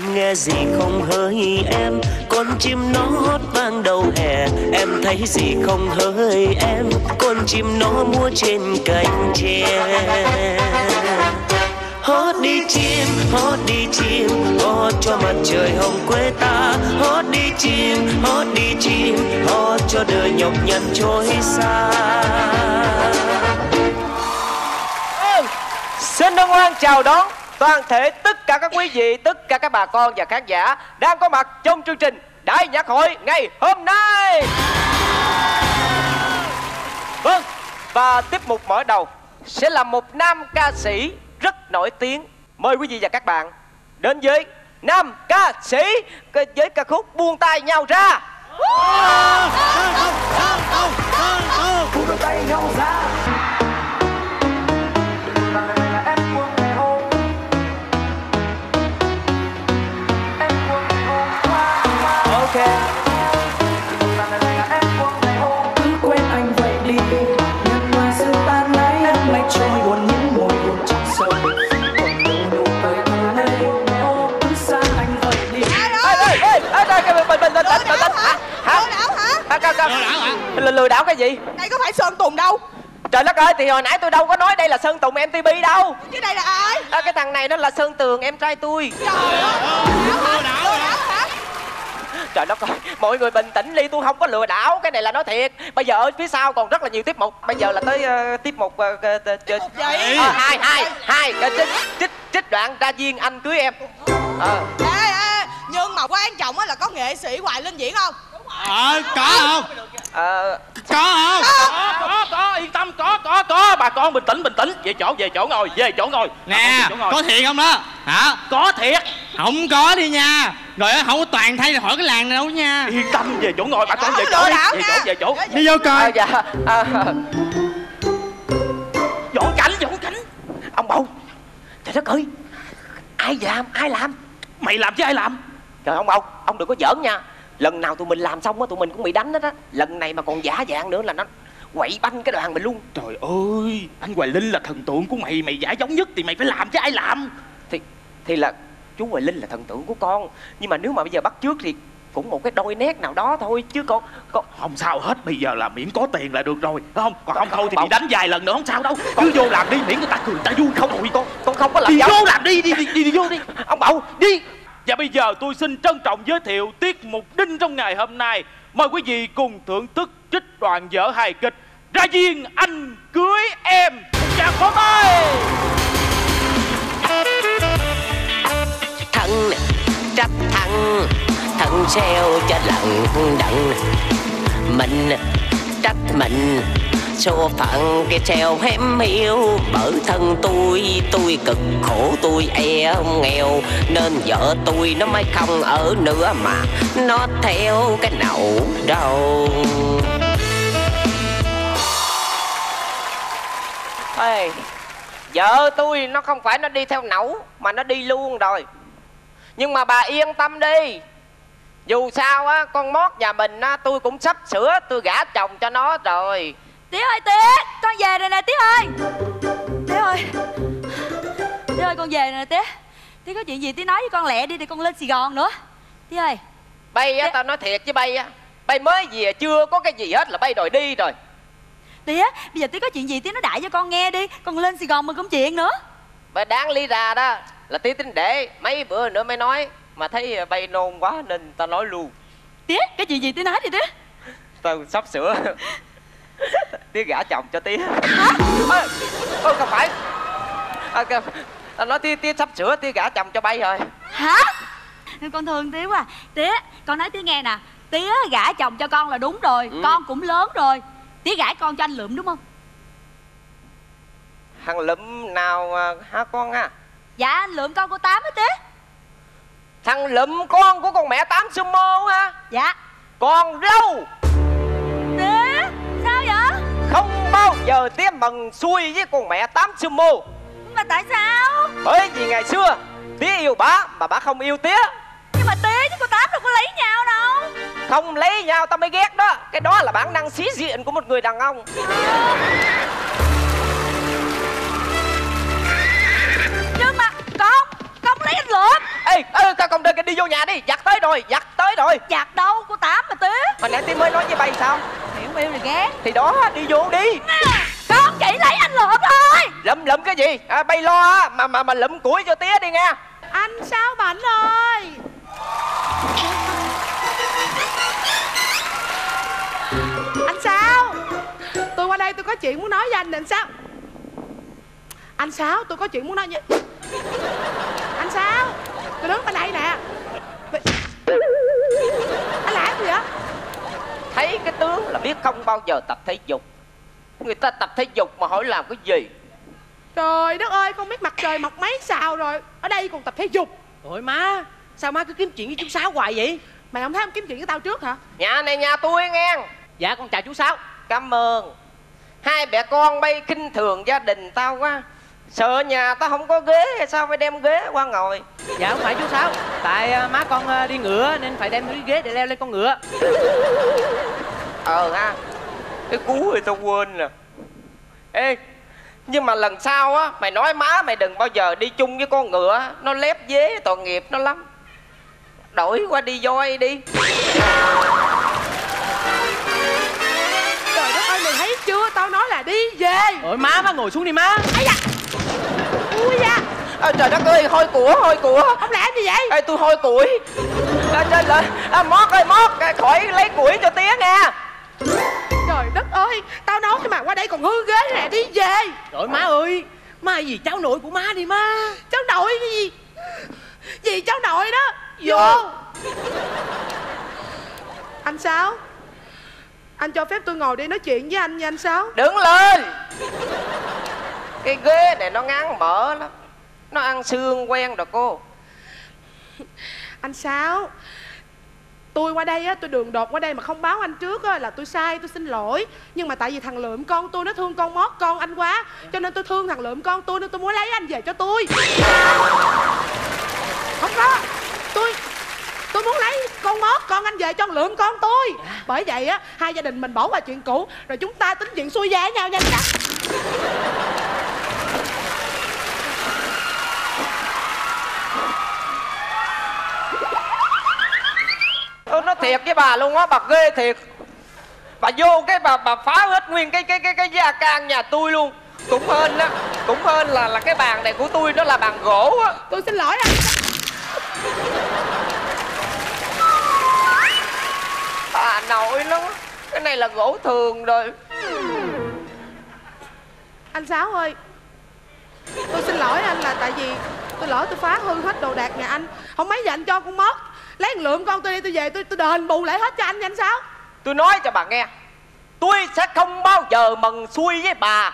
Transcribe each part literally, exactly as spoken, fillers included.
em nghe gì không hỡi em, con chim nó hót vang đầu hè, em thấy gì không hỡi em, con chim nó múa trên cành tre. Hót đi chim, hót đi chim, hót cho mặt trời hồng quê ta. Hót đi chim, hót đi chim, hót cho đời nhọc nhằn trôi xa. Xin hân hoan chào đón toàn thể tất cả các quý vị, tất cả các bà con và khán giả đang có mặt trong chương trình Đại Nhạc Hội ngày hôm nay. Vâng, và tiếp mục mở đầu sẽ là một nam ca sĩ rất nổi tiếng. Mời quý vị và các bạn đến với nam ca sĩ với ca khúc Buông Tay Nhau Ra. Buông tay nhau ra. Lừa đảo cái gì? Đây có phải Sơn Tùng đâu. Trời đất ơi, thì hồi nãy tôi đâu có nói đây là Sơn Tùng em tê vê đâu. Chứ đây là ai? À, cái thằng này nó là Sơn Tường, em trai tôi. Trời ơi, lừa đảo hả? Trời đất ơi, mọi người bình tĩnh đi, tôi không có lừa đảo, cái này là nói thiệt. Bây giờ ở phía sau còn rất là nhiều tiết mục. Bây giờ là tới uh, tiết mục uh, tiết mục gì? À, hai hai hai trích trích trích đoạn ra duyên anh cưới em. À. Ê, ê, nhưng mà quan trọng là có nghệ sĩ Hoài Linh diễn không? Ờ, có không? Ờ, có không? Có, có, yên tâm, có, có, có. Bà con bình tĩnh, bình tĩnh. Về chỗ, về chỗ ngồi, về chỗ ngồi. Nè, có thiệt không đó? Hả? Có thiệt. Không có đi nha. Rồi không có toàn thay hỏi cái làng này đâu nha. Yên tâm, về chỗ ngồi, bà con về chỗ, về chỗ, về chỗ. Đi vô coi. Dọn cảnh, dọn cảnh. Ông bầu, trời đất ơi, ai làm, ai làm? Mày làm chứ ai làm? Trời ông bầu, ông đừng có giỡn nha. Lần nào tụi mình làm xong á, tụi mình cũng bị đánh hết á. Lần này mà còn giả dạng nữa là nó quậy banh cái đoàn mình luôn. Trời ơi, anh Hoài Linh là thần tượng của mày, mày giả giống nhất thì mày phải làm chứ ai làm. Thì thì là chú Hoài Linh là thần tượng của con. Nhưng mà nếu mà bây giờ bắt chước thì cũng một cái đôi nét nào đó thôi chứ con, con... Không sao hết, bây giờ là miễn có tiền là được rồi, đúng không? Còn không, không thôi thì bị đánh vài lần nữa không sao đâu. Cứ vô làm đi, miễn người ta cười người ta vui không thôi con. Con không có làm gì. Đi vô làm đi, đi, đi, đi, đi vô đi. Ông Bảo, đi. Và bây giờ tôi xin trân trọng giới thiệu tiết mục Đinh trong ngày hôm nay. Mời quý vị cùng thưởng thức trích đoạn vở hài kịch Ra Duyên Anh Cưới Em. Chào mọi người. Thằng trách thằng, thằng treo cho lặng đặng. Mình trách mình, số phận cái treo hém hiu. Bởi thân tôi, tôi cực khổ, tôi e nghèo nên vợ tôi nó mới không ở nữa mà nó theo cái nậu đâu. Ê, vợ tôi nó không phải nó đi theo nậu mà nó đi luôn rồi. Nhưng mà bà yên tâm đi, dù sao á con mót nhà mình á tôi cũng sắp sửa tôi gả chồng cho nó rồi. Tía ơi, Tía, con về rồi nè Tía ơi. Tía ơi, Tía ơi, con về rồi nè Tía. Tía có chuyện gì Tía nói với con lẹ đi, để con lên Sài Gòn nữa Tía ơi. Bay á, tao nói thiệt chứ bay á, bay mới về chưa có cái gì hết là bay đòi đi rồi. Tía, bây giờ Tía có chuyện gì Tía nói đại cho con nghe đi. Con lên Sài Gòn mà cũng chuyện nữa. Bà đáng lý ra đó là Tía tính để mấy bữa nữa mới nói, mà thấy bay nôn quá nên tao nói luôn. Tía, cái chuyện gì Tía nói đi Tía. Tao sắp sửa Tía gả chồng cho Tía. Hả? À, không phải à, tao nói Tía, Tía sắp sửa Tía gả chồng cho bay rồi. Hả? Con thương Tía quá. Tía, con nói Tía nghe nè, Tía gả chồng cho con là đúng rồi. Ừ. Con cũng lớn rồi. Tía gả con cho anh Lượm đúng không? Thằng Lượm nào hả con ha? Dạ anh Lượm con của Tám á Tía. Thằng Lượm con của con mẹ Tám sumo ha? Dạ. Con đâu? Không bao giờ Tía mần xuôi với con mẹ Tám sumo. Mà tại sao? Bởi vì ngày xưa Tía yêu bả mà bả không yêu Tía. Nhưng mà Tía với con Tám đâu có lấy nhau đâu. Không lấy nhau tao mới ghét đó. Cái đó là bản năng sĩ diện của một người đàn ông. Nhưng mà con, con lấy anh Lượm. Ê, ê, con, con đừng, cái đi vô nhà đi, giặt tới rồi, giặt tới rồi. Giặt đâu, cô Tám mà tía. Hồi nãy tía mới nói với bay sao? Hiểu Biêu này ghét. Thì đó, đi vô đi. Con chỉ lấy anh lượm thôi. Lụm lụm cái gì? À, bay lo á, mà mà mà lụm củi cho tía đi nghe. Anh sao bệnh rồi? Anh sao? Tôi qua đây tôi có chuyện muốn nói với anh. Anh sao? Anh sao? Tôi có chuyện muốn nói với... Anh sao? Tôi đứng bên đây nè. Anh làm gì vậy? Thấy cái tướng là biết không bao giờ tập thể dục. Người ta tập thể dục mà hỏi làm cái gì? Trời đất ơi, không biết mặt trời mọc mấy sao rồi, ở đây còn tập thể dục. Ôi má, sao má cứ kiếm chuyện với chú Sáu hoài vậy? Mày không thấy ông kiếm chuyện với tao trước hả? Nhà này nhà tôi nghe. Dạ con chào chú Sáu. Cảm ơn. Hai mẹ con bay khinh thường gia đình tao quá. Sợ nhà tao không có ghế hay sao phải đem ghế qua ngồi. Dạ không phải chú Sáu, tại má con đi ngựa nên phải đem cái ghế để leo lên con ngựa. Ờ ha, cái cú thì tao quên nè. Ê, nhưng mà lần sau á, mày nói má mày đừng bao giờ đi chung với con ngựa. Nó lép vế tội nghiệp nó lắm. Đổi qua đi voi đi. Trời đất ơi, mày thấy chưa, tao nói là đi về. Ôi má, má ngồi xuống đi má. Ây da. Ui da. À, trời đất ơi, hôi của, hôi của. Không làm gì vậy? Ê, tôi hôi củi. À, trời ơi, à, mót ơi, mót, khỏi lấy củi cho tía nghe. Trời đất ơi, tao nói nhưng mà qua đây còn hư ghế nè, đi về. Trời má ơi, má gì cháu nội của má đi má. Cháu nội cái gì? Gì cháu nội đó. Vô dạ. Anh Sáu, anh cho phép tôi ngồi đi nói chuyện với anh nha anh Sáu. Đứng lên. Cái ghế này nó ngắn mở lắm. Nó ăn xương quen rồi cô. Anh Sáu, tôi qua đây á, tôi đường đột qua đây mà không báo anh trước á, là tôi sai, tôi xin lỗi. Nhưng mà tại vì thằng lượm con tôi nó thương con mót con anh quá, cho nên tôi thương thằng lượm con tôi nên tôi muốn lấy anh về cho tôi. Không có, tôi tôi muốn lấy con mót con anh về cho lượm con tôi. Bởi vậy á, hai gia đình mình bỏ qua chuyện cũ rồi chúng ta tính chuyện xui vẻ nhau nha anh. Tôi nói thiệt với bà luôn á, bà ghê thiệt. Bà vô cái bà bà phá hết nguyên cái cái cái cái gia can nhà tôi luôn. Cũng hên á, cũng hên là là cái bàn này của tôi nó là bàn gỗ á. Tôi xin lỗi anh. Bà nội nó, cái này là gỗ thường rồi. Anh Sáu ơi, tôi xin lỗi anh là tại vì tôi lỡ tôi phá hư hết đồ đạc nhà anh. Không mấy giờ anh cho con mất, lấy thằng lượm con tôi đi, tôi về tôi tôi đền bù lại hết cho anh nha anh Sáu. Tôi nói cho bà nghe, tôi sẽ không bao giờ mần xuôi với bà.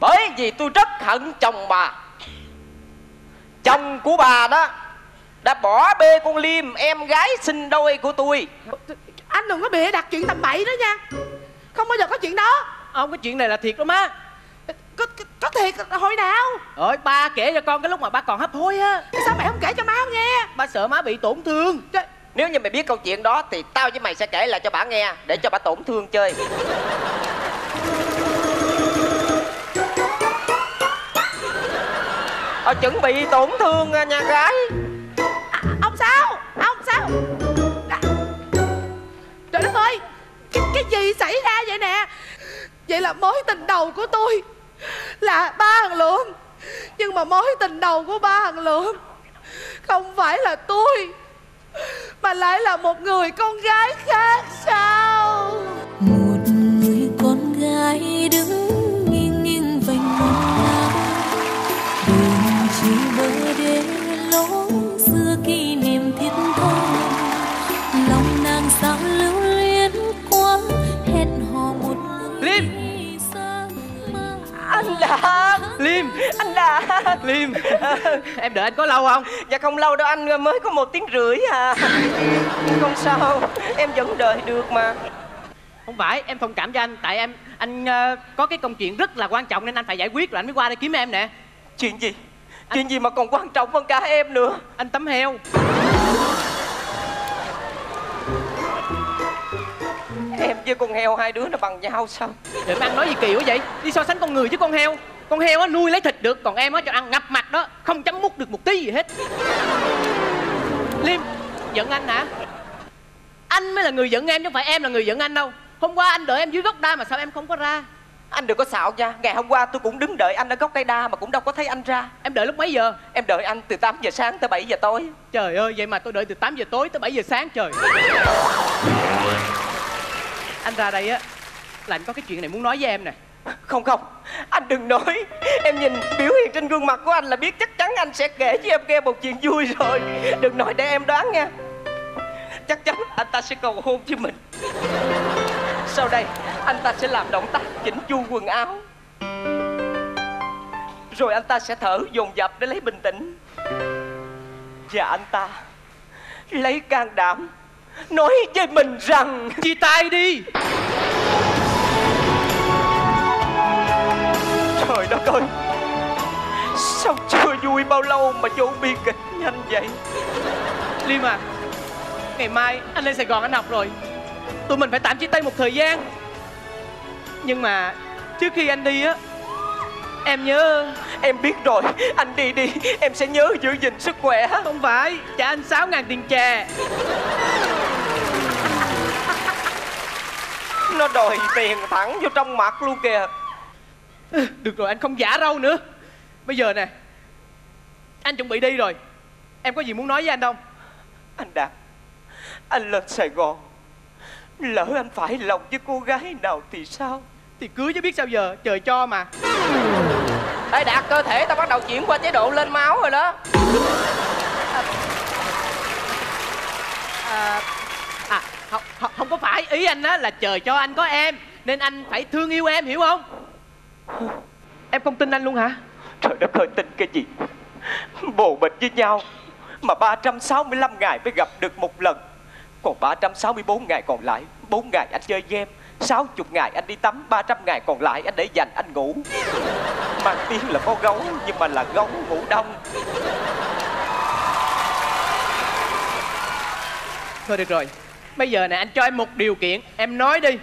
Bởi vì tôi rất hận chồng bà. Chồng của bà đó đã bỏ bê con Lim, em gái sinh đôi của tôi. Anh đừng có bịa đặt chuyện tầm bậy đó nha. Không bao giờ có chuyện đó. Không, cái chuyện này là thiệt đó má. Có, có, có thiệt hồi nào? Ôi ba kể cho con cái lúc mà ba còn hấp hối á. Sao mày không kể cho má nghe? Ba sợ má bị tổn thương. Trời. Nếu như mày biết câu chuyện đó thì tao với mày sẽ kể lại cho bà nghe, để cho bà tổn thương chơi. Ờ, chuẩn bị tổn thương nha gái. À, ông Sáu, ông Sáu. Trời đất ơi, cái, cái gì xảy ra vậy nè? Vậy là mối tình đầu của tôi là ba thằng lượm. Nhưng mà mối tình đầu của ba thằng lượm không phải là tôi, mà lại là một người con gái khác sao? Một người con gái đứng nghiêng nghiêng vành nắng, đường chỉ bơ đê lỗ xưa kỷ niệm thiết tha, lòng nàng sao lưu luyến quán hẹn hò một Lim. Anh đã Lim, anh đã Lim. Em đợi anh có lâu không? Dạ không lâu đâu anh, mới có một tiếng rưỡi à. Không sao, em vẫn đợi được mà. Không phải, em thông cảm cho anh. Tại em, anh uh, có cái công chuyện rất là quan trọng nên anh phải giải quyết, rồi anh mới qua đây kiếm em nè. Chuyện gì? Anh... Chuyện gì mà còn quan trọng hơn cả em nữa? Anh tấm heo. Em với con heo hai đứa nó bằng nhau sao? Để mà ăn nói gì kỳ quá vậy? Đi so sánh con người với con heo. Con heo á nuôi lấy thịt được, còn em á cho ăn ngập mặt đó, không chấm mút được một tí gì hết. Lim, giận anh hả? Anh mới là người giận em chứ không phải em là người giận anh đâu. Hôm qua anh đợi em dưới gốc đa mà sao em không có ra? Anh đừng có xạo nha, ngày hôm qua tôi cũng đứng đợi anh ở gốc cây đa mà cũng đâu có thấy anh ra. Em đợi lúc mấy giờ? Em đợi anh từ tám giờ sáng tới bảy giờ tối. Trời ơi, vậy mà tôi đợi từ tám giờ tối tới bảy giờ sáng trời. Anh ra đây á, là anh có cái chuyện này muốn nói với em nè. Không không, anh đừng nói. Em nhìn biểu hiện trên gương mặt của anh là biết chắc chắn anh sẽ kể cho em nghe một chuyện vui rồi. Đừng nói để em đoán nha. Chắc chắn anh ta sẽ cầu hôn với mình. Sau đây, anh ta sẽ làm động tác chỉnh chu quần áo. Rồi anh ta sẽ thở dồn dập để lấy bình tĩnh. Và anh ta lấy can đảm nói với mình rằng chia tay đi. Trời đất ơi, sao chưa vui bao lâu mà vô bi kịch nhanh vậy? Lim à, ngày mai anh lên Sài Gòn anh học rồi, tụi mình phải tạm chia tay một thời gian. Nhưng mà trước khi anh đi á, em nhớ... Em biết rồi, anh đi đi, em sẽ nhớ giữ gìn sức khỏe. Không phải, trả anh sáu ngàn tiền chè. Nó đòi tiền thẳng vô trong mặt luôn kìa. Được rồi, anh không giả đâu nữa. Bây giờ nè, anh chuẩn bị đi rồi, em có gì muốn nói với anh không? Anh Đạt, anh lên Sài Gòn, lỡ anh phải lòng với cô gái nào thì sao? Thì cưới chứ biết sao giờ, trời cho mà. Ê Đạt, cơ thể tao bắt đầu chuyển qua chế độ lên máu rồi đó. À, à không, không có phải, ý anh á là trời cho anh có em nên anh phải thương yêu em, hiểu không? Em không tin anh luôn hả? Trời đất ơi, tin cái gì? Bồ bịch với nhau mà ba trăm sáu mươi lăm ngày mới gặp được một lần. Còn ba trăm sáu mươi bốn ngày còn lại, bốn ngày anh chơi game, sáu mươi ngày anh đi tắm, ba trăm ngày còn lại anh để dành anh ngủ. Mang tiếng là có gấu, nhưng mà là gấu ngủ đông. Thôi được rồi, bây giờ này anh cho em một điều kiện, em nói đi.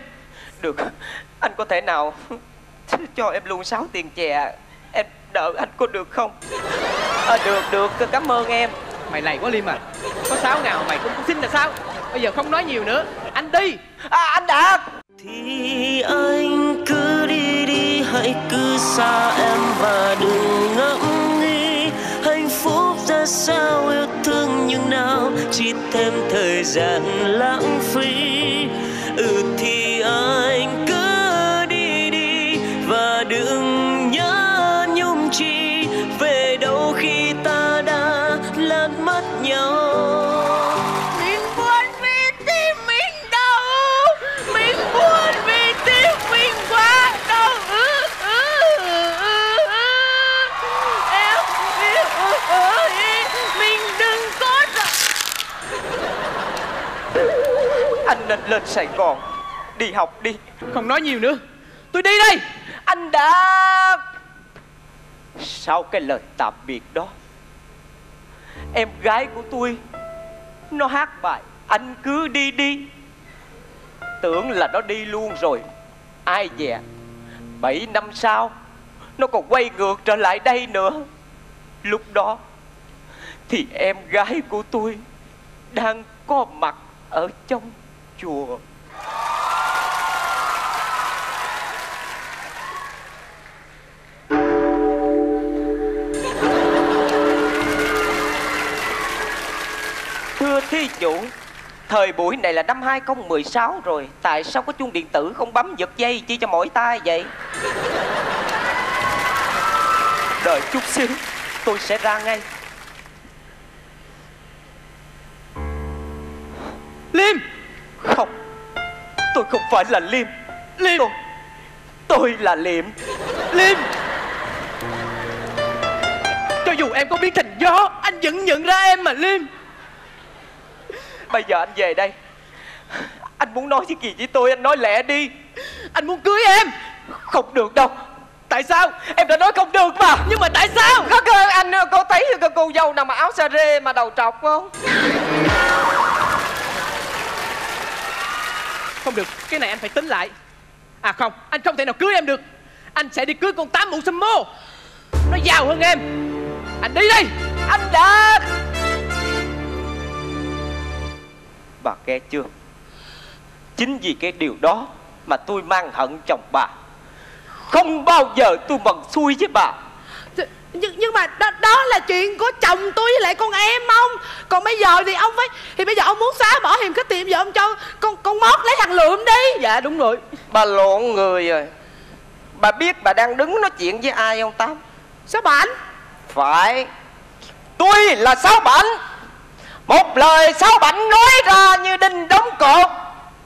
Được, anh có thể nào cho em luôn sáu tiền chè, em đợi anh có được không? À, được, được, cảm ơn em. Mày lầy quá Lim à, có sáu nào mày cũng xin là sao? Bây giờ không nói nhiều nữa, anh đi. À, anh Đạt. Thì anh cứ đi đi, hãy cứ xa em và đừng ngẫm nghĩ. Hạnh phúc ra sao, yêu thương như nào, chỉ thêm thời gian lãng phí. Ừ thì anh cứ đi đi và đừng nhớ nhung chi. Về đâu khi ta đã lát mất nhau. Anh nên lên Sài Gòn đi học đi. Không nói nhiều nữa, tôi đi đây. Anh đã... Sau cái lời tạm biệt đó, em gái của tôi nó hát bài anh cứ đi đi. Tưởng là nó đi luôn rồi, ai dè bảy năm sau nó còn quay ngược trở lại đây nữa. Lúc đó thì em gái của tôi đang có mặt ở trong chùa. Thưa thí chủ, thời buổi này là năm hai không một sáu rồi, tại sao có chuông điện tử không bấm giật dây chi cho mỏi tai vậy? Đợi chút xíu, tôi sẽ ra ngay. Lim! Không, tôi không phải là Lim. Lim! Tôi, tôi là Liệm. Lim! Cho dù em có biến thành gió, anh vẫn nhận ra em mà Lim. Bây giờ anh về đây, anh muốn nói cái gì với tôi, anh nói lẹ đi. Anh muốn cưới em. Không được đâu. Tại sao? Em đã nói không được mà. Nhưng mà tại sao? Có cơ anh có thấy cô dâu nào mà áo sa rê mà đầu trọc không? Không được, cái này anh phải tính lại. À không, anh không thể nào cưới em được. Anh sẽ đi cưới con tám mụ xâm mô, nó giàu hơn em. Anh đi đi. Anh đã... bà nghe chưa? Chính vì cái điều đó mà tôi mang hận chồng bà, không bao giờ tôi mần xuôi với bà. Nhưng, nhưng mà đó, đó là chuyện của chồng tôi với lại con em ông. Còn bây giờ thì ông phải, thì bây giờ ông muốn xóa bỏ hiểm cái tiệm, giờ ông cho con con Mót lấy thằng Lượm đi. Dạ đúng rồi. Bà lộn người rồi. Bà biết bà đang đứng nói chuyện với ai không Tám? Sáu Bảnh. Phải. Tôi là Sáu Bảnh. Một lời Sáu Bảnh nói ra như đinh đóng cột.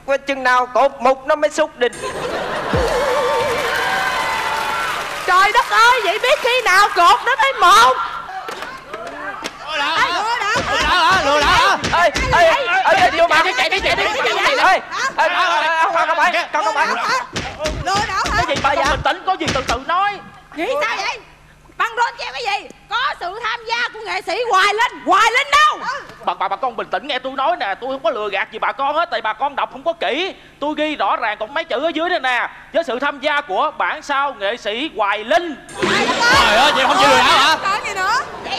Qua chừng nào cột mục nó mới xúc đinh. Trời đất ơi, vậy biết khi nào cột nó mới một? Lừa đảo hả? Lừa đảo hả? Ê, ê, ê, vô mà đi, chạy đi, chạy đi. Ê, không phải, không phải, không phải. Lừa đảo hả? Cái gì bà bình tĩnh, có gì từ từ nói. Vậy sao vậy? Băng rôn treo cái gì? Có sự tham gia của nghệ sĩ Hoài Linh. Hoài Linh đâu? Bà, bà, bà con bình tĩnh nghe tôi nói nè. Tôi không có lừa gạt gì bà con hết. Tại bà con đọc không có kỹ. Tôi ghi rõ ràng còn mấy chữ ở dưới đây nè. Với sự tham gia của bản sao nghệ sĩ Hoài Linh. Trời ơi, vậy không chỉ lừa đảo hả? Không có gì nữa.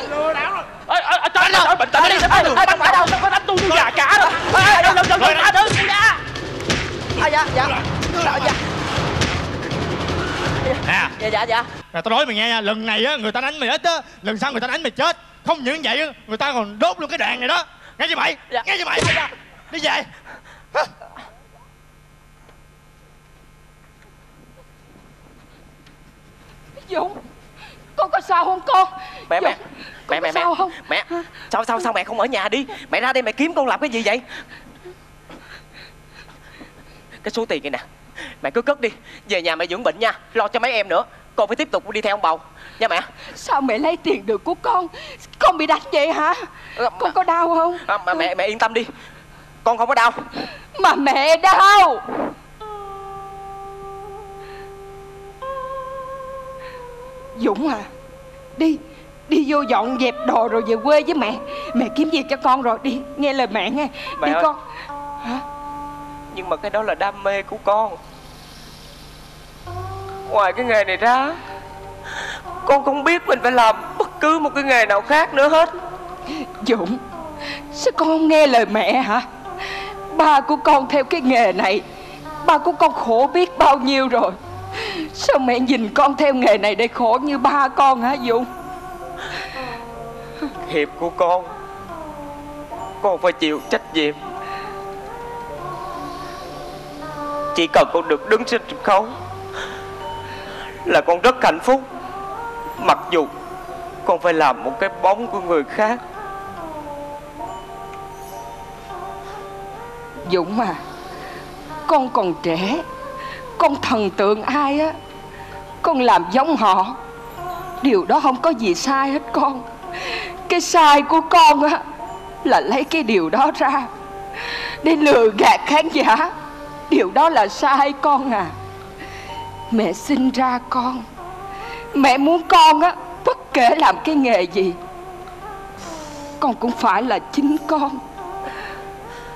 Lừa đảo rồi. Ê, ê, ê, trời ơi, bình tĩnh đi. Ê, không phải đâu, không có đánh tôi, tôi gà cả rồi. Ê, ê, đừng, đừng, đừng, đừng, đừng, đừng ra. À, dạ, dạ. Dạ, dạ. Nè. Dạ, dạ, dạ. Nè, tao nói mày nghe nha, lần này á, người ta đánh mày ít á, lần sau người ta đánh mày chết. Không những vậy á, người ta còn đốt luôn cái đàn này đó. Nghe chưa mày? Dạ. Nghe chưa mày? Dạ. Đi về. Hả? Dũng, con có sao không con? Mẹ, Dũng, mẹ, mẹ, mẹ, sao mẹ, không? Mẹ, sao, sao, sao mẹ không ở nhà đi? Mẹ ra đây mẹ kiếm con làm cái gì vậy? Cái số tiền này nè, mẹ cứ cất đi, về nhà mẹ dưỡng bệnh nha, lo cho mấy em nữa. Con phải tiếp tục đi theo ông bầu nha mẹ. Sao mẹ lấy tiền được của con? Con bị đánh vậy hả? À, con có đau không? À, mà mẹ mẹ yên tâm đi, con không có đau. Mà mẹ đau. Dũng à, đi đi vô dọn dẹp đồ rồi về quê với mẹ. Mẹ kiếm việc cho con rồi, đi nghe lời mẹ nghe. Mẹ đi ơi. Con. Hả? Nhưng mà cái đó là đam mê của con. Ngoài cái nghề này ra, con không biết mình phải làm bất cứ một cái nghề nào khác nữa hết. Dũng, sao con không nghe lời mẹ hả? Ba của con theo cái nghề này, ba của con khổ biết bao nhiêu rồi. Sao mẹ nhìn con theo nghề này để khổ như ba con hả Dũng? Hiệp của con, con phải chịu trách nhiệm. Chỉ cần con được đứng trên sân khấu là con rất hạnh phúc. Mặc dù con phải làm một cái bóng của người khác. Dũng à, con còn trẻ, con thần tượng ai á, con làm giống họ. Điều đó không có gì sai hết con. Cái sai của con á là lấy cái điều đó ra để lừa gạt khán giả. Điều đó là sai con à. Mẹ sinh ra con, mẹ muốn con á, bất kể làm cái nghề gì, con cũng phải là chính con.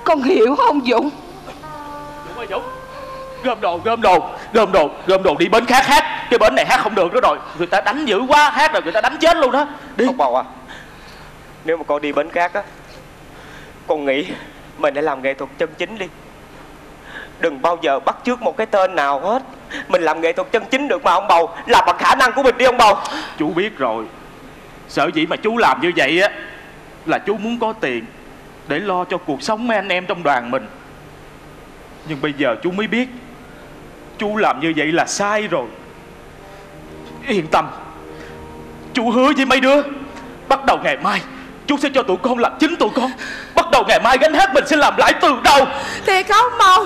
Con hiểu không Dũng? Đúng rồi Dũng. Gom đồ, gom đồ, gom đồ, gom đồ đi bến khác hát. Cái bến này hát không được nữa rồi. Người ta đánh dữ quá, hát rồi người ta đánh chết luôn đó. Đi. Không bầu à, nếu mà con đi bến khác á, con nghĩ mình hãy làm nghệ thuật chân chính đi. Đừng bao giờ bắt chước một cái tên nào hết. Mình làm nghệ thuật chân chính được mà ông bầu, làm bằng khả năng của mình đi ông bầu. Chú biết rồi. Sở dĩ mà chú làm như vậy á là chú muốn có tiền để lo cho cuộc sống mấy anh em trong đoàn mình. Nhưng bây giờ chú mới biết chú làm như vậy là sai rồi. Yên tâm, chú hứa với mấy đứa, bắt đầu ngày mai chú sẽ cho tụi con làm chính tụi con. Bắt đầu ngày mai gánh hát mình sẽ làm lại từ đầu. Thiệt không Màu?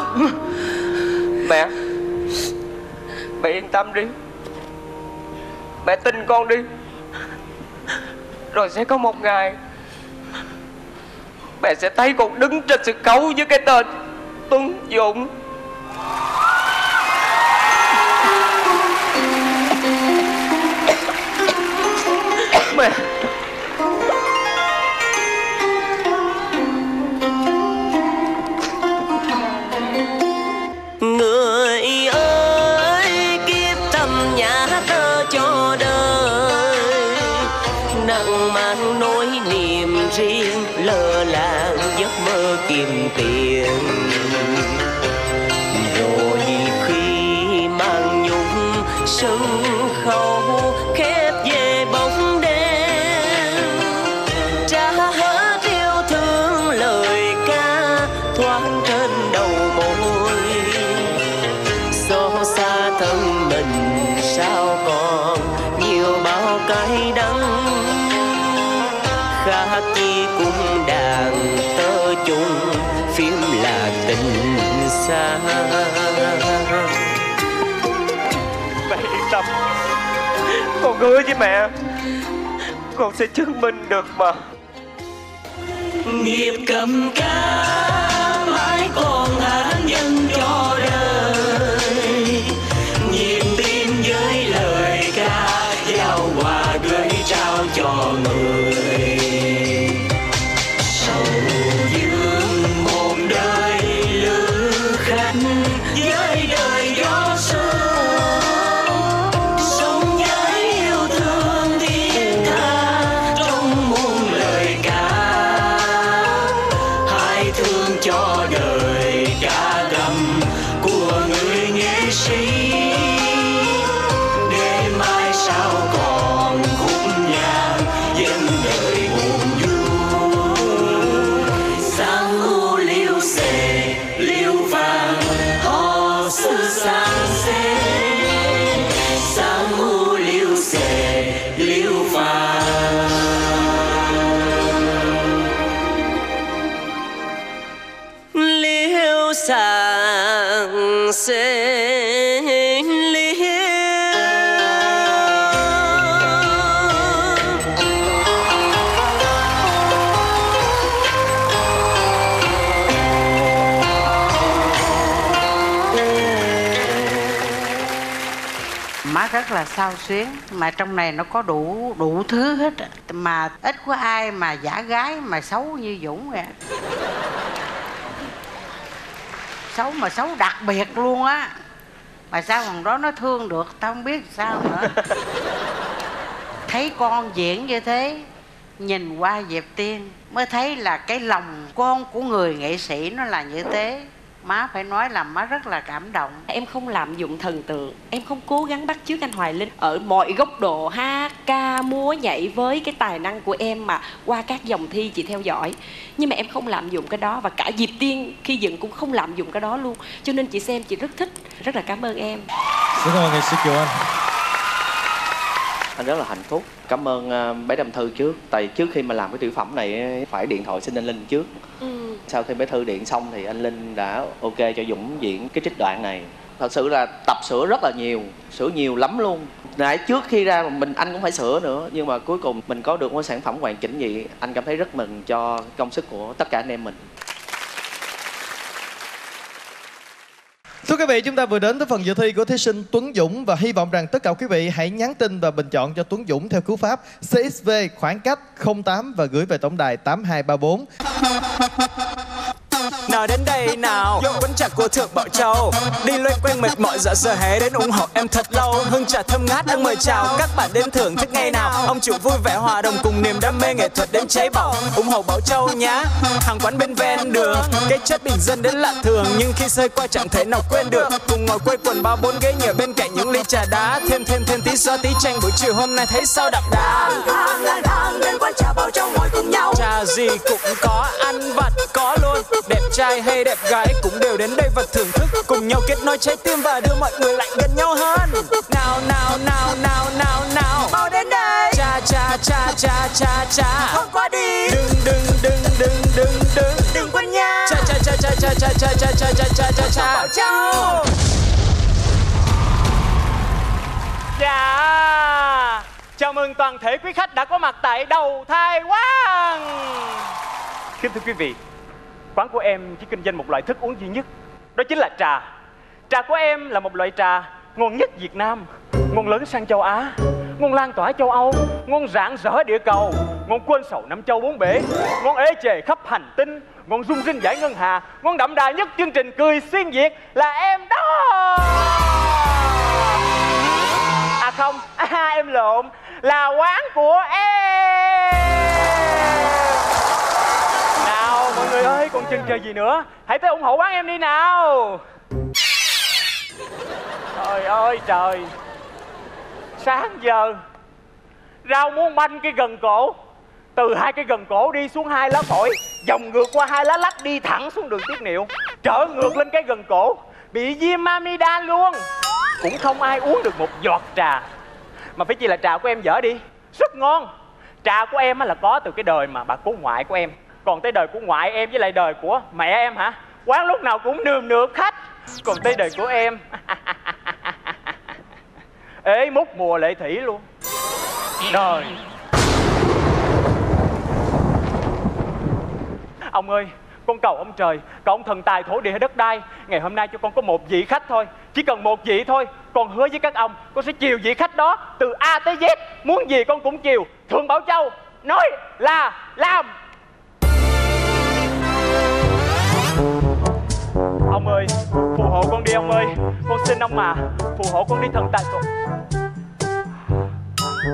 Mẹ, mẹ yên tâm đi, mẹ tin con đi. Rồi sẽ có một ngày mẹ sẽ thấy con đứng trên sân khấu với cái tên Tuấn Dũng. Mẹ, người ơi kiếp thầm nhã tơ cho đời nặng mang nỗi niềm riêng lờ làng giấc mơ kiếm tiền. Rồi khi mang nhung sân khấu khép về bóng đêm, trả hết yêu thương lời ca thoáng trên đầu môi. Xót xa thân mình sao còn nhiều bao cay đắng, khá chi cũng đàn tơ chung phim là tình xa. Mẹ yên tâm, con hứa với mẹ con sẽ chứng minh được mà. Nghiệp cầm cá mãi còn hạ nhân cho đời, nhịp tim với lời ca giao hòa gửi trao cho người. Rất là xao xuyến mà trong này nó có đủ đủ thứ hết, mà ít có ai mà giả gái mà xấu như Dũng vậy. Xấu mà xấu đặc biệt luôn á, mà sao thằng đó nó thương được tao không biết sao nữa. Thấy con diễn như thế, nhìn qua Diệp Tiên mới thấy là cái lòng con của người nghệ sĩ nó là như thế. Má phải nói là má rất là cảm động. Em không lạm dụng thần tượng, em không cố gắng bắt chước anh Hoài Linh ở mọi góc độ hát, ca, múa, nhảy với cái tài năng của em mà qua các dòng thi chị theo dõi. Nhưng mà em không lạm dụng cái đó, và cả Diệp Tiên khi dựng cũng không lạm dụng cái đó luôn. Cho nên chị xem chị rất thích, rất là cảm ơn em. Xin cảm ơn nghệ sĩ Kiều Anh. Anh rất là hạnh phúc. Cảm ơn bé Đâm Thư trước. Tại trước khi mà làm cái tiểu phẩm này phải điện thoại xin anh Linh trước. Ừ. Sau khi bé Thư điện xong thì anh Linh đã ok cho Dũng diễn cái trích đoạn này. Thật sự là tập sửa rất là nhiều, sửa nhiều lắm luôn. Nãy trước khi ra mình anh cũng phải sửa nữa, nhưng mà cuối cùng mình có được một sản phẩm hoàn chỉnh vậy. Anh cảm thấy rất mừng cho công sức của tất cả anh em mình. Thưa quý vị, chúng ta vừa đến tới phần dự thi của thí sinh Tuấn Dũng, và hy vọng rằng tất cả quý vị hãy nhắn tin và bình chọn cho Tuấn Dũng theo cú pháp xê ích vê khoảng cách không tám và gửi về tổng đài tám hai ba bốn. Nào đến đây nào, bánh trà của Thượng Bảo Châu. Đi loanh quanh mệt mỏi dạ giờ hãy đến ủng hộ em thật lâu. Hương trà thơm ngát đang mời chào các bạn đến thưởng thức ngay nào. Ông chủ vui vẻ hòa đồng cùng niềm đam mê nghệ thuật đến cháy bỏng. Ủng hộ Bảo Châu nhá. Hàng quán bên ven đường, cái chất bình dân đến lạ thường, nhưng khi xơi qua chẳng thể nào quên được. Cùng ngồi quây quần ba bốn ghế nhựa bên cạnh những ly trà đá. Thêm thêm thêm tí gió tí chanh, buổi chiều hôm nay thấy sao đậm đà. Hàng hàng hàng đến quán trà Bảo Châu ngồi cùng nhau. Trà gì cũng có, ăn vặt có luôn. Đẹp trai hay đẹp gái cũng đều đến đây và thưởng thức, cùng nhau kết nối trái tim và đưa mọi người lại gần nhau hơn. Nào nào nào nào nào nào, mau đến đây. Cha cha cha cha cha cha, không qua đi. Đừng đừng đừng đừng đừng đừng, đừng quên nha. Cha cha cha cha cha cha cha cha cha cha cha cha cha. Bảo Châu. Dạ, chào mừng toàn thể quý khách đã có mặt tại Đầu Thai Quán. Kính thưa quý vị, quán của em chỉ kinh doanh một loại thức uống duy nhất, đó chính là trà. Trà của em là một loại trà ngon nhất Việt Nam, ngon lớn sang châu Á, ngon lan tỏa châu Âu, ngon rạng rỡ địa cầu, ngon quên sầu năm châu bốn bể, ngon ế chề khắp hành tinh, ngon rung rinh giải ngân hà, ngon đậm đà nhất chương trình Cười Xuyên Việt là em đó. À không, à, em lộn, là quán của em. Nào mọi người Trời ơi, còn chần chờ gì nữa, hãy tới ủng hộ quán em đi nào. Trời ơi trời, sáng giờ rau muống banh cái gần cổ, từ hai cái gần cổ đi xuống hai lá phổi, vòng ngược qua hai lá lách đi thẳng xuống đường tiết niệu, trở ngược lên cái gần cổ, bị viêm amida luôn. Cũng không ai uống được một giọt trà, mà phải chỉ là trà của em dở đi, rất ngon. Trà của em là có từ cái đời mà bà cố ngoại của em, còn tới đời của ngoại em với lại đời của mẹ em hả, quán lúc nào cũng nườm nượp khách. Còn tới đời của em ế mút mùa Lệ Thủy luôn. Trời, ông ơi, con cầu ông trời, cầu ông thần tài thổ địa đất đai, ngày hôm nay cho con có một vị khách thôi, chỉ cần một vị thôi. Con hứa với các ông, con sẽ chiều vị khách đó từ A tới Z, muốn gì con cũng chiều. Thượng Bảo Châu nói là làm. Ông ơi, phù hộ con đi ông ơi, con xin ông mà, phù hộ con đi thần tài thổ.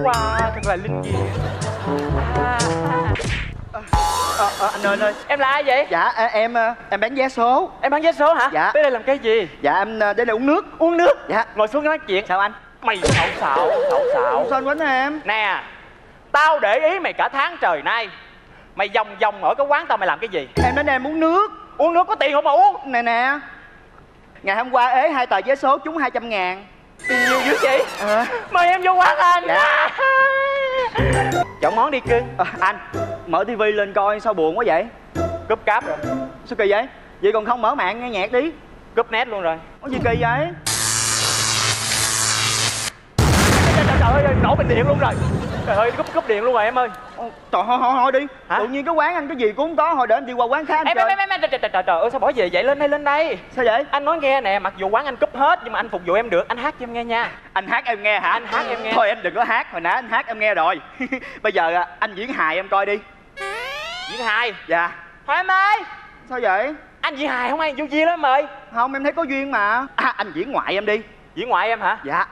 Wow, thật là linh dị. À, à, à, à, anh ơi, anh ơi, em là ai vậy? Dạ, em em bán vé số. Em bán vé số hả? Dạ. Tới đây làm cái gì? Dạ, em đến đây uống nước. Uống nước? Dạ. Ngồi xuống nói chuyện. Sao anh? Mày xạo xạo, xạo xạo. Sao anh quánh em? Nè, tao để ý mày cả tháng trời nay, mày vòng vòng ở cái quán tao mày làm cái gì? Em đến đây em uống nước. Uống nước có tiền không mà uống? Nè nè, ngày hôm qua ế hai tờ vé số trúng hai trăm ngàn. Nhiều dữ vậy? À, mời em vô quán anh. Dạ. Chọn món đi cưng. À, anh mở tivi lên coi sao buồn quá vậy? Cúp cáp rồi. Sao kỳ vậy? Vậy còn không mở mạng nghe nhạc đi? Cúp nét luôn rồi. Có gì kỳ vậy? Trời, trời, trời ơi, nổ bình điện luôn rồi. Trời ơi, cúp cúp điện luôn rồi em ơi. Trời ơi, hỏi hỏi đi. Hả? Tự nhiên cái quán anh cái gì cũng không có, hồi để anh đi qua quán khác anh em, chơi. Em, em, em, trời, trời, trời, trời ơi, sao bỏ về vậy? Lên đây, lên đây. Sao vậy? Anh nói nghe nè, mặc dù quán anh cúp hết nhưng mà anh phục vụ em được, anh hát cho em nghe nha. Anh hát em nghe hả? Anh hát em nghe. Thôi em đừng có hát, hồi nãy anh hát em nghe rồi. Bây giờ anh diễn hài em coi đi. Diễn hài? Dạ. Thôi em ơi. Sao vậy? Anh diễn hài không ai vô duyên lắm em ơi. Không, em thấy có duyên mà. À, anh diễn ngoại em đi. Diễn ngoại em hả? Dạ.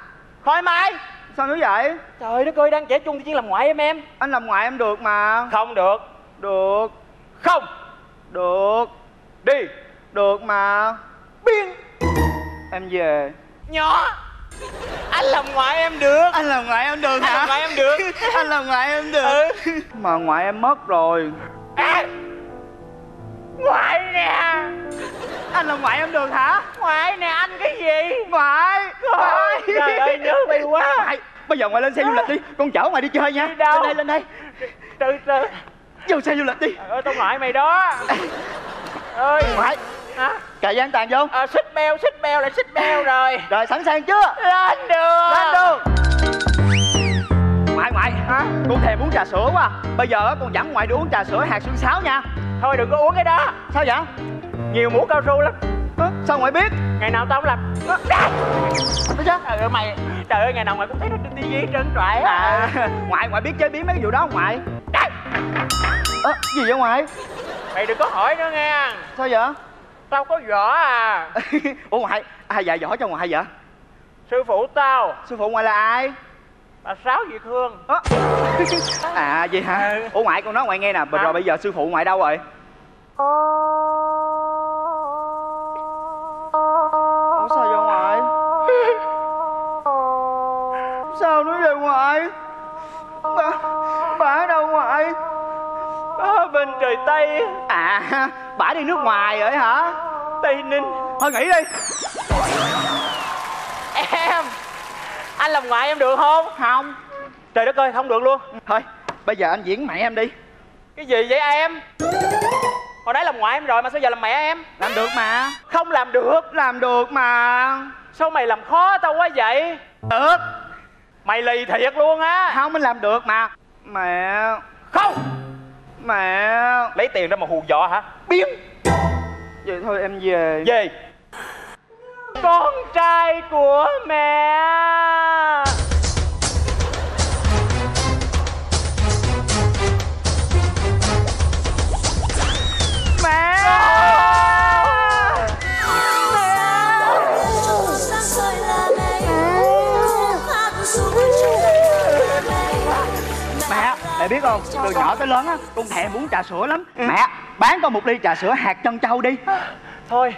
Thôi em ơi. Sao nữa vậy? Trời đất ơi, đang trẻ trung thì chỉ làm ngoại em em. Anh làm ngoại em được mà. Không được. Được. Không. Được. Đi. Được mà. Biên. Em về. Nhỏ. Anh làm ngoại em được. Anh làm ngoại em được hả? Anh làm ngoại em được. Anh làm ngoại em được. Ừ. Mà ngoại em mất rồi. À, ngoại nè. Anh làm ngoại em được hả? Ngoại nè anh cái gì? Ngoại. Ngoại. Trời ơi nhớ mày quá. Ngoại. Bây giờ ngoại lên xe du lịch đi. Con chở ngoại đi chơi nha. Đi đâu? Lên đây, lên đây. Từ từ. Vô xe du lịch đi. Trời ơi tao ngoại mày đó. Ơi. Ngoại. Hả? Cài dây an toàn vô. Ờ à, xích beo, xích beo là xích beo rồi. Rồi sẵn sàng chưa? Lên đường. Lên đường. Ngoại ngoại. Hả? Con thèm uống trà sữa quá. Bây giờ con dẫn ngoại đi uống trà sữa hạt xương sáo nha. Thôi đừng có uống cái đó. Sao vậy? Nhiều mũ cao su lắm. À, sao ngoại biết? Ngày nào tao cũng làm. À, trời ơi mày. Trời ơi ngày nào ngoại cũng thấy nó trên tivi trơn trọi á. À, ngoại ngoại biết chế biến mấy cái vụ đó không ngoại? Trời. À, gì vậy ngoại? Mày đừng có hỏi nữa nghe. Sao vậy? Tao có võ à. Ủa ngoại, ai dạy võ cho ngoại vậy? Sư phụ tao. Sư phụ ngoại là ai? Bà Sáu Việt Hương. À, à vậy hả? Ủa ngoại con nói ngoại nghe nè. Rồi à, bây giờ sư phụ ngoại đâu rồi? Ủa sao vậy ngoại? Sao nữa vậy ngoại? Bà, bà ở đâu ngoại? Bà ở bên trời Tây. À, bà đi nước ngoài rồi hả? Tây Ninh. Thôi nghỉ đi. Em, anh làm ngoại em được không? Không. Trời đất ơi, không được luôn. Thôi, bây giờ anh diễn mẹ em đi. Cái gì vậy em? Hồi nãy làm ngoại em rồi mà sao giờ làm mẹ em? Làm được mà. Không làm được. Làm được mà. Sao mày làm khó tao quá vậy? Được. Mày lì thiệt luôn á. Không, mình làm được mà. Mẹ. Không. Mẹ. Lấy tiền ra mà hù dọa hả? Biến. Vậy thôi em về. Về. Con trai của mẹ. mẹ biết không, từ nhỏ tới lớn á con thèm uống trà sữa lắm. Ừ. Mẹ bán con một ly trà sữa hạt trân châu đi. Thôi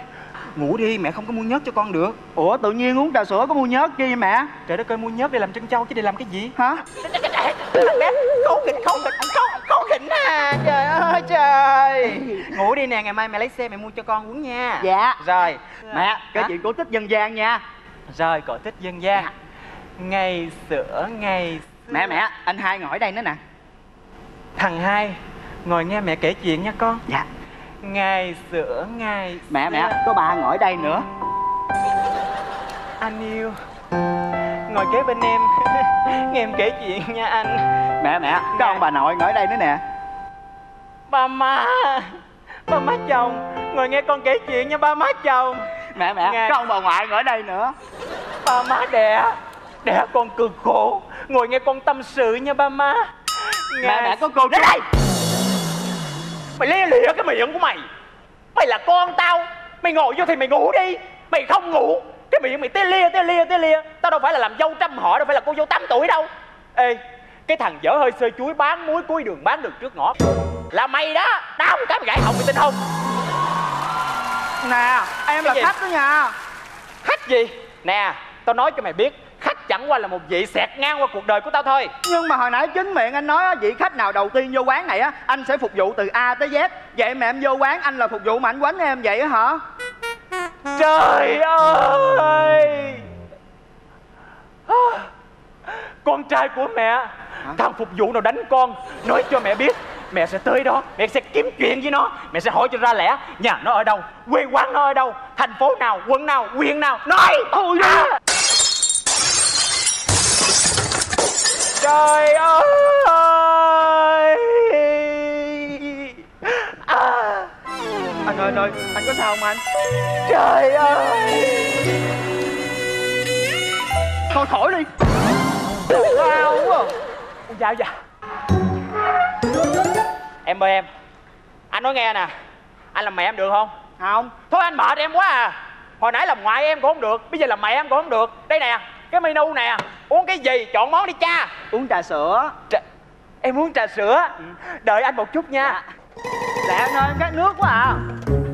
ngủ đi, mẹ không có mua nhớt cho con được. Ủa tự nhiên uống trà sữa có mua nhớt chi vậy mẹ? Trời đất ơi, mua nhớt để làm trân châu chứ để làm cái gì hả? Bé khấu khỉnh khấu khỉnh khấu khấu khỉnh à, trời ơi trời. Ngủ đi nè, ngày mai mẹ lấy xe mẹ mua cho con uống nha. Dạ. Rồi mẹ, cái chuyện cổ tích dân gian nha. Rồi cổ tích dân gian. Ngày xưa ngày xưa. Mẹ mẹ, anh hai ngồi đây nữa nè. Thằng hai ngồi nghe mẹ kể chuyện nha con. Dạ. Ngày xưa ngày mẹ mẹ có bà ngồi đây nữa. Anh yêu ngồi kế bên em nghe em kể chuyện nha anh. Mẹ mẹ có ông bà nội ngồi đây nữa nè. Ba má, ba má chồng ngồi nghe con kể chuyện nha ba má chồng. Mẹ mẹ ngày... có ông bà ngoại ngồi đây nữa. Ba má đẻ, đẻ con cực khổ ngồi nghe con tâm sự nha ba má. Ngày... mẹ mẹ có cô đến đây. Mày lê lịa cái miệng của mày. Mày là con tao, mày ngồi vô thì mày ngủ đi. Mày không ngủ, cái miệng mày tê lia tê lia tê lia. Tao đâu phải là làm dâu trăm họ, đâu phải là cô dâu tám tuổi đâu. Ê, cái thằng dở hơi sơ chuối bán muối cuối đường bán được trước ngõ là mày đó. Tao một cái mày gãy họng mày tin không? Nè, em là khách đó nha. Khách gì? Nè, tao nói cho mày biết, khách chẳng qua là một vị xẹt ngang qua cuộc đời của tao thôi. Nhưng mà hồi nãy chính miệng anh nói vị khách nào đầu tiên vô quán này á, anh sẽ phục vụ từ A tới Z. Vậy mà em vô quán anh là phục vụ mà anh quánh em vậy á hả? Trời ơi, con trai của mẹ hả? Thằng phục vụ nào đánh con, nói cho mẹ biết, mẹ sẽ tới đó, mẹ sẽ kiếm chuyện với nó, mẹ sẽ hỏi cho ra lẽ, nhà nó ở đâu, quê quán nó ở đâu, thành phố nào, quận nào, huyện nào, nói thôi đó. Trời ơi! À. Anh ơi, anh ơi, anh có sao không anh? Trời ơi! Thôi khỏi đi! Wow quá! Dạ, dạ. Em ơi em, anh nói nghe nè, anh làm mẹ em được không? Không. Thôi anh mệt em quá à. Hồi nãy làm ngoại em cũng không được, bây giờ làm mẹ em cũng không được. Đây nè, cái menu nè, uống cái gì, chọn món đi cha. Uống trà sữa. Trà... em uống trà sữa. Ừ. Đợi anh một chút nha. Dạ anh ơi, em khát nước quá à.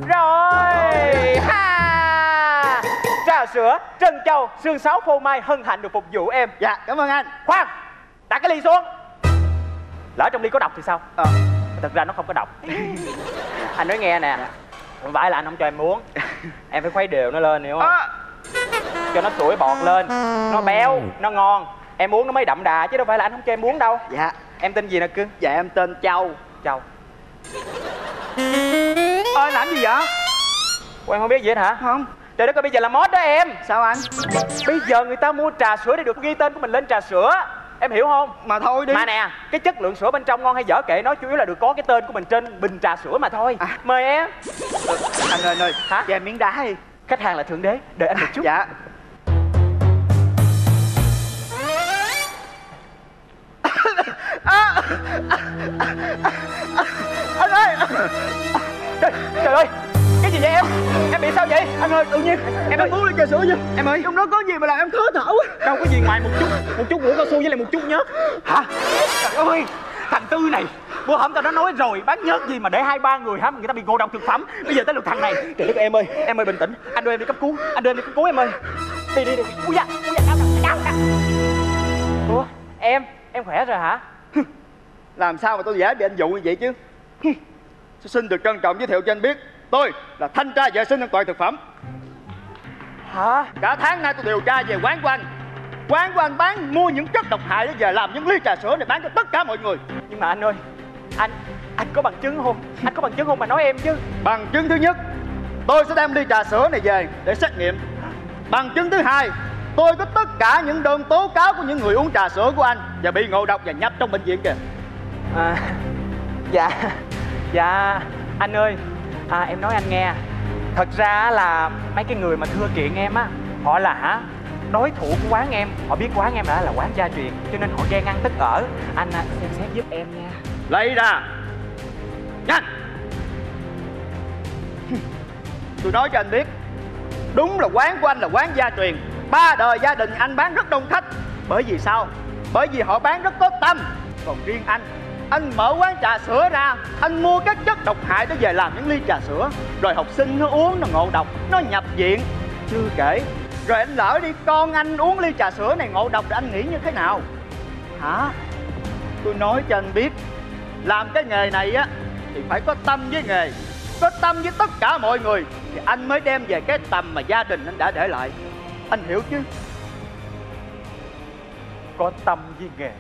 Rồi ha. Trà sữa, trân châu, xương sáo phô mai hân hạnh được phục vụ em. Dạ, cảm ơn anh. Khoan, đặt cái ly xuống. Lỡ trong ly có độc thì sao? Ờ. Thật ra nó không có độc. Anh nói nghe nè, không phải là anh không cho em uống. Em phải khuấy đều nó lên, hiểu không? À. Cho nó sủi bọt lên, nó béo, nó ngon. Em uống nó mới đậm đà chứ đâu phải là anh không cho em uống đâu. Dạ. Em tên gì nè cưng? Dạ em tên Châu. Châu. Ơi làm gì vậy? Ủa em không biết gì hết hả? Không. Trời đất ơi bây giờ là mod đó em. Sao anh? Bây giờ người ta mua trà sữa để được ghi tên của mình lên trà sữa. Em hiểu không? Mà thôi đi. Mà nè, cái chất lượng sữa bên trong ngon hay dở kệ nó, chủ yếu là được có cái tên của mình trên bình trà sữa mà thôi. À. Mời em. Ừ. Anh ơi, ơi. Hả? Cho em miếng đá đi. Khách hàng là thượng đế, đợi anh một chút. Dạ. À, à, à, à, à, anh ơi trời, trời ơi cái gì vậy em? Em bị sao vậy anh ơi? Tự nhiên em đang uống ly trà sữa vậy em ơi, trong đó có gì mà làm em khó thở quá. Đâu có gì ngoài một chút một chút ngũ cao su với lại một chút nhớt hả? Trời ơi thằng Tư này, bữa hổm tao đã nói rồi, bán nhớt gì mà để hai ba người hả, mà người ta bị ngộ độc thực phẩm. Bây giờ tới lượt thằng này. Trời đất em ơi, em ơi bình tĩnh, anh đưa em đi cấp cứu, anh đưa em đi cấp cứu em ơi. Đi đi đi. Ui da, ui da, đau, đau, đau. Ủa em em khỏe rồi hả? Làm sao mà tôi dễ bị anh dụ như vậy chứ? Tôi xin được trân trọng giới thiệu cho anh biết, tôi là thanh tra vệ sinh an toàn thực phẩm. Hả? Cả tháng nay tôi điều tra về quán của anh. Quán của anh bán mua những chất độc hại để về làm những ly trà sữa này bán cho tất cả mọi người. Nhưng mà anh ơi, anh anh có bằng chứng không? Anh có bằng chứng không mà nói em chứ? Bằng chứng thứ nhất, tôi sẽ đem ly trà sữa này về để xét nghiệm. Bằng chứng thứ hai, tôi có tất cả những đơn tố cáo của những người uống trà sữa của anh và bị ngộ độc và nhập trong bệnh viện kìa. À, dạ dạ anh ơi, à, em nói anh nghe, thật ra là mấy cái người mà thưa kiện em á, họ là đối thủ của quán em, họ biết quán em đã là quán gia truyền cho nên họ ghen ăn tức ở. Anh à, xem xét giúp em nha. Lấy ra nhanh. Tôi nói cho anh biết, đúng là quán của anh là quán gia truyền, ba đời gia đình anh bán rất đông khách. Bởi vì sao? Bởi vì họ bán rất có tâm. Còn riêng anh anh mở quán trà sữa ra, anh mua các chất độc hại để về làm những ly trà sữa, rồi học sinh nó uống nó ngộ độc, nó nhập viện. Chưa kể, rồi anh lỡ đi con anh uống ly trà sữa này ngộ độc, rồi anh nghĩ như thế nào? Hả? Tôi nói cho anh biết, làm cái nghề này á thì phải có tâm với nghề, có tâm với tất cả mọi người thì anh mới đem về cái tầm mà gia đình anh đã để lại. Anh hiểu chứ? Có tâm với nghề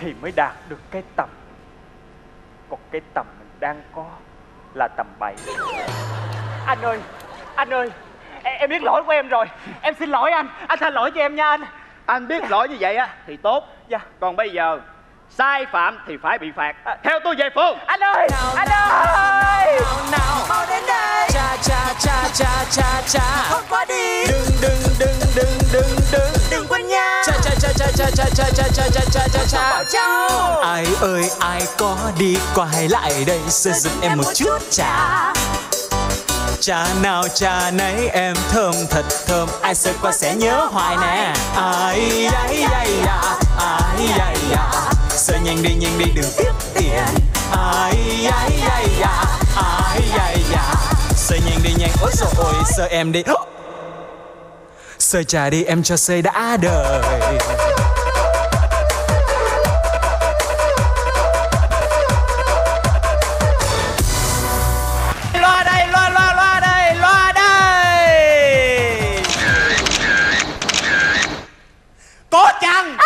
thì mới đạt được cái tầm. Còn cái tầm mình đang có là tầm bậy. Anh ơi, anh ơi, em biết lỗi của em rồi. Em xin lỗi anh, anh tha lỗi cho em nha anh. Anh biết lỗi như vậy á thì tốt. Dạ. Còn bây giờ sai phạm thì phải bị phạt. À, theo tôi về phường. Anh ơi, nào, anh nào, ơi. Mau đến đây. Cha cha cha cha cha cha. Không có đi. Đừng đừng đừng đừng đừng đừng. Đừng quên nha. Cha cha cha cha cha cha cha cha cha cha cha cha cha cha. Ai ơi ai có đi qua hay lại đây xây dựng em một chút trà. Trà nào trà nấy em thơm thật thơm, ai sẽ qua sẽ nhớ hoài nè. Ai ai ai ai ai ai. Sợ nhanh đi nhanh đi đừng tiếc tiền. Ai ai ai ai ai ai. Sợ nhanh đi nhanh ôi dồi ôi sợ em đi. Sơi trà đi em cho xây đã đời. Loa đây, loa loa loa đây, loa đây. Có chăng?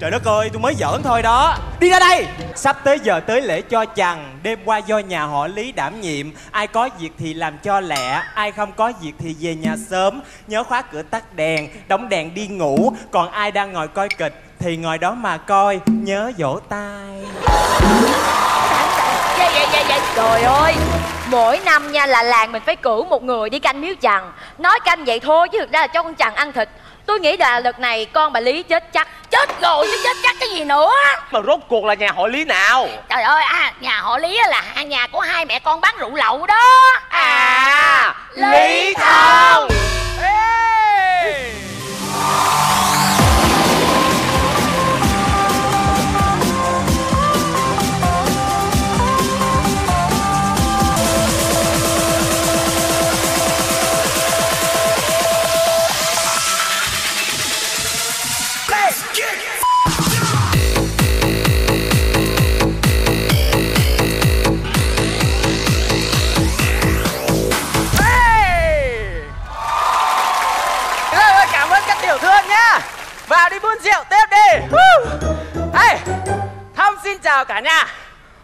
Trời đất ơi, tôi mới giỡn thôi đó. Đi ra đây. Sắp tới giờ tới lễ cho chằn. Đêm qua do nhà họ Lý đảm nhiệm. Ai có việc thì làm cho lẹ, ai không có việc thì về nhà sớm. Nhớ khóa cửa tắt đèn, đóng đèn đi ngủ. Còn ai đang ngồi coi kịch thì ngồi đó mà coi. Nhớ vỗ tay. Dạ, dạ, dạ, dạ. Trời ơi, mỗi năm nha là làng mình phải cử một người đi canh miếu chằn. Nói canh vậy thôi chứ thực ra là cho con chằn ăn thịt. Tôi nghĩ là đợt này con bà Lý chết chắc. Chết rồi chứ chết chắc cái gì nữa. Mà rốt cuộc là nhà họ Lý nào? Trời ơi, à, nhà họ Lý là nhà của hai mẹ con bán rượu lậu đó. À, Lý Thông. Ê! Vào đi buôn rượu tiếp đi. Hey, Thông xin chào cả nhà.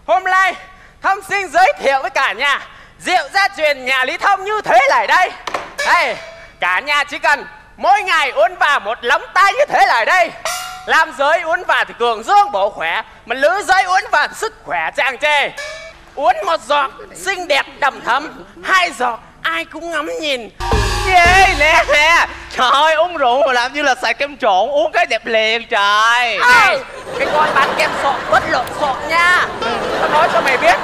Hôm nay Thông xin giới thiệu với cả nhà rượu gia truyền nhà Lý Thông như thế này đây. Hey, cả nhà chỉ cần mỗi ngày uống vào một lóng tay như thế này đây. Làm giới uống vào thì cường dương bổ khỏe, mà lứa giới uống vào sức khỏe chàng chê. Uống một giọt xinh đẹp đầm thấm, hai giọt ai cũng ngắm nhìn. Nè nè nè, trời ơi uống rượu mà làm như là xài kem trộn, uống cái đẹp liền trời. Này, cái coi bán kem sọ bất lộn sọ nha. Tao nói cho mày biết,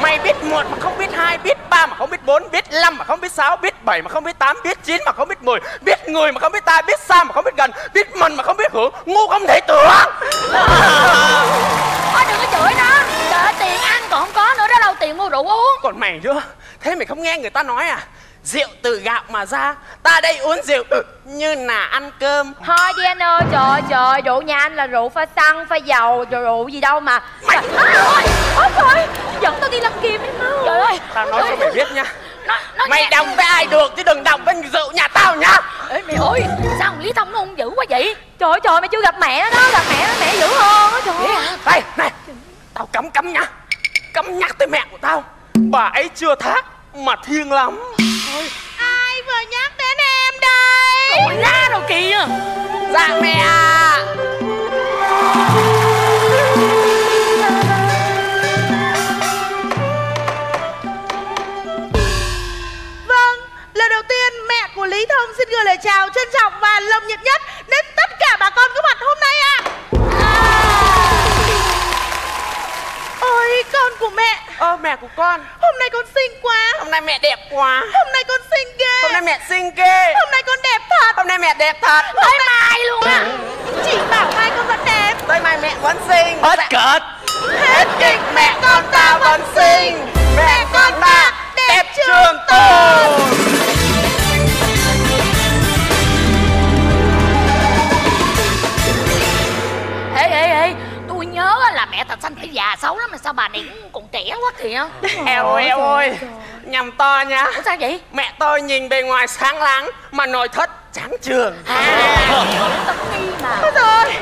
mày biết một mà không biết hai, biết ba mà không biết bốn, biết năm mà không biết sáu, biết bảy mà không biết tám, biết chín mà không biết mười, biết người mà không biết ta, biết xa mà không biết gần, biết mình mà không biết hưởng, ngu không thể tưởng. Thôi đừng có chửi nó, trời tiền ăn còn không có nữa đó đâu, tiền mua rượu uống. Còn mày nữa, thế mày không nghe người ta nói à? Rượu từ gạo mà ra, ta đây uống rượu như là ăn cơm. Thôi đi anh ơi, trời trời, rượu nhà anh là rượu pha xăng, pha dầu, rồi rượu gì đâu mà. Mày ơi, ôi trời, dẫn tao đi làm kim em ơi. Trời ơi, tao nói cho mày biết nha. Nó, nó mày đồng với ai được chứ đừng đồng với rượu nhà tao nha. Ê mày ơi, sao Lý Thông nó hung dữ quá vậy? Trời trời, mày chưa gặp mẹ nó đó, gặp mẹ nó mẹ dữ hơn á trời. Đây, này, tao cấm cấm nha, cấm nhắc tới mẹ của tao. Bà ấy chưa thác mà thiêng lắm. Ai vừa nhắc đến em đây? Ôi ra rồi kìa. Dạ mẹ à. Vâng, lần đầu tiên mẹ của Lý Thông xin gửi lời chào trân trọng và nồng nhiệt nhất đến tất cả bà con có mặt hôm nay ạ. à. à. Ôi con của mẹ. Ơ mẹ của con, hôm nay con xinh quá. Hôm nay mẹ đẹp quá. Hôm nay con xinh ghê. Hôm nay mẹ xinh ghê. Hôm nay con đẹp thật. Hôm nay mẹ đẹp thật. Ôi mai luôn á. Chị bảo mai con vẫn đẹp. Tới mai mẹ vẫn xinh. Hết cợt. Hết kịch mẹ con ta vẫn xinh. Mẹ con ta đẹp trường tồn. Ê ê ê, tôi nhớ là mẹ Thạch Sanh phải già xấu lắm mà sao bà này còn trẻ quá kìa. Eo eo ơi, nhầm to nha. Ủa sao vậy? Mẹ tôi nhìn bề ngoài sáng láng mà nội thất trắng trường. À, tấm nghi mà. Thôi rồi.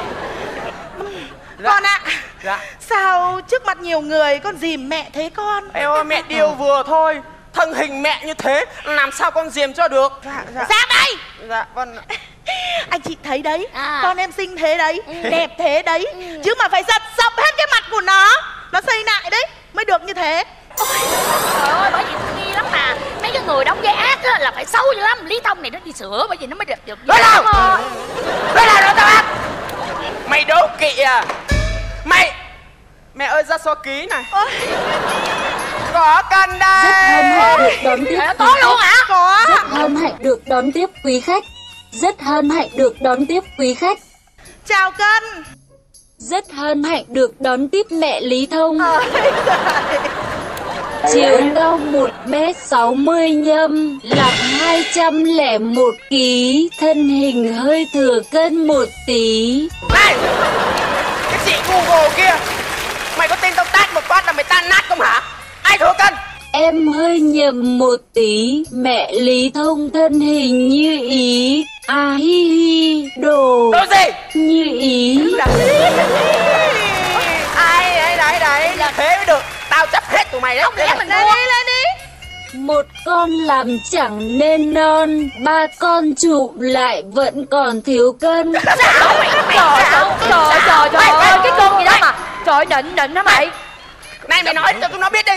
Con ạ, à, dạ. Sao trước mặt nhiều người con dìm mẹ thế con? Eo ơi, mẹ điều vừa thôi. Thân hình mẹ như thế, làm sao con dìm cho được? Dạ, dạ. Ra đây! Dạ, con ạ. Anh chị thấy đấy, à. Con em xinh thế đấy, ừ. Đẹp thế đấy, ừ. Chứ mà phải giật sập hết cái mặt của nó. Nó xây lại đấy, mới được như thế. Ôi, trời ơi, bởi vì tôi nghi lắm mà. Mấy cái người đóng vai ác á, là phải xấu dữ lắm. Lý Thông này nó đi sửa, bởi vì nó mới đẹp được. Nói đâu! Nói đâu đâu tao ác! Mày đố kỵ à? Mày! Mẹ ơi, ra số ký này. Ôi. Có con đây. Rất hân hạnh được đón tiếp. Có luôn hả? Có. Rất hân hạnh được đón tiếp quý khách. Rất hân hạnh được đón tiếp quý khách. Chào con. Rất hân hạnh được đón tiếp mẹ Lý Thông. Ôi, chiều cao một mét sáu mươi nhâm, nặng hai trăm lẻ một ki lô gam, thân hình hơi thừa cân một tí. Này! Cái chị Google kia, mày có tin tao tát một phát là mày tan nát không hả? Ai thừa cân? Em hơi nhầm một tí, mẹ Lý Thông thân hình như ý. À hi hi, đồ. Đồ gì? Như ý. Ai đấy đấy đấy, là thế mới được. Tao chấp hết tụi mày đấy. Không lẽ mình lên đi, lên đi. Một con làm chẳng nên non, ba con chụp lại vẫn còn thiếu cân. Trời trời trời trời, cái con gì đó mà. Trời định định hả mày? Này mày nói cho tụi nó biết đi.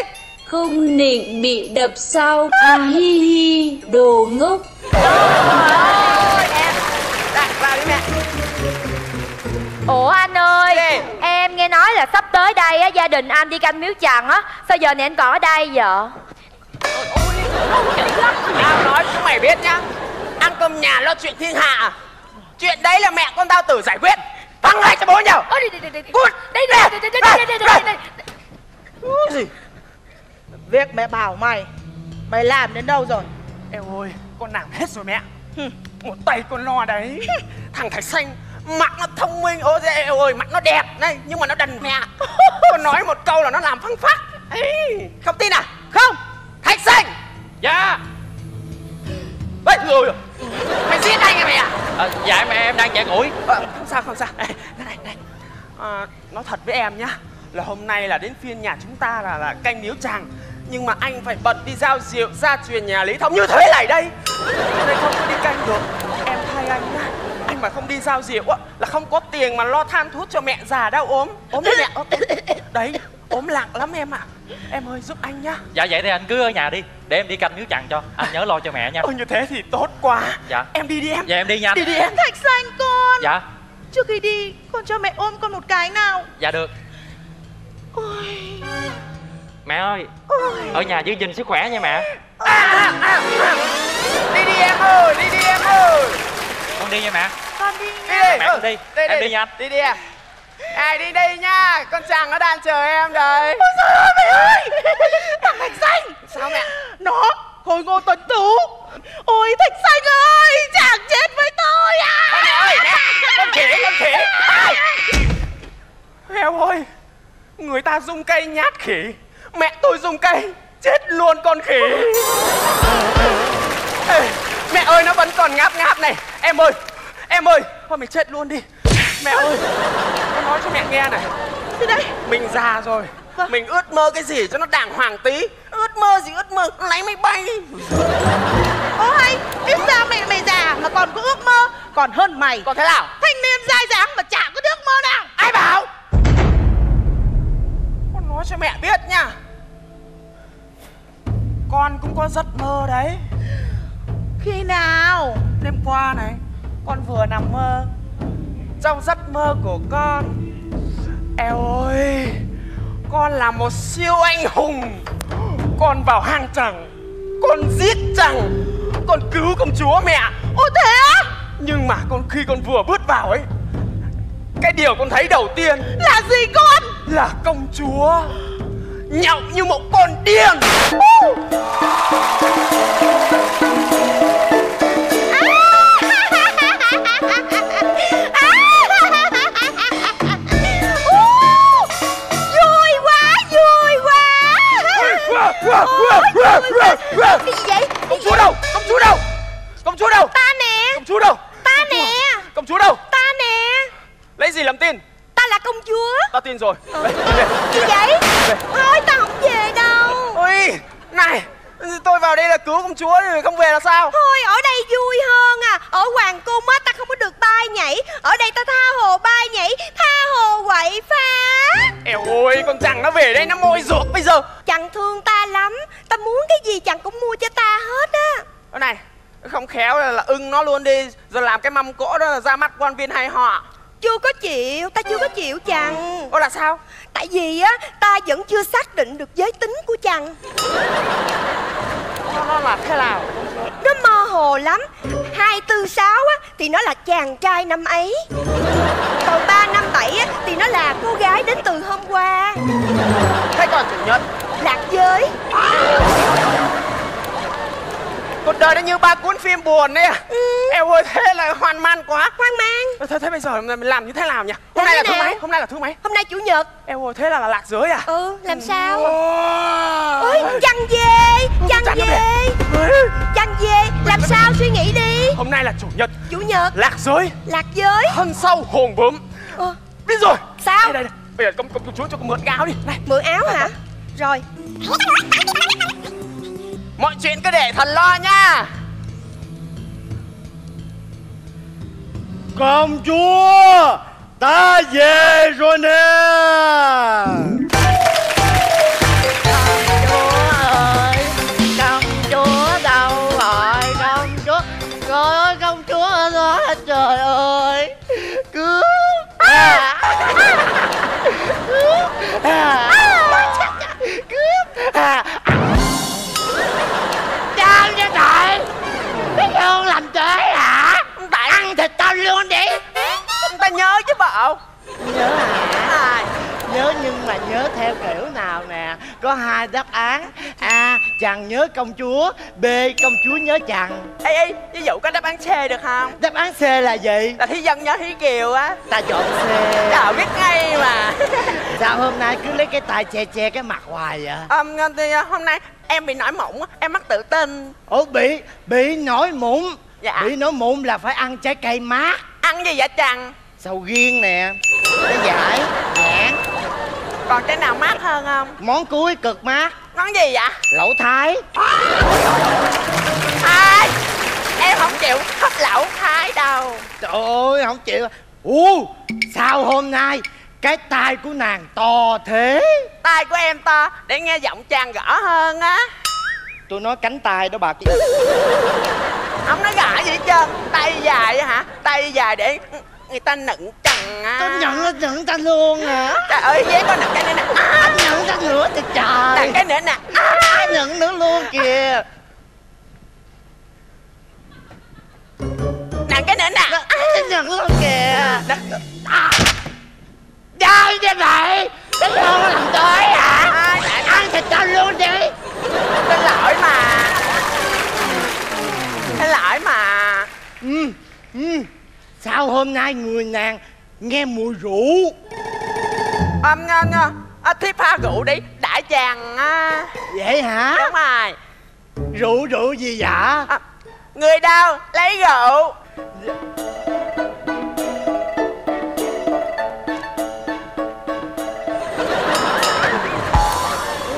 Không định bị đập sau. À hi hi, đồ ngốc. Ôi em. Đặt vào đi mẹ. Ủa anh ơi, em nghe nói là sắp tới đây á, gia đình anh đi canh miếu Chằn á, sao giờ này anh còn ở đây vậy? Ôi, tao nói cho mày biết nhá, ăn cơm nhà lo chuyện thiên hạ, chuyện đấy là mẹ con tao tự giải quyết. Thắng ngay cho bố nhau. Đi đi đi đi. Đây đây đây đây đây đây. Gì? Việc mẹ bảo mày, mày làm đến đâu rồi? Em ơi, con làm hết rồi mẹ. Một tay con lo đấy. Thằng Thạch Sanh mặt nó thông minh, ôi eo ơi, mặt nó đẹp này, nhưng mà nó đần mẹ. Con nói một câu là nó làm phăng phắc. Ê, không tin à? Không. Thạch Sanh. Dạ. Ê, người rồi. Mày giết anh à mày à? À dạ em, em đang chạy ủi. À, không sao không sao. Ê, này này. À, nói thật với em nhá, là hôm nay là đến phiên nhà chúng ta là là canh miếu Chàng, nhưng mà anh phải bận đi giao diệu gia truyền nhà Lý Thông như thế này đây, cho nên không có đi canh được. Em thay anh nhá. Anh mà không đi giao diệu á là không có tiền mà lo than thuốc cho mẹ già đau ốm. Ốm mẹ ốm. Đấy, ốm nặng lắm em ạ. À. Em ơi giúp anh nhá. Dạ vậy thì anh cứ ở nhà đi, để em đi canh miếu Chằn cho. Anh nhớ lo cho mẹ nha. Ôi như thế thì tốt quá. Dạ. Em đi đi em. Dạ em đi nha. Đi đi em. Thạch Sanh con. Dạ. Trước khi đi con cho mẹ ôm con một cái nào. Dạ được. Ôi. Mẹ ơi. Ôi. Ở nhà giữ gìn sức khỏe nha mẹ. À, à, à. Đi đi em ơi, đi đi em ơi. Con đi nha mẹ. Con đi nha. Mẹ con đi. Đi, em đi nha. Đi đi em. Ai đi đây nha, con Chàng nó đang chờ em đấy. Ôi trời ơi mẹ ơi. Thằng Thạch Sanh. Sao mẹ? Nó khôi ngô tuấn tú. Ôi Thạch Sanh ơi, Chàng chết với tôi à. Con mẹ ơi, mẹ. Con khỉ, con khỉ. Em ơi, người ta dùng cây nhát khỉ, mẹ tôi dùng cây chết luôn con khỉ. Ê, mẹ ơi nó vẫn còn ngáp ngáp này. Em ơi, em ơi, thôi mình chết luôn đi. Mẹ ơi, con nói cho mẹ nghe này. Thế đấy, mình già rồi, vâng. Mình ước mơ cái gì cho nó đàng hoàng tí. Ước mơ gì ước mơ, lấy máy bay. Ô hay, biết sao mẹ mày già mà còn có ước mơ. Còn hơn mày. Còn thế nào? Thanh niên dai dáng mà chả có ước mơ nào. Ai bảo? Nói cho mẹ biết nha, con cũng có giấc mơ đấy. Khi nào? Đêm qua này, con vừa nằm mơ. Trong giấc mơ của con, eo ơi, con là một siêu anh hùng. Con vào hang Chằn, con giết Chằn, con cứu công chúa mẹ. Ô thế á? Nhưng mà con khi con vừa bước vào ấy, Cái điều con thấy đầu tiên là gì con? Là công chúa nhậu như một con điên. Cái gì vậy? Công chúa đâu? Công chúa đâu? Công chúa đâu? Ta nè. Công chúa đâu? Ta nè. Công chúa đâu? Ta nè. Lấy gì làm tin? Ta là công chúa. Ta tin rồi. Gì vậy? Thôi ta không về đâu. Ôi, này, tôi vào đây là cứu công chúa rồi không về là sao? Thôi ở đây vui hơn à. Ở hoàng cung á ta không có được bay nhảy. Ở đây ta tha hồ bay nhảy, tha hồ quậy phá. Eo ôi, con Chằn nó về đây nó môi ruột bây giờ. Chằn thương ta lắm. Ta muốn cái gì Chằn cũng mua cho ta hết á. Ở này, không khéo là, là ưng nó luôn đi. Rồi làm cái mâm cỗ đó là ra mắt quan viên hay họ. Chưa có chịu, ta chưa có chịu Chằn. Ô là sao? Tại vì á, ta vẫn chưa xác định được giới tính của Chằn. Nó là thế nào? Nó mơ hồ lắm. Hai tư sáu á, thì nó là chàng trai năm ấy. Còn ba năm bảy á, thì nó là cô gái đến từ hôm qua. Thế còn chủ nhân? Lạc giới. Cuộc đời nó như ba cuốn phim buồn đấy à? Ừ. Em ơi thế là hoang man quá. Hoang man. Thế, thế bây giờ mình làm như thế nào nhỉ? Hôm nay là thứ mấy? Hôm nay là thứ mấy? Hôm nay chủ nhật. Em ơi thế là, là lạc giới à? Ừ làm sao? Ôi ừ. Chằn về, Chằn về, Chằn về. Làm sao suy nghĩ đi. Hôm nay là chủ nhật. Chủ nhật. Lạc giới. Lạc giới. Thân sau hồn bướm. Ừ. Biết rồi. Sao? Đây, đây, đây. Bây giờ công, công, công chúa cho con mượn áo đi. Này. Mượn áo hả? Rồi. Mọi chuyện cứ để thần lo nha. Công chúa, ta về rồi nè. Công chúa ơi, công chúa đâu rồi? Công chúa, có công chúa đó, trời ơi. Cứu à. Cứu à. Cứu à. Hương làm thế hả? Tại ăn thịt tao luôn đi. Ta nhớ chứ bộ. Nhớ hả? Nhớ nhưng mà nhớ theo kiểu nào nè. Có hai đáp án. A. Chằn nhớ công chúa. B. Công chúa nhớ Chằn. Ê ê, ví dụ có đáp án C được không? Đáp án C là gì? Là Thí Dân nhớ Thí Kiều á. Ta chọn C. Trời biết ngay mà. Sao hôm nay cứ lấy cái tay che che cái mặt hoài vậy? Ờm, hôm nay em bị nổi mụn, em mắc tự tin. Ủa bị, bị nổi mụn? Dạ. Bị nổi mụn là phải ăn trái cây mát. Ăn gì vậy Chằn? Sầu riêng nè, cái dải, nhãn. Còn cái nào mát hơn không? Món cuối cực mát. Món gì vậy? Lẩu Thái. Ai? Em không chịu hấp lẩu Thái đâu. Trời ơi, không chịu. Ủa, sao hôm nay cái tai của nàng to thế? Tai của em to để nghe giọng Chằn rõ hơn á. Tôi nói cánh tay đó bà. Không nói rõ gì hết trơn. Tay dài hả? Tay dài để người ta nựng Chằn á. Tôi nhận nựng ta luôn hả? Trời ơi dễ có nựng cái nữa nè. Anh nhận ta nữa thì trời. Nựng cái nữa nè. Ai nhận nữa luôn kìa. Nựng cái nữa nè. Anh nhận luôn kìa. Sao như vậy? Cái con làm tới hả? À, ăn thịt tao luôn đi. Xin lỗi mà. Xin lỗi mà. Ừ, ừ. Sao hôm nay người nàng nghe mùi rượu? Âm à, à, à, thiếp pha rượu đi, đại Chằn à. Vậy hả? Đúng rồi. Rượu rượu gì vậy? À, người đâu lấy rượu?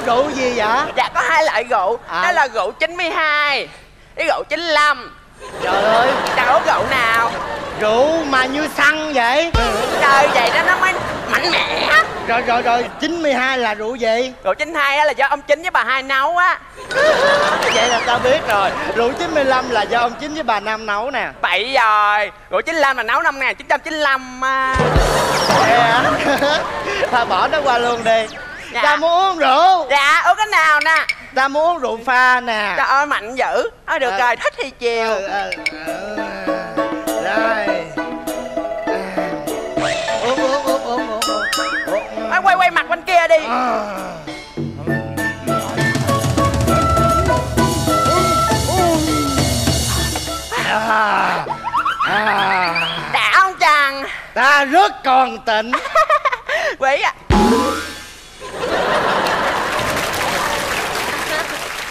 Rượu gì vậy? Dạ có hai loại rượu à. Đó là rượu chín mươi hai với rượu chín mươi lăm. Trời ơi, trời ơi rượu nào? Rượu mà như xăng vậy. Trời vậy đó nó mới mạnh mẽ. Rồi rồi rồi, chín mươi hai là rượu gì? Rượu chín mươi hai là do ông Chính với bà Hai nấu á. Vậy là tao biết rồi. Rượu chín mươi lăm là do ông Chính với bà Năm nấu nè. Bậy rồi. Rượu chín mươi lăm là nấu năm một chín chín lăm à. Thôi bỏ nó qua luôn đi. Dạ. Ta muốn uống rượu. Dạ uống cái nào nè? Ta muốn uống rượu pha nè. Trời ơi mạnh dữ. Thôi được à, rồi thích thì chiều. Rồi à, à, à, à. À, uống đi. À, à. Đã ông chàng, ta rất còn tỉnh. Quỷ à.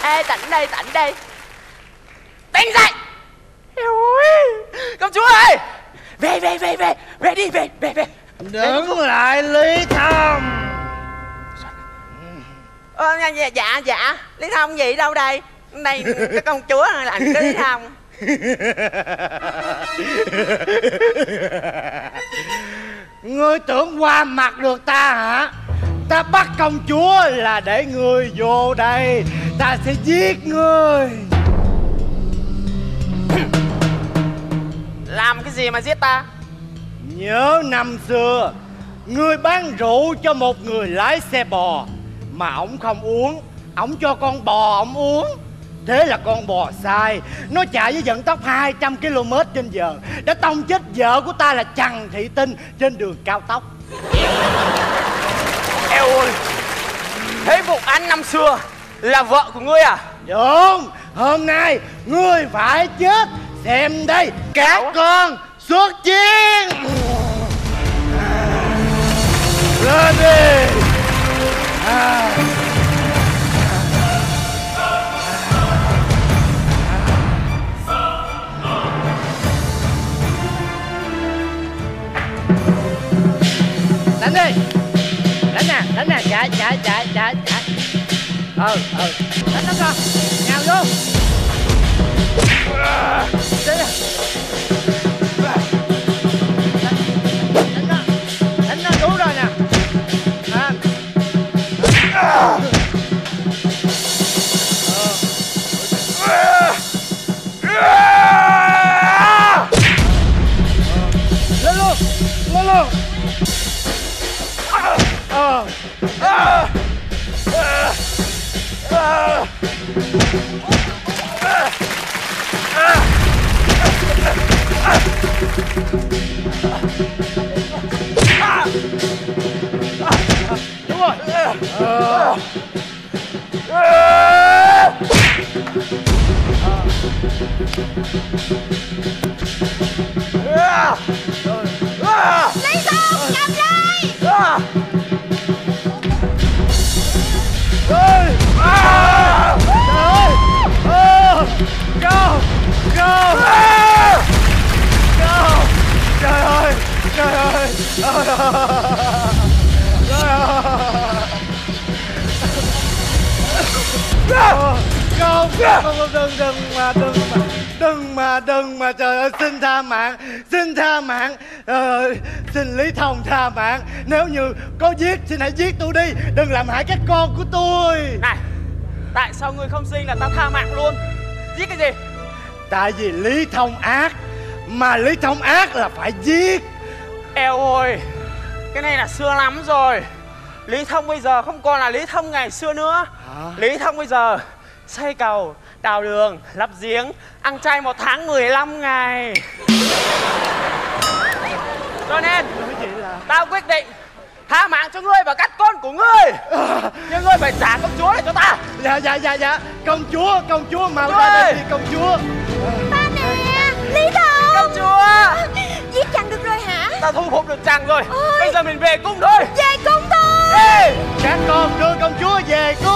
Ê, tỉnh đây, tỉnh đây. Tỉnh dậy. Công chúa ơi, về về về về về đi, về về về. Đứng về, lại Lý Thông. Ờ, dạ dạ dạ Lý Thông gì đâu đây, đây cái công chúa làm cái Lý Thông. Ngươi tưởng qua mặt được ta hả? Ta bắt công chúa là để ngươi vô đây, ta sẽ giết ngươi. Làm cái gì mà giết ta? Nhớ năm xưa ngươi bán rượu cho một người lái xe bò, mà ổng không uống, ổng cho con bò ổng uống. Thế là con bò sai, nó chạy với vận tốc hai trăm ki lô mét trên giờ, đã tông chết vợ của ta là Chằn Thị Tinh trên đường cao tốc. Eo ơi, thế vụ anh năm xưa là vợ của ngươi à? Đúng, hôm nay ngươi phải chết. Xem đây, các con xuất chiến. Lên đi. À. Đánh đi, đánh nè, đánh nè, chạy, chạy, chạy, chạy, chạy. Ừ, ừ, đánh nó con, nhào vô. Đánh nè, đánh nó, đánh nó đủ rồi nè. À. À. À. Lên luôn, lên luôn. Ờ à, à, à, à, à. Đúng rồi. Ờ à. À. À. Lấy xong, cầm lấy. À. Trời ơi, trời ơi, trời ơi. Không, không, đừng, đừng mà, đừng mà, đừng mà, đừng mà, trời ơi, xin tha mạng, xin tha mạng, ờ, xin Lý Thông tha mạng. Nếu như có giết, xin hãy giết tôi đi, đừng làm hại các con của tôi. Này, tại sao ngươi không xin là ta tha mạng luôn? Giết cái gì? Tại vì Lý Thông ác, mà Lý Thông ác là phải giết. Eo ôi, cái này là xưa lắm rồi. Lý Thông bây giờ không còn là Lý Thông ngày xưa nữa. Hả? Lý Thông bây giờ xây cầu, đào đường, lắp giếng, ăn chay một tháng mười lăm ngày. Cho nên là... tao quyết định tha mạng cho ngươi và cắt con của ngươi. À. Nhưng ngươi phải trả công chúa này cho ta. Dạ dạ dạ dạ công chúa, công chúa mau ra đây đi công chúa. Ba nè, Lý Thông. Công chúa, giết Chằn được rồi hả? Ta thu phục được Chằn rồi. Ôi. Bây giờ mình về cung thôi. Về cung thôi. Ê, các con đưa công chúa về cung.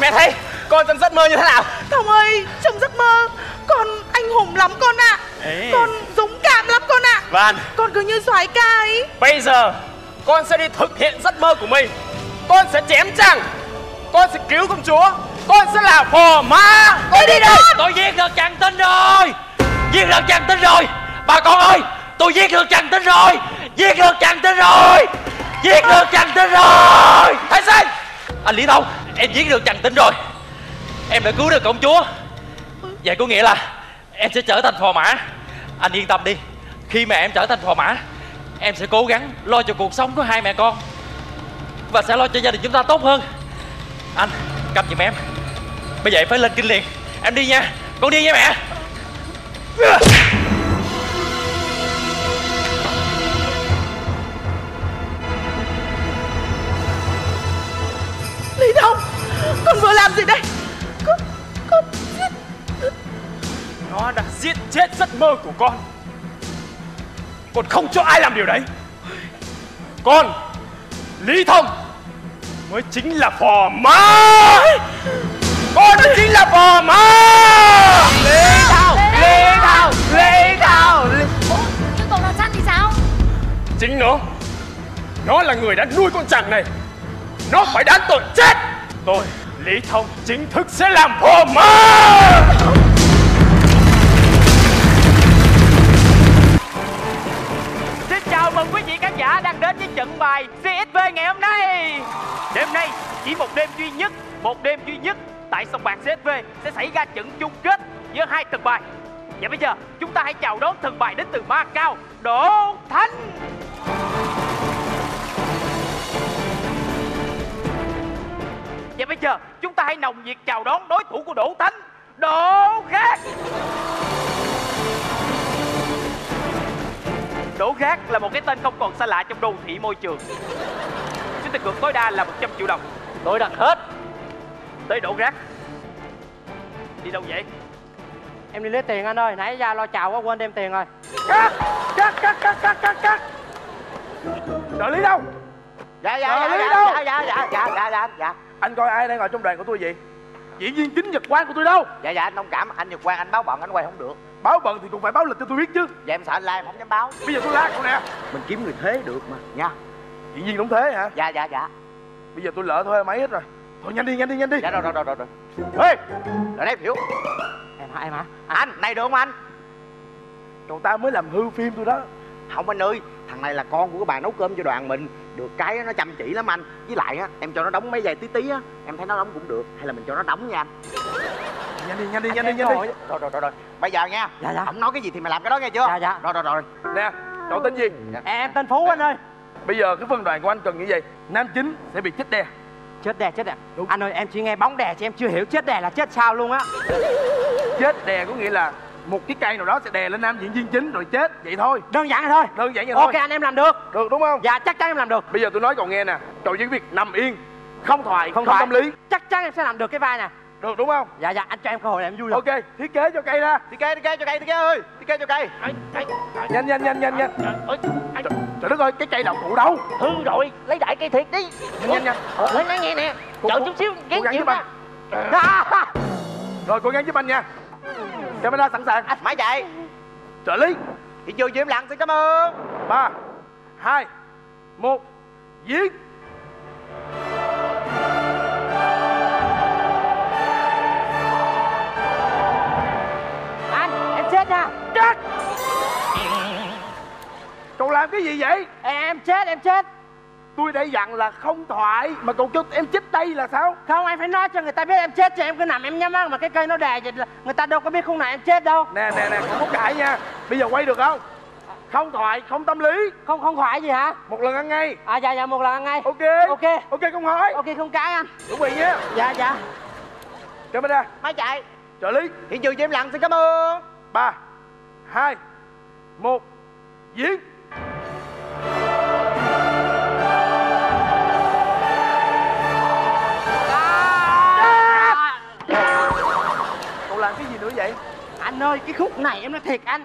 Mẹ thấy con trong giấc mơ như thế nào? Thông ơi, trong giấc mơ con anh hùng lắm con ạ. À. Con dũng cảm lắm con ạ. À. Vâng. Con cứ như soái ca ấy. Bây giờ con sẽ đi thực hiện giấc mơ của mình. Con sẽ chém Chằn, con sẽ cứu công chúa, con sẽ là phò má. Con đi, đi đây. Tôi giết được Chằn Tinh rồi. Giết được Chằn Tinh rồi. Bà con ơi, tôi giết được Chằn Tinh rồi. Giết được Chằn Tinh rồi. Giết được Chằn Tinh rồi. Thạch Sanh. Anh Lý Thông, em giết được Chằn Thị Tinh rồi. Em đã cứu được công chúa. Vậy có nghĩa là em sẽ trở thành phò mã. Anh yên tâm đi. Khi mà em trở thành phò mã, em sẽ cố gắng lo cho cuộc sống của hai mẹ con và sẽ lo cho gia đình chúng ta tốt hơn. Anh, cầm giùm em. Bây giờ em phải lên kinh liền. Em đi nha. Con đi nha mẹ. Lý Thông, con vừa làm gì đây? Con... con... Nó đã giết chết giấc mơ của con. Con không cho ai làm điều đấy. Con, Lý Thông, mới chính là phò mã. Con mới chính là phò mã. Lý Thông, Lý Thông, Lý Thông. Ủa, nhưng cậu là Chằn thì sao? Chính nó, nó là người đã nuôi con Chằn này. Nó phải đáng tội chết. Tôi, Lý Thông, chính thức sẽ làm phò mã. Chào mừng quý vị khán giả đang đến với trận bài xê ích vê ngày hôm nay. Đêm nay chỉ một đêm duy nhất, một đêm duy nhất tại sòng bạc xê ích vê sẽ xảy ra trận chung kết giữa hai thần bài. Và bây giờ chúng ta hãy chào đón thần bài đến từ Macau, Đỗ Thánh. Và bây giờ chúng ta hãy nồng nhiệt chào đón đối thủ của Đỗ Thánh, Đỗ Khánh. Đỗ Gác là một cái tên không còn xa lạ trong đô thị môi trường. Số tiền cược tối đa là một trăm triệu đồng. Tôi đặt hết tới Đỗ Gác. Đi đâu vậy? Em đi lấy tiền anh ơi. Nãy ra lo chào quá quên đem tiền rồi. Cắt, cắt, cắt, cắt, cắt, cắt, cắt. Trợ lý đâu? Dạ, dạ, dạ, dạ, đâu? Dạ, dạ, dạ, dạ, dạ, dạ, dạ. Anh coi ai đang ngồi trong đoàn của tôi vậy? Diễn viên chính Nhật Quang của tôi đâu? Dạ, dạ, anh thông cảm. Anh Nhật Quang, anh báo bận, anh quay không được. Báo bận thì cũng phải báo lịch cho tôi biết chứ. Dạ em sợ anh la em không dám báo. Bây giờ tôi la cậu nè. Mình kiếm người thế được mà nha. Diễn viên đóng thế hả? Dạ dạ dạ. Bây giờ tôi lỡ thuê máy hết rồi. Thôi nhanh đi nhanh đi nhanh đi. Dạ rồi rồi rồi rồi rồi. Ê, lại đây Hiểu. Em hả em hả? À, anh này được không anh? Cậu ta mới làm hư phim tôi đó. Không anh ơi, thằng này là con của cái bà nấu cơm cho đoàn mình. Được cái nó chăm chỉ lắm anh. Với lại á, em cho nó đóng mấy giây tí tí á, em thấy nó đóng cũng được. Hay là mình cho nó đóng nha anh. Nhanh đi nhanh đi nhanh đi nhanh đi. Rồi rồi rồi rồi. Bây giờ nha. Dạ dạ. Không nói cái gì thì mày làm cái đó nghe chưa? Dạ dạ. Rồi rồi rồi. Nè, cậu tên gì? Em tên Phú anh ơi. Bây giờ cái phân đoàn của anh cần như vậy, nam chính sẽ bị chết đè. Chết đè chết đè. Anh ơi em chỉ nghe bóng đè chứ em chưa hiểu chết đè là chết sao luôn á. Chết đè có nghĩa là một cái cây nào đó sẽ đè lên nam diễn viên chính rồi chết vậy thôi. Đơn giản vậy thôi. Đơn giản vậy thôi. Ok anh em làm được. Được đúng không? Dạ chắc chắn em làm được. Bây giờ tôi nói cậu nghe nè, cậu với việc nằm yên, không thoại, không tâm lý. Chắc chắn em sẽ làm được cái vai nè. Được đúng không? Dạ dạ anh cho em cơ hội làm vui rồi. Ok, thiết kế cho cây ra. Thiết kế thiết kế cho cây thiết kế ơi. Thiết kế cho cây. Nhanh nhanh nhanh nhanh nhanh. Trời đất ơi, cái cây đậu cụ đâu? Hư rồi, lấy đại cây thiệt đi. Nhanh nhanh. Lấy nó nghe nè. Chờ chút xíu kiếm chịu mà. Rồi cố gắng giúp anh nha. Camera sẵn sàng. Máy chạy. Trợ lý, đi vô dưới em lặng xin cảm ơn. ba hai một diễn. Chết. Cậu làm cái gì vậy? Em chết em chết. Tôi đã dặn là không thoại mà cậu cho em chết đây là sao? Không em phải nói cho người ta biết em chết chứ em cứ nằm em nhắm mắt mà cái cây nó đè vậy là người ta đâu có biết khung nào em chết đâu. Nè nè nè, không có cãi nha. Bây giờ quay được không? Không thoại, không tâm lý. Không không thoại gì hả? Một lần ăn ngay. À dạ dạ một lần ăn ngay. Ok ok ok không hỏi. Ok không cãi anh. Chuẩn bị nhé. Dạ dạ. Camera. Máy chạy. Trợ lý. Hiện trường cho em lặng xin cảm ơn. Ba. Hai, một, diễn. Cậu làm cái gì nữa vậy? Anh ơi, cái khúc này em nói thiệt anh.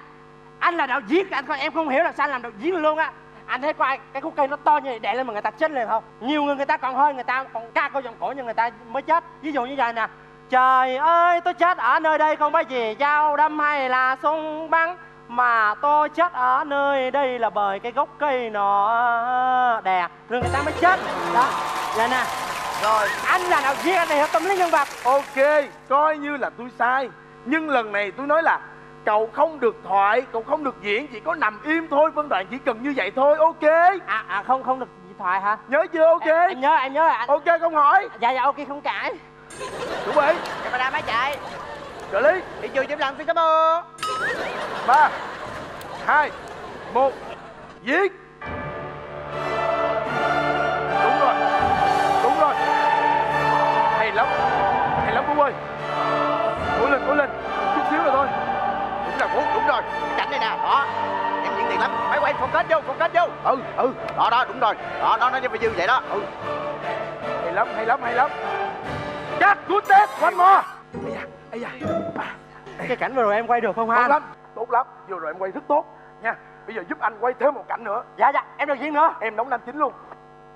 Anh là đạo diễn, anh coi em không hiểu là sao anh làm đạo diễn luôn á. Anh thấy coi cái khúc cây nó to như vậy đè lên mà người ta chết liền không? Nhiều người người ta còn hơi, người ta còn ca câu giọng cổ nhưng người ta mới chết. Ví dụ như vậy nè. Trời ơi, tôi chết ở nơi đây không phải vì dao đâm hay là súng bắn, mà tôi chết ở nơi đây là bởi cái gốc cây nó đè rồi người ta mới chết. Đó, vậy nè. Rồi, anh là đạo diễn, anh này hiểu tâm lý nhân vật. Ok, coi như là tôi sai. Nhưng lần này tôi nói là cậu không được thoại, cậu không được diễn, chỉ có nằm im thôi. Phân đoạn chỉ cần như vậy thôi, ok. À, à không, không được thoại hả? Nhớ chưa? Ok em, em nhớ em nhớ anh. Ok không hỏi. Dạ dạ ok không cãi. Chuẩn bị camera máy chạy. Trợ lý thị trường Diễm Lặng xin cảm ơn. Ba hai một Diễn. Đúng rồi, đúng rồi. Hay lắm, hay lắm Vũ ơi. Cố lên, cố lên. Chút xíu rồi thôi. Đúng là Vũ, đúng rồi. Cảnh đây nè, đó. Em diễn tiền lắm. Phải quay phong cách vô, phong cách vô. Ừ, ừ. Đó, đó, đúng rồi. Đó, đó, nó như phải dư vậy đó. Ừ. Hay lắm, hay lắm, hay lắm. Cắt, good test, one more. Ây da, ây da. Cái cảnh vừa rồi em quay được không ha? Tốt lắm, tốt lắm. Vừa rồi em quay rất tốt nha. Bây giờ giúp anh quay thêm một cảnh nữa. Dạ dạ, em được diễn nữa. Em đóng nam chính luôn.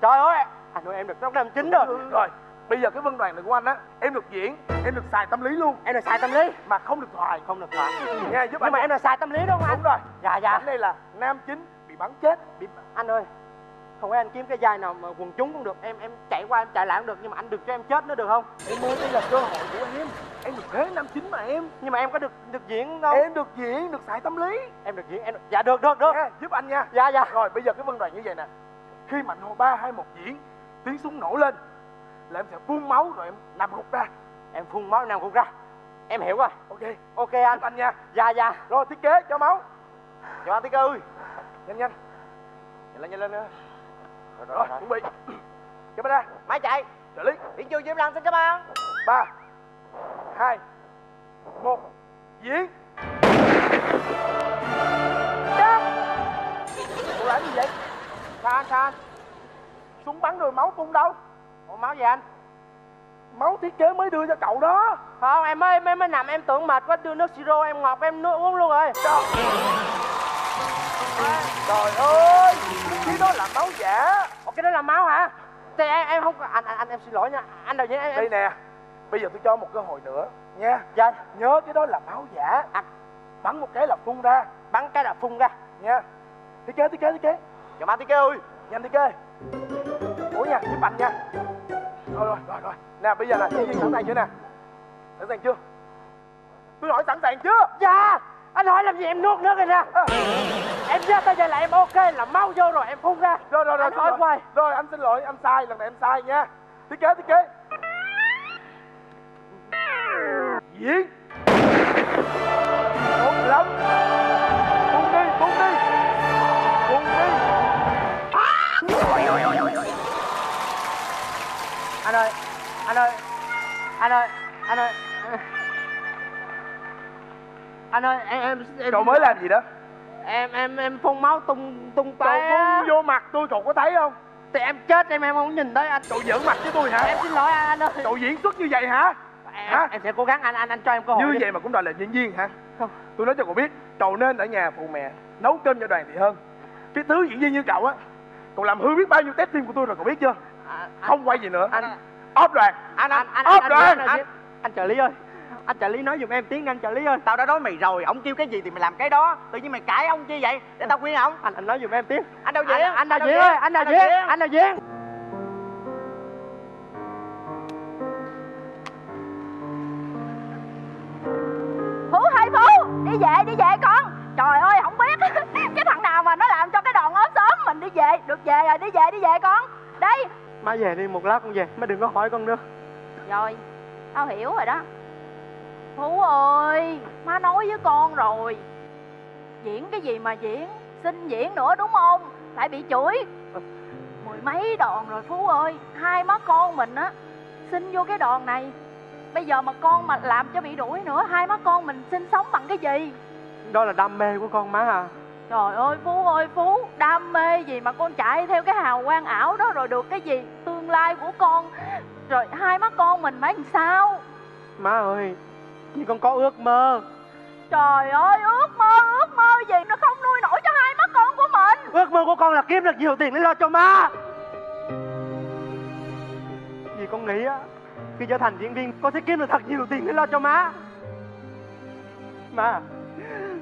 Trời ơi, anh ơi em được đóng nam chính rồi. Rồi, rồi. Bây giờ cái vân đoàn này của anh á, em được diễn, em được xài tâm lý luôn. Em được xài tâm lý mà không được thoại, không được thoại. Nha, giúp nhưng anh mà em được xài tâm lý đúng không anh? Đúng rồi. Dạ dạ. Cảnh đây là nam chính bị bắn chết. Bị... Anh ơi, không phải anh kiếm cái vai nào mà quần chúng cũng được. Em em chạy qua em chạy lại cũng được, nhưng mà anh đừng cho em chết nữa được không? Em ơi, đây là cơ hội của em. Em được thế nam chính mà em. Nhưng mà em có được được diễn đâu. Em được diễn, được xài tâm lý. Em được diễn, em được... Dạ được được được. Nha, giúp anh nha. Dạ dạ. Rồi bây giờ cái vân đoàn như vậy nè. Khi mạnh hồ ba hai một diễn, tiếng súng nổ lên là em sẽ phun máu rồi em nằm gục ra. Em phun máu nằm gục ra. Em hiểu rồi. Ok, ok anh. Anh nha. Dạ dạ. Rồi thiết kế cho máu. Cho anh thiết kế ơi. Nhanh nhanh. Nhanh lên nhanh lên nữa. Rồi, rồi, rồi, rồi. Chuẩn bị. Cho ra. Máy chạy. Trợ lý. Điện trường Diễm Lăng xin cảm ơn. Ba, hai, một, diễn. Chết. Cô làm gì vậy? Sao anh, sao anh? Súng bắn rồi máu phun đâu? Ủa máu gì anh? Máu thiết kế mới đưa cho cậu đó. Không, em mới em mới nằm em tưởng mệt quá đưa nước siro em ngọt em nước uống luôn rồi. Trời, trời ơi, cái đó là máu giả. Ủa cái đó là máu hả? Thì em em không anh anh, anh em xin lỗi nha. Anh đâu vậy em. Đây nè, bây giờ tôi cho một cơ hội nữa nha. Dạ. Nhớ cái đó là máu giả. Anh bắn một cái là phun ra, bắn cái là phun ra nha. Thiết kế thiết kế thiết kế. Cảm ơn thiết kế ơi, nhanh thiết kế. Ủa nha, giúp anh nha. Rồi rồi rồi rồi. Nè bây giờ là diễn viên sẵn sàng chưa nè? Sẵn sàng chưa? Tôi hỏi sẵn sàng chưa? Dạ. Anh hỏi làm gì em nuốt nước rồi nè. À. Em ra tay ra là em ok là máu vô rồi em phun ra. Rồi rồi rồi. Anh hỏi hoài. Rồi anh xin lỗi, anh sai, lần này em sai nha. Thiết kế thiết kế. Diễn. Tốt lắm. Phun đi, phun đi. Phun đi. Anh ơi, anh ơi, anh ơi, anh ơi, anh ơi, em em, em... Cậu mới làm gì đó? Em em em phun máu tung tung tay. Cậu phun vô mặt tôi, cậu có thấy không? Thì em chết em em không nhìn thấy anh. Cậu giỡn mặt với tôi hả? Em xin lỗi anh, anh ơi. Cậu diễn xuất như vậy hả? Em, hả? Em sẽ cố gắng anh, anh anh cho em cơ hội. Như đi. Vậy mà cũng đòi là diễn viên hả? Không. Tôi nói cho cậu biết, cậu nên ở nhà phụ mẹ nấu cơm cho Đoàn Thị Hơn. Cái thứ diễn viên như cậu á, cậu làm hư biết bao nhiêu test phim của tôi rồi cậu biết chưa? À, không anh, quay gì nữa anh ốp Đoàn anh anh anh ốp Đoàn anh, anh anh trợ lý ơi, anh trợ lý nói giùm em tiếng anh trợ lý ơi. Tao đã nói mày rồi, ổng kêu cái gì thì mày làm cái đó, tự nhiên mày cãi ông chi vậy để tao khuyên ổng. Anh anh nói giùm em tiếng anh đâu diễn, anh đâu diễn, anh đâu diễn, anh đâu diễn. Phú hai Phú đi về đi về con. Trời ơi không biết cái thằng nào mà nó làm cho cái đòn ốm sớm mình đi về được, về rồi đi về đi về con đây. Má về đi, một lát con về, má đừng có hỏi con nữa. Rồi, tao hiểu rồi đó. Phú ơi, má nói với con rồi. Diễn cái gì mà diễn, xin diễn nữa đúng không? Lại bị chửi. Mười mấy đòn rồi Phú ơi, hai má con mình á, xin vô cái đòn này. Bây giờ mà con mà làm cho bị đuổi nữa, hai má con mình sinh sống bằng cái gì? Đó là đam mê của con má à. Trời ơi Phú ơi Phú, đam mê gì mà con chạy theo cái hào quang ảo đó rồi được cái gì? Tương lai của con, rồi hai má con mình phải làm sao? Má ơi, nhưng con có ước mơ. Trời ơi, ước mơ, ước mơ gì nó không nuôi nổi cho hai má con của mình. Ước mơ của con là kiếm được nhiều tiền để lo cho má. Vì con nghĩ á, khi trở thành diễn viên con sẽ kiếm được thật nhiều tiền để lo cho má. Má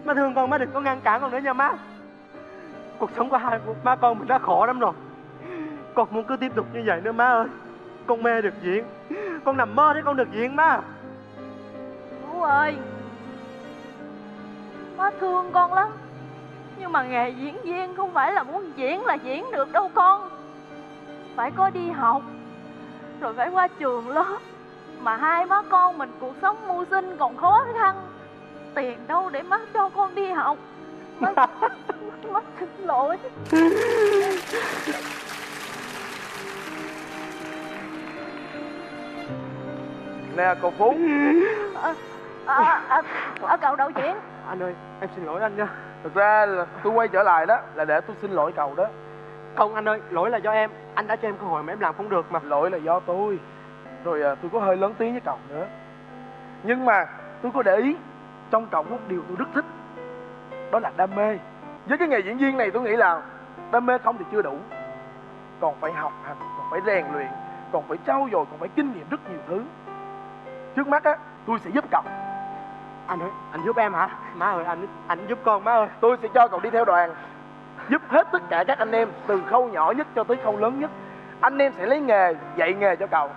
má thương con, má đừng có ngăn cản con nữa nha má. Cuộc sống của hai má con mình đã khổ lắm rồi, con muốn cứ tiếp tục như vậy nữa má ơi. Con mê được diễn, con nằm mơ để con được diễn má. Phú ơi, má thương con lắm, nhưng mà nghề diễn viên không phải là muốn diễn là diễn được đâu con. phải có đi học, rồi phải qua trường lớp. Mà hai má con mình cuộc sống mưu sinh còn khó khăn, tiền đâu để má cho con đi học. Má, má xin lỗi. Nè cậu Phú. À, à, à, à, cậu đạo diễn. Anh ơi, em xin lỗi anh nha. Thực ra là tôi quay trở lại đó là để tôi xin lỗi cậu đó. Không anh ơi, lỗi là do em. Anh đã cho em cơ hội mà em làm không được mà. Lỗi là do tôi. Rồi à, tôi có hơi lớn tiếng với cậu nữa. Nhưng mà tôi có để ý trong cậu một điều tôi rất thích, đó là đam mê. Với cái nghề diễn viên này tôi nghĩ là đam mê không thì chưa đủ, còn phải học hành, còn phải rèn luyện, còn phải trau dồi, còn phải kinh nghiệm rất nhiều thứ. Trước mắt á, tôi sẽ giúp cậu. Anh ơi, anh giúp em hả? Má ơi, anh anh giúp con má ơi. Tôi sẽ cho cậu đi theo đoàn, giúp hết tất cả các anh em, từ khâu nhỏ nhất cho tới khâu lớn nhất. Anh em sẽ lấy nghề, dạy nghề cho cậu.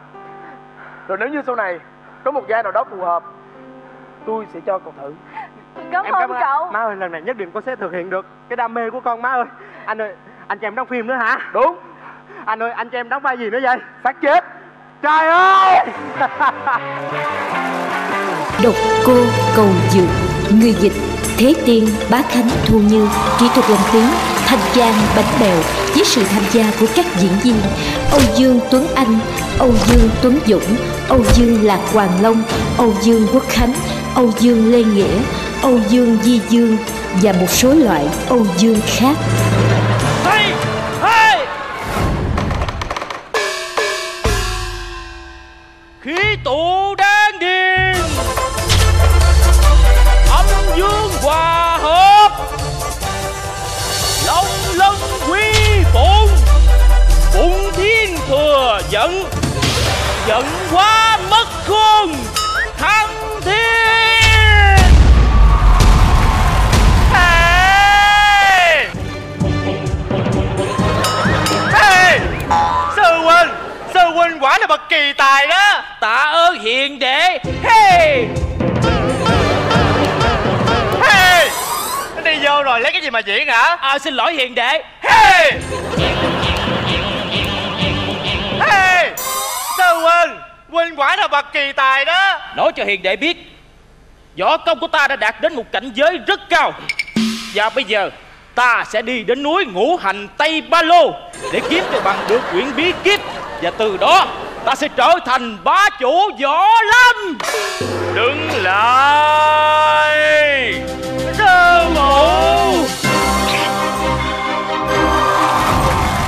Rồi nếu như sau này có một giai nào đó phù hợp, tôi sẽ cho cậu thử. Cảm ơn cậu. Má ơi, lần này nhất định con sẽ thực hiện được cái đam mê của con má ơi. Anh ơi, anh cho em đóng phim nữa hả? Đúng. Anh ơi, anh cho em đóng vai gì nữa vậy? Xác chết. Trời ơi. Độc cô cầu dược, người dịch Thế Tiên, Bá Khánh, Thu Như, kỹ thuật làm tiếng Thanh Giang, Bánh Bèo với sự tham gia của các diễn viên Âu Dương Tuấn Anh, Âu Dương Tuấn Dũng, Âu Dương Lạc Hoàng Long, Âu Dương Quốc Khánh, Âu Dương Lê Nghĩa, Âu Dương Di Dương và một số loại Âu Dương khác. Hey, hey. Khí tụ đan điền, âm dương hòa hợp, long lân quý bổn, bụng thiên thừa giận, giận quá mất khôn, thăng thiên. Huynh quả là bậc kỳ tài đó. Tạ ơn hiền đệ. Hey. Hey. Đi vô rồi lấy cái gì mà diễn hả? À, xin lỗi hiền đệ. Hey. Hey. Sao huynh? Huynh quả là bậc kỳ tài đó. Nói cho hiền đệ biết, võ công của ta đã đạt đến một cảnh giới rất cao. Và bây giờ ta sẽ đi đến núi Ngũ Hành Tây Ba Lô để kiếm cho bằng được quyển bí kíp. Và từ đó ta sẽ trở thành bá chủ võ lâm. Đứng lại sư phụ.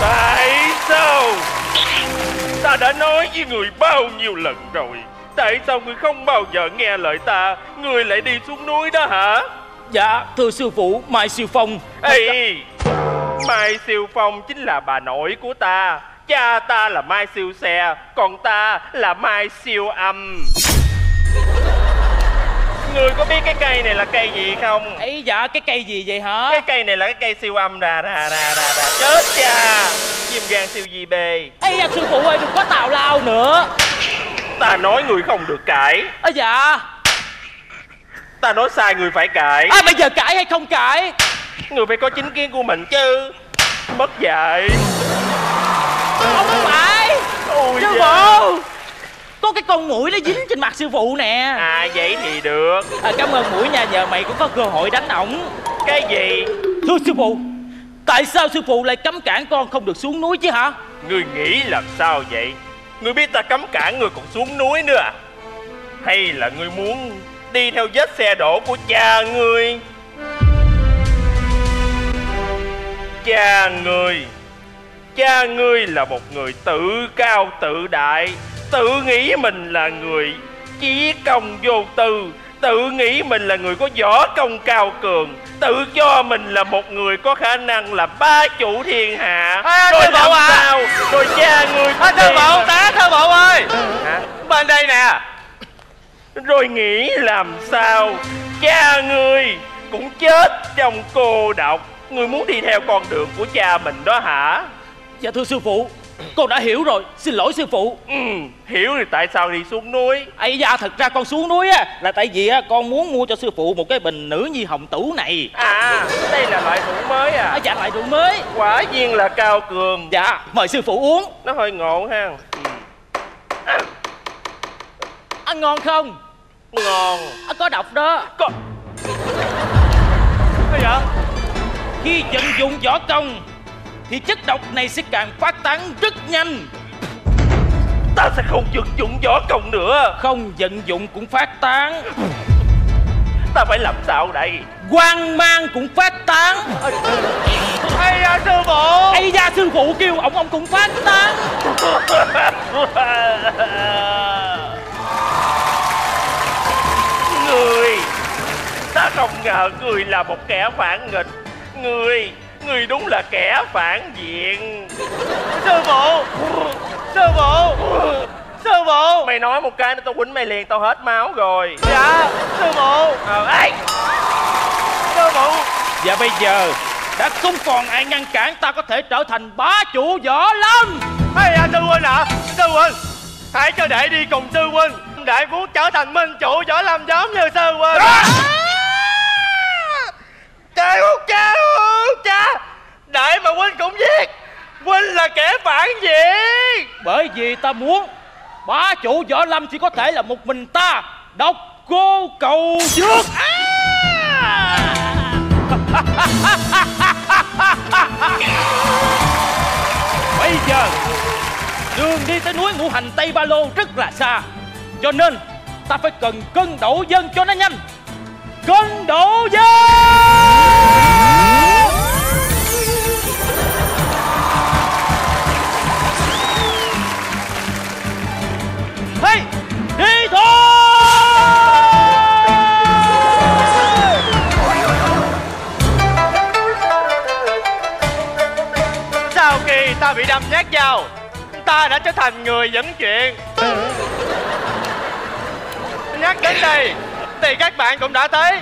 Tại sao ta đã nói với người bao nhiêu lần rồi, tại sao người không bao giờ nghe lời ta? Người lại đi xuống núi đó hả? Dạ thưa sư phụ, Mai Siêu Phong. Ê, Mai Siêu Phong chính là bà nội của ta. Cha ta là Mai Siêu Xe, còn ta là Mai Siêu Âm. Người có biết cái cây này là cây gì không? Ấy dạ, cái cây gì vậy hả? Cái cây này là cái cây siêu âm. Ra ra ra ra ra chết cha. Viêm gan siêu di bê. Ấy dạ sư phụ ơi, đừng có tào lao nữa. Ta nói người không được cãi. Ấy dạ, ta nói sai người phải cãi. À bây giờ cãi hay không cãi? Người phải có chính kiến của mình chứ. Mất dạy. Không phải. Ôi sư phụ, có cái con muỗi nó dính trên mặt sư phụ nè. À vậy thì được. À, cảm ơn muỗi nha, nhờ mày cũng có cơ hội đánh ổng. Cái gì? Thưa sư phụ, tại sao sư phụ lại cấm cản con không được xuống núi chứ hả? Ngươi nghĩ làm sao vậy? Ngươi biết ta cấm cản ngươi còn xuống núi nữa à? Hay là ngươi muốn đi theo vết xe đổ của cha ngươi? Cha ngươi Cha ngươi là một người tự cao tự đại, tự nghĩ mình là người chí công vô tư, tự nghĩ mình là người có võ công cao cường, tự cho mình là một người có khả năng là bá chủ thiên hạ. À, rồi bảo sao? À, rồi cha ngươi. À, thưa bộ tá, thưa bộ ơi. Hả? Bên đây nè. Rồi nghĩ làm sao? Cha ngươi cũng chết trong cô độc. Ngươi muốn đi theo con đường của cha mình đó hả? Dạ thưa sư phụ, Con đã hiểu rồi, xin lỗi sư phụ. Ừ, hiểu thì tại sao đi xuống núi? Ây da, thật ra con xuống núi á là tại vì á con muốn mua cho sư phụ một cái bình nữ nhi hồng tửu này. À, đây là loại rượu mới à? À, dạ loại rượu mới. Quả nhiên là cao cường. Dạ, mời sư phụ uống. Nó hơi ngộ ha. À, à, ngon không? Ngon. À, có độc đó. Có... Sao vậy? Khi vận dụng võ công thì chất độc này sẽ càng phát tán rất nhanh. Ta sẽ không vận dụng võ công nữa. Không vận dụng cũng phát tán. Ta phải làm sao đây? Hoang mang cũng phát tán. Ây da sư phụ. Ây da sư phụ kêu ổng ông cũng phát tán. Người, ta không ngờ người là một kẻ phản nghịch. Người Người đúng là kẻ phản diện. Sư phụ, sư phụ, sư phụ. Mày nói một cái nữa tao quýnh mày liền, tao hết máu rồi. Dạ, sư phụ. Ờ, ấy. Sư phụ. Và bây giờ đã không còn ai ngăn cản, ta có thể trở thành bá chủ võ lâm. Hay là sư huynh ạ, sư huynh, hãy cho đệ đi cùng sư huynh. Đệ muốn trở thành minh chủ võ lâm giống như sư huynh. Cha hút cha hút cha. Đại mà huynh cũng giết. Huynh là kẻ phản diện. Bởi vì ta muốn bá chủ võ lâm chỉ có thể là một mình ta. Độc cô cầu dược à. Bây giờ đường đi tới núi Ngũ Hành Tây Ba Lô rất là xa, cho nên ta phải cần cân đổ dân cho nó nhanh. Cân đổ dân. Hey, đi thôi. Sau khi ta bị đâm nhát dao, ta đã trở thành người dẫn chuyện. Nhắc đến đây thì các bạn cũng đã thấy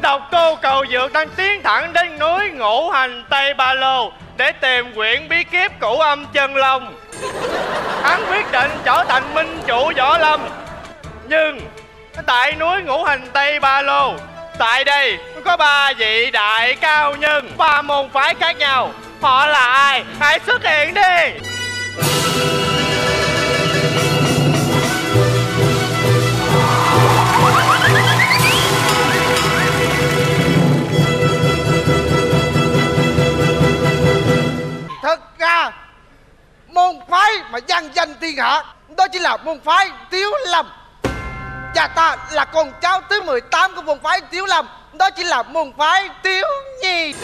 độc cô cầu dược đang tiến thẳng đến núi Ngũ Hành Tây Ba Lô để tìm quyển bí kíp Cửu Âm Chân Long. Hắn quyết định trở thành minh chủ võ lâm. Nhưng tại núi Ngũ Hành Tây Ba Lô, tại đây có ba vị đại cao nhân ba môn phái khác nhau. Họ là ai? Hãy xuất hiện đi. Thật ra môn phái mà vang danh thiên hạ đó chỉ là môn phái Thiếu Lâm. Và ta là con cháu thứ mười tám của môn phái Thiếu Lâm. Đó chỉ là môn phái Thiếu Nhi.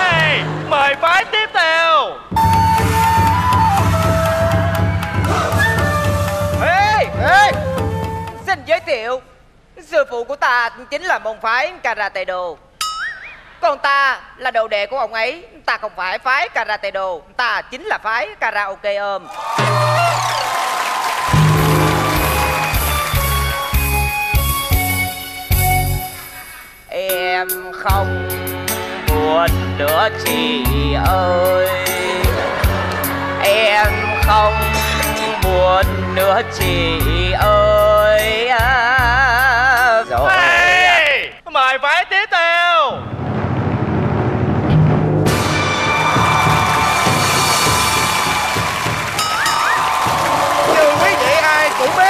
Hey, mời phái tiếp theo. Giới thiệu, sư phụ của ta chính là môn phái Karate Do. Còn ta là đầu đệ của ông ấy. Ta không phải phái Karate Do, ta chính là phái Karaoke Ôm. Em không buồn nữa chị ơi, em không buồn nữa chị ơi. À, rồi. Hey, mời phái tiếp theo. Như quý vị ai cũng biết,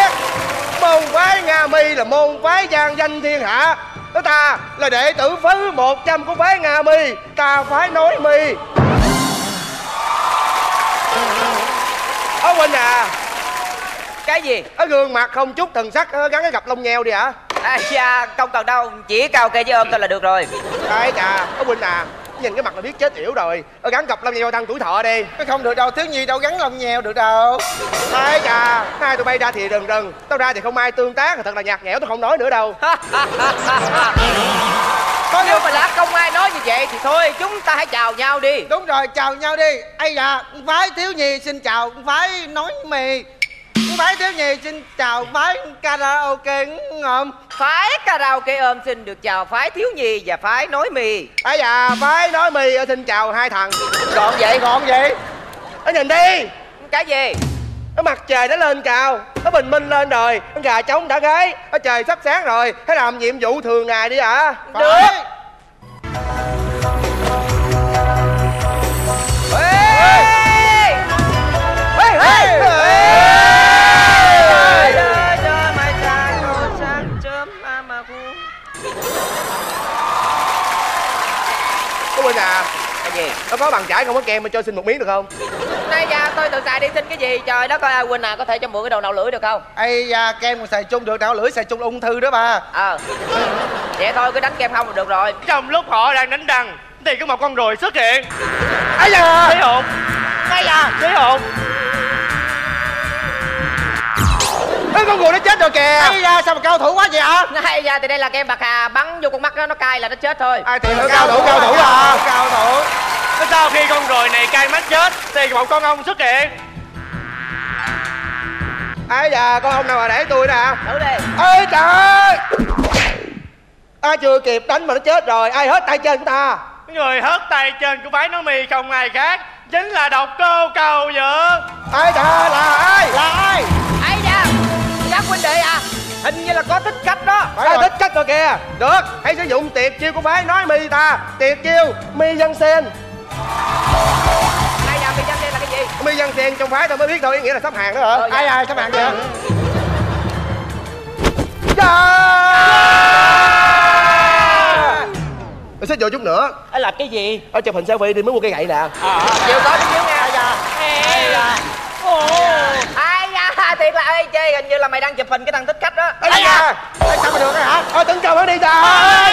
môn phái Nga Mi là môn phái vang danh thiên hạ. Ta là đệ tử thứ một trăm của phái Nga Mi. Ta phái nói mi. Ông Huynh à. Cái gì? Ở gương mặt không chút thần sắc gắn cái gặp lông nheo đi hả? À, dạ, không cần đâu, chỉ cao kê với ôm thôi là được rồi. Cái chà, ông Huynh à, nhìn cái mặt là biết chết yểu rồi. Ở gắn gặp lông nheo tăng tuổi thọ đi. Cái không được đâu, thiếu nhi đâu gắn lông nheo được đâu. Cái chà, hai tụi bay ra thì rừng rừng, tao ra thì không ai tương tác, thật là nhạt nhẽo, tao không nói nữa đâu. Có nếu mà đã không ai nói như vậy thì thôi, chúng ta hãy chào nhau đi. Đúng rồi, chào nhau đi. Ây dạ, phái Thiếu Nhi xin chào phái nói mì. Bái Thiếu Nhi xin chào bái karaoke ôm. Phái karaoke ôm xin được chào phái Thiếu Nhi và phái Nói Mì. À dạ, phái Nói Mì xin chào hai thằng. Gọn vậy, gọn vậy. Nó nhìn đi. Cái gì? Nó mặt trời đã lên cao, nó bình minh lên rồi, con gà trống đã gáy, nó trời sắp sáng rồi, hãy làm nhiệm vụ thường ngày đi ạ. À. Được. Nó có bàn chải không có kem mà cho xin một miếng được không? Nay da tôi tự xài đi, xin cái gì trời đó coi. À, Quỳnh à, có thể cho mượn cái đầu não lưỡi được không? Ây da, kem còn xài chung được, não lưỡi xài chung ung thư đó bà. Ờ à. Vậy thôi cứ đánh kem không là được rồi. Trong lúc họ đang đánh đằng thì có một con ruồi xuất hiện. Ây da, thấy hồn. Ây da, thấy hồn. Ê, con ruồi nó chết rồi kìa. Ây da, sao mà cao thủ quá vậy hả? Ây da, thì đây là kem bạc hà, bắn vô con mắt đó, nó cay là nó chết thôi. Ai thì nó cao thủ, cao thủ à, cao thủ. Sau khi con ruồi này cay mắt chết thì một con ong xuất hiện. Ây da, con ong nào mà để tôi nè. Thử đi. Ê trời ơi, ai chưa kịp đánh mà nó chết rồi. Ai hết tay trên của ta? Người hết tay trên của bái Nói Mì không ai khác chính là độc cô Cầu Vượng. Ây da, là ai? Là ai? Ây da, các huynh đệ à, hình như là có thích cách đó. Phải thích cách rồi kìa. Được, hãy sử dụng tuyệt chiêu của bái Nói Mì ta. Tuyệt chiêu mi dân sen. Đây là mi dân sen là cái gì? Mi dân sen trong phái tao mới biết thôi, nghĩa là sắp hàng đó hả? Ừ, dạ. Ai ai sắp hàng kìa. Mình xích vô chút nữa. Ê, làm cái gì? Ở chụp hình selfie đi mới mua cây gậy nè. Ờ à, chịu có chút xíu nghe. Ai da, ai da, ai da, thiệt là ê chê, hình như là mày đang chụp hình cái thằng thích khách đó. Ai da, sao mà được rồi hả? Ôi tấn công nó đi ta.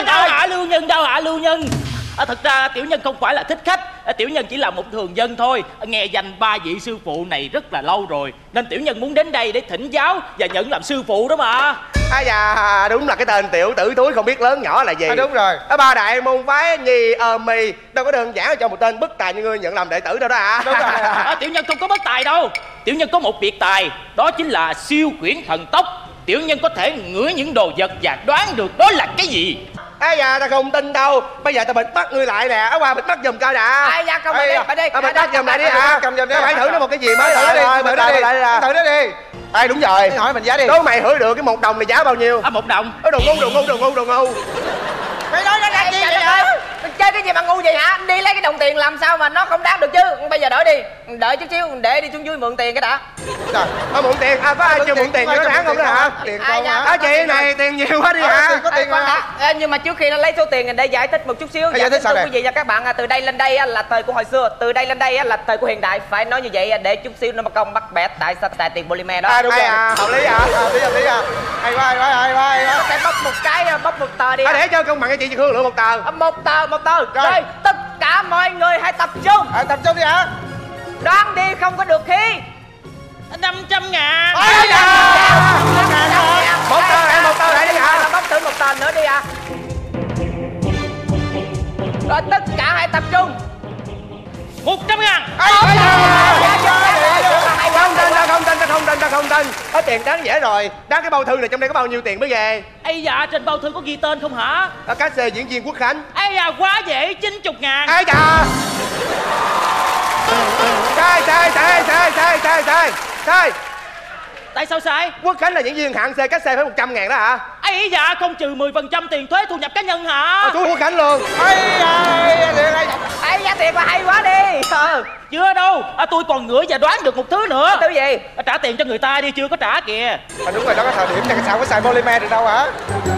Đâu hả Lưu Nhân, đâu hả Lưu Nhân? À, thật ra tiểu nhân không phải là thích khách, à, tiểu nhân chỉ là một thường dân thôi. À, nghe danh ba vị sư phụ này rất là lâu rồi nên tiểu nhân muốn đến đây để thỉnh giáo và nhận làm sư phụ đó mà. À dạ, đúng là cái tên tiểu tử túi không biết lớn nhỏ là gì. À, đúng rồi, ở ba đại môn phái Nhi Ờ Mì đâu có đơn giản cho một tên bất tài như ngươi nhận làm đệ tử đâu đó ạ. À. Đúng rồi. À, tiểu nhân không có bất tài đâu, tiểu nhân có một biệt tài, đó chính là siêu quyển thần tốc. Tiểu nhân có thể ngửi những đồ vật và đoán được đó là cái gì. Ây da, ta không tin đâu. Bây giờ ta bịt mắt ngươi lại nè. Ở qua bịt mắt giùm coi nè. Ây da, không, đi, phải đi. Bịt mắt giùm lại đi hả? Cầm giùm đi. Phải thử nó một cái gì mới thử đi. Thử nó đi. Thử nó đi. Ê đúng rồi. Hỏi mình giá đi. Đố mày hửi được cái một đồng này giá bao nhiêu? À một đồng. Nó đồ ngu, đồ ngu, đồ ngu, đồ ngu. Mày nói nó làm gì vậy hả? Mình chơi cái gì mà ngu vậy hả? Đi lấy cái đồng tiền làm sao mà nó không đáng được chứ. Bây giờ đổi đi. Đợi chút xíu để đi xuống dưới mượn tiền cái đã. Trời, à, mượn tiền. À có ai chưa mượn tiền cho nó đáng không đó hả? Tiền con hả? À chị này tiền nhiều quá đi hả? Có tiền hả? Nhưng mà trước khi nó lấy số tiền để giải thích một chút xíu. Giải thích quý vị và các bạn, từ đây lên đây là thời của hồi xưa, từ đây lên đây là thời của hiện đại. Phải nói như vậy để chút xíu nó mà công bắt bẻ tại sao tại tiền polymer đó. À đúng rồi. Hợp lý hả? Hợp lý, hợp lý à. Hay quá, hay quá, hay quá, hay quá. Phải bóc một cái, bóc một tờ đi. Để cho công bằng cho chị Hương lượng một tờ. Một tờ, một tờ. Rồi tất cả mọi người hãy tập trung. Tập trung đi hả? Đoán đi không có được khi năm trăm ngàn. Ôi da, một tờ lại, một tờ lại đi hả? Bóc thử một tờ nữa đi hả? Rồi tất cả hãy tập trung. Một trăm ngàn. Ôi da, không tin, ta không tin, ta không tin, ta không tin. Hết tiền đáng dễ rồi. Đáng cái bao thư này trong đây có bao nhiêu tiền mới về? Ây da, trên bao thư có ghi tên không hả? Cá xê diễn viên Quốc Khánh. Ây da, quá dễ, chín mươi ngàn. Ây da, sai sai sai sai sai sai sai sai. Tại sao sai? Quốc Khánh là diễn viên hạng C, cách C phải một trăm ngàn đó hả? Ấy dạ, không trừ mười phần trăm tiền thuế thu nhập cá nhân hả? Chú Quốc Khánh luôn. Ấy dạ, thiệt là hay quá đi. Ờ chưa đâu, à, tôi còn ngửi và đoán được một thứ nữa. Thứ gì? À, trả tiền cho người ta đi, chưa có trả kìa. À, đúng rồi, đó có thời điểm sao có xài polymer được đâu hả?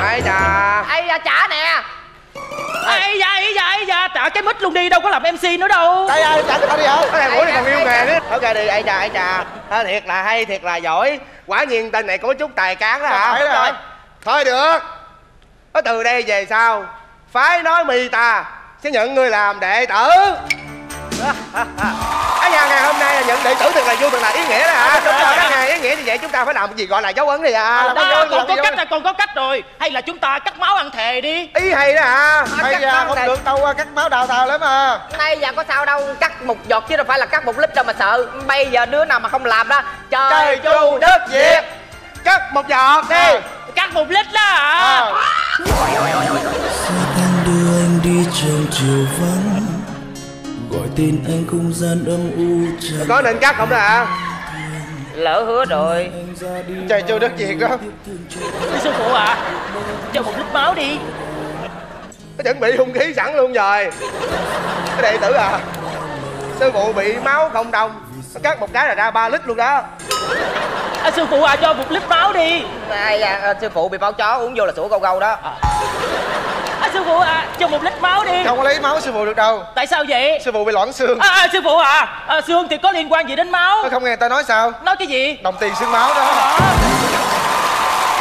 Ấy dạ, ấy dạ, trả nè. Ây da, ây da, ây da, trả cái mít luôn đi, đâu có làm em xê nữa đâu. Ây da, trả tao đi hả? Cái này mũi này còn yêu nghề nữa. Ok đi, ây da, ây da. Thiệt là hay, thiệt là giỏi. Quả nhiên tên này có chút tài cán đó hả? Thôi được. Từ đây về sau, phái Nói Mì ta sẽ nhận người làm đệ tử. Ái da, ngày hôm nay là những đệ tử thật là vui, thật là ý nghĩa đó hả? Đúng rồi, các ngày ý nghĩa như vậy chúng ta phải làm cái gì gọi là dấu ấn đi à? Đó, con có cách, con có cách rồi. Hay là chúng ta cắt máu ăn thề đi. Ý hay đó hả? Bây giờ không được đâu, cắt máu đào thào lắm à. Nay giờ có sao đâu, cắt một giọt chứ đâu phải là cắt một lít đâu mà sợ. Bây giờ đứa nào mà không làm đó, trời chu đất diệt. Cắt một giọt đi. Cắt một lít đó hả? Đi trong chiều vắng gọi tên anh không gian âm u. Có nên cắt không đó ạ? Lỡ hứa rồi. Trời chưa đất gì không? Sư phụ ạ, cho một lít máu đi. Nó chuẩn bị hung khí sẵn luôn rồi. Cái đệ tử à, sư phụ bị máu không đồng, cắt một cái là ra ba lít luôn đó. À, sư phụ à, cho một lít máu đi. Ai à, sư phụ bị báo chó uống vô là sủa câu câu đó. À. À, sư phụ à, cho một lít máu đi. Không có lấy máu sư phụ được đâu. Tại sao vậy? Sư phụ bị loãng xương. À, à, sư phụ à, à, xương thì có liên quan gì đến máu? Không nghe người ta nói sao? Nói cái gì? Đồng tiền xương máu đó. À, à.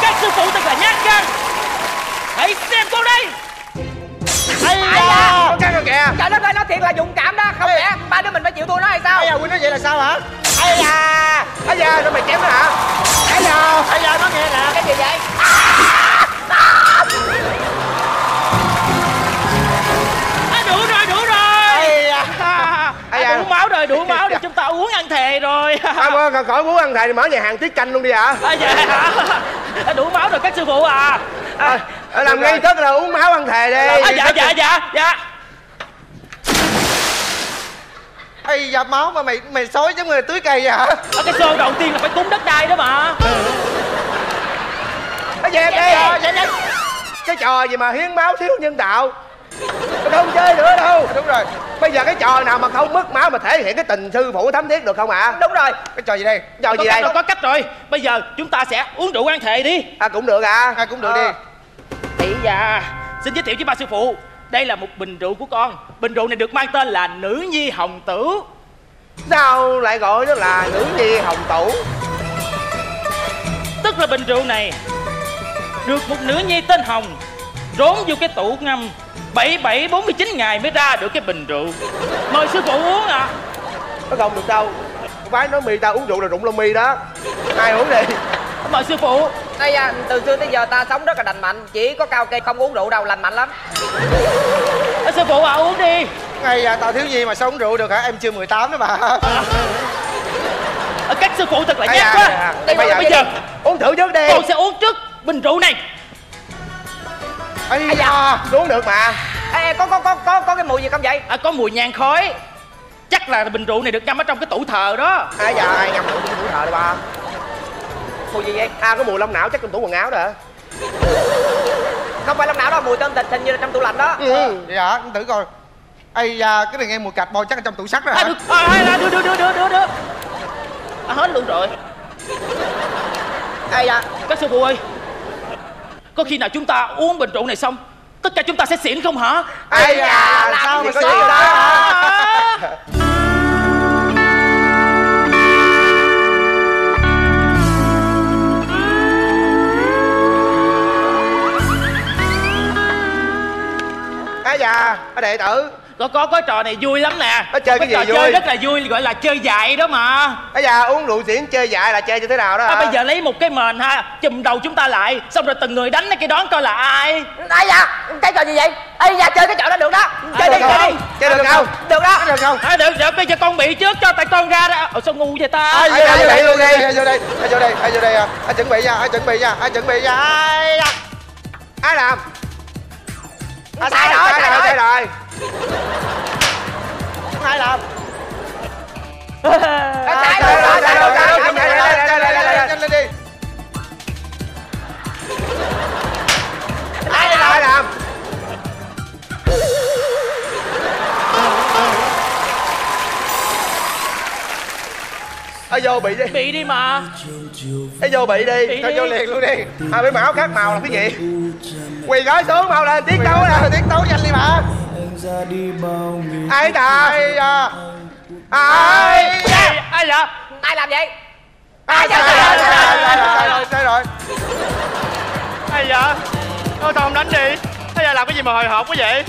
Các sư phụ thật là nhát gan. Hãy xem con đây. Ây da, con căng rồi kìa. Trời đất ơi, nói thiệt là dũng cảm đó. Không lẽ ba đứa mình phải chịu thua nó hay sao? Ây da, Quỳnh nói vậy là sao hả? Ây da, Ây da, nó mày chém nó hả? Ây da, Ây da, nó nghe nè. Cái gì vậy? Đủ máu rồi, chúng ta uống ăn thề rồi. Không, à, khỏi uống ăn thề thì mở nhà hàng tiết canh luôn đi ạ. À, dạ hả? Đủ máu rồi các sư phụ à. À, à làm ngay tức là uống máu ăn thề đi. À, dạ, dạ, dạ, dạ. Ây da, máu mà mày mày xối giống người tưới cây vậy hả? À, cái xô đầu tiên là phải cúng đất đai đó mà. Nó dẹp đi. Cái trò gì mà hiến máu thiếu nhân đạo. Tôi không chơi nữa đâu. Đúng rồi. Bây giờ cái trò nào mà không mất máu mà thể hiện cái tình sư phụ thấm thiết được không ạ? À? Đúng rồi. Cái trò gì đây? Trò gì đây? Đâu có cách rồi. Bây giờ chúng ta sẽ uống rượu ăn thề đi. À cũng được à. À cũng được à. Đi. Thì dạ, xin giới thiệu với ba sư phụ, đây là một bình rượu của con. Bình rượu này được mang tên là Nữ Nhi Hồng Tử. Sao lại gọi nó là Nữ Nhi Hồng Tử? Tức là bình rượu này được một nữ nhi tên Hồng rốn vô cái tủ ngâm bảy bảy bốn mươi chín ngày mới ra được cái bình rượu. Mời sư phụ uống ạ. À. Nó không được đâu. Vái nói mi ta uống rượu là rụng lông mi đó. Ai uống đi. Mời sư phụ. Ây da, từ xưa tới giờ ta sống rất là lành mạnh. Chỉ có cao cây không uống rượu đâu, lành mạnh lắm. À, sư phụ ạ, à, uống đi. Ây da, tao thiếu gì mà sao uống rượu được hả? Em chưa mười tám đó bà. À. À, cách sư phụ thật là nhát quá. À, à. Bây giờ, bây giờ uống thử trước đi. Con sẽ uống trước bình rượu này. Ây da, à, uống được mà. Ê, có, có, có, có, có cái mùi gì không vậy? À, có mùi nhang khói. Chắc là bình rượu này được ngâm ở trong cái tủ thờ đó. Ây da, ai ngâm ở trong cái tủ thờ đây ba? Mùi gì vậy? À, có mùi lông não chắc trong tủ quần áo đó hả? Không phải lông não đâu, mùi tôm thịt hình như là trong tủ lạnh đó. Ừ, vậy hả? Anh thử coi. Ây da, cái này nghe mùi cạch bò chắc là trong tủ sắt đó hả? À, được, à, đưa, đưa, đưa, đưa, đưa, đưa. À, hết luôn rồi. Ây da, các sư phụ ơi, có khi nào chúng ta uống bình rượu này xong tất cả chúng ta sẽ xỉn không hả? Ây da, làm sao mà có gì đó hả? Ây da, đệ tử có có cái trò này vui lắm nè. Nó chơi cái gì vui? Chơi rất là vui, gọi là chơi dại đó mà. Bây giờ uống rượu xỉn chơi dại là chơi như thế nào đó hả? À, bây giờ lấy một cái mền ha, chùm đầu chúng ta lại, xong rồi từng người đánh cái đón coi là ai. Ai da, cái trò gì vậy? Ai da, chơi cái trò đó được đó. Chơi đi, chơi đi. Chơi được không? Được đó. Được không? À được, được, bây giờ con bị trước cho tại con ra đó. Ủa sao ngu vậy ta? Ai vô đây luôn đi. Ai vô đây, ai vô đây, ai vô đây. Ai chuẩn bị nha, ai chuẩn bị nha, ai chuẩn bị nha. Ai làm? À sai rồi, sai rồi. Ai làm? Chạy đâu, chạy đâu, chạy đâu, chạy lên đi. Ai làm? Ai làm? Ở vô bị đi. Bị đi mà. Ở vô bị đi. Thôi vô liền luôn đi. À mấy mão khác màu là cái gì? Quỳ gói xuống mau lên tiết tấu nè, tiết tấu nhanh đi mà. Ai ta? Ai da? Ai da? Ai làm? Ai làm vậy? Ai da? Sai rồi, sai rồi. Ai da? Thôi không đánh đi. Ai da làm cái gì mà hồi hộp quá vậy?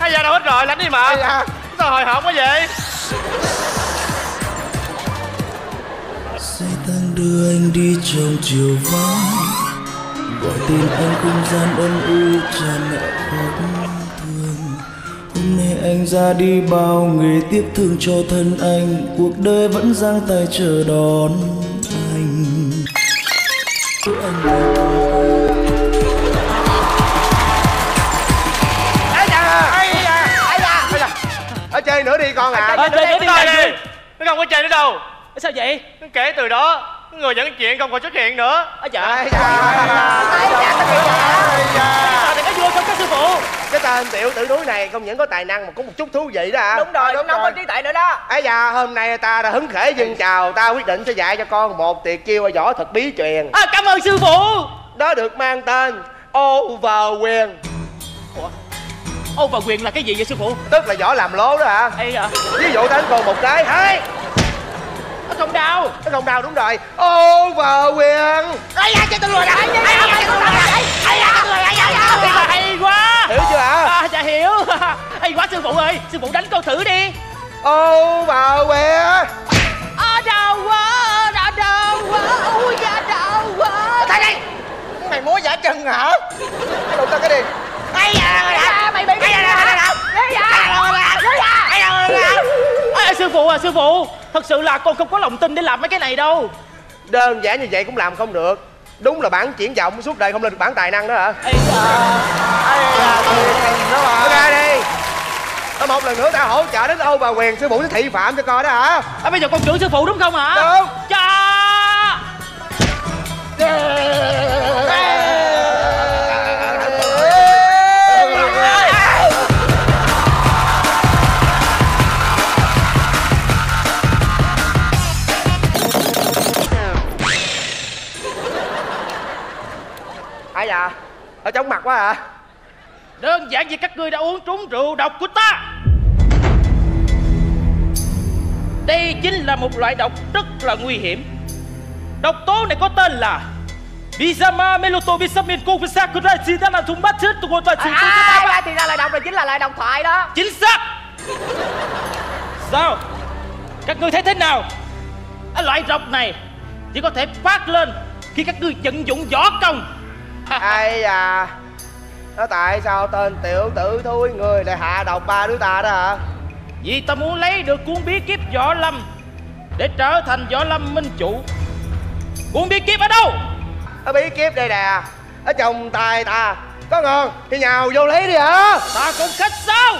Ai da đâu hết rồi, đánh đi mà. sao hồi hộp quá vậy? Xe tăng đưa anh đi trong chiều vắng, gọi tên anh không gian âm u tràn ngập khóc thương. Hôm nay anh ra đi bao người tiếc thương cho thân anh, cuộc đời vẫn giang tay chờ đón anh. Ở chơi nữa đi con à. Ở chơi nữa đi. Nó không có chơi nữa đâu. Sao vậy? Nó kể từ đó người dẫn chuyện không còn xuất hiện nữa. Ở trời. Ai da. Sao thì nó vui không các sư phụ? Cái tên tiểu tử đuối này không những có tài năng mà cũng một chút thú vị đó à. Đúng rồi, nó có trí tuệ nữa đó. Ấy da, hôm nay ta đã hứng khởi dâng chào, ta quyết định sẽ dạy cho con một tiệc chiêu võ thật bí truyền. À, cảm ơn sư phụ. Đó được mang tên Overwhelm. Ô và quyền là cái gì vậy sư phụ? Tức là võ làm lố đó hả? Ê hả? Ví dụ đánh cô một cái hê, nó không đau. Nó không đau đúng rồi. Ô và quyền. Ây da, cho tôi lùi lại. Hay quá. Hiểu chưa hả? À, dạ hiểu. Hay quá sư phụ ơi. Sư phụ đánh cô thử đi. Ô và quyền. Ở đau quá, đã đau quá. Ôi da đau quá. Thay đây. Mày múa giả chân hả? Đụng tao cái đi. Ây da, mày bị cái gì vậy? Sư phụ à, sư phụ, thật sự là con không có lòng tin để làm mấy cái này đâu. Đơn giản như vậy cũng làm không được. Đúng là bản triển vọng suốt đời không lên được bản tài năng đó hả? Ây da, ra đi. Tao một lần nữa tao hỗ trợ đến Âu và Quyền, sư phụ sẽ thị phạm cho coi đó hả? À, bây giờ con chửi sư phụ đúng không hả? Đúng. Ở chóng mặt quá à. Đơn giản vì các ngươi đã uống trúng rượu độc của ta. Đây chính là một loại độc rất là nguy hiểm. Độc tố này có tên là Bizama Melotobisamin Kuvisakura Chidana Thumbatit Tugotai Chidana. Thì ra loại độc này chính là loại độc thoại đó. Chính xác. Sao? Các ngươi thấy thế nào? Loại độc này chỉ có thể phát lên khi các ngươi vận dụng võ công. Ai à, nó tại sao tên tiểu tử thúi người lại hạ độc ba đứa ta đó hả? Vì ta muốn lấy được cuốn bí kíp võ lâm để trở thành võ lâm minh chủ. Cuốn bí kíp ở đâu? Ở bí kíp đây nè, ở trong tay ta. Có ngon thì nhào vô lấy đi hả? Ta cũng khách sao?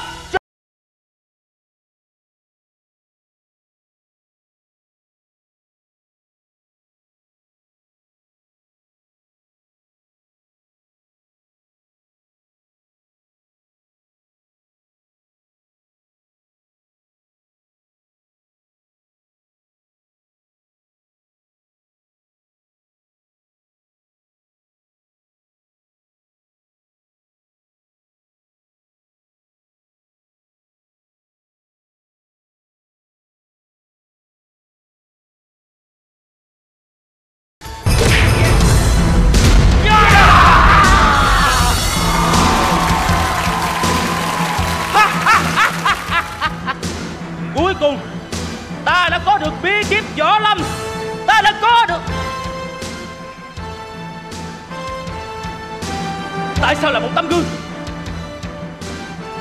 Tại sao là một tấm gương?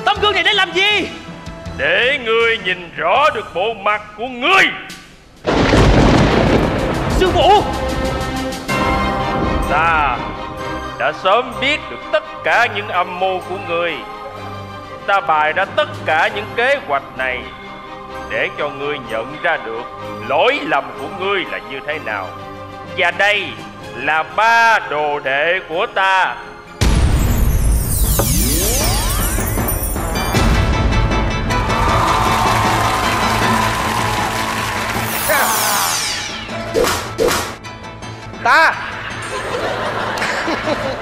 Tấm gương này để làm gì? Để ngươi nhìn rõ được bộ mặt của ngươi. Sư phụ, ta đã sớm biết được tất cả những âm mưu của ngươi. Ta bày ra tất cả những kế hoạch này để cho ngươi nhận ra được lỗi lầm của ngươi là như thế nào. Và đây là ba đồ đệ của ta. Ta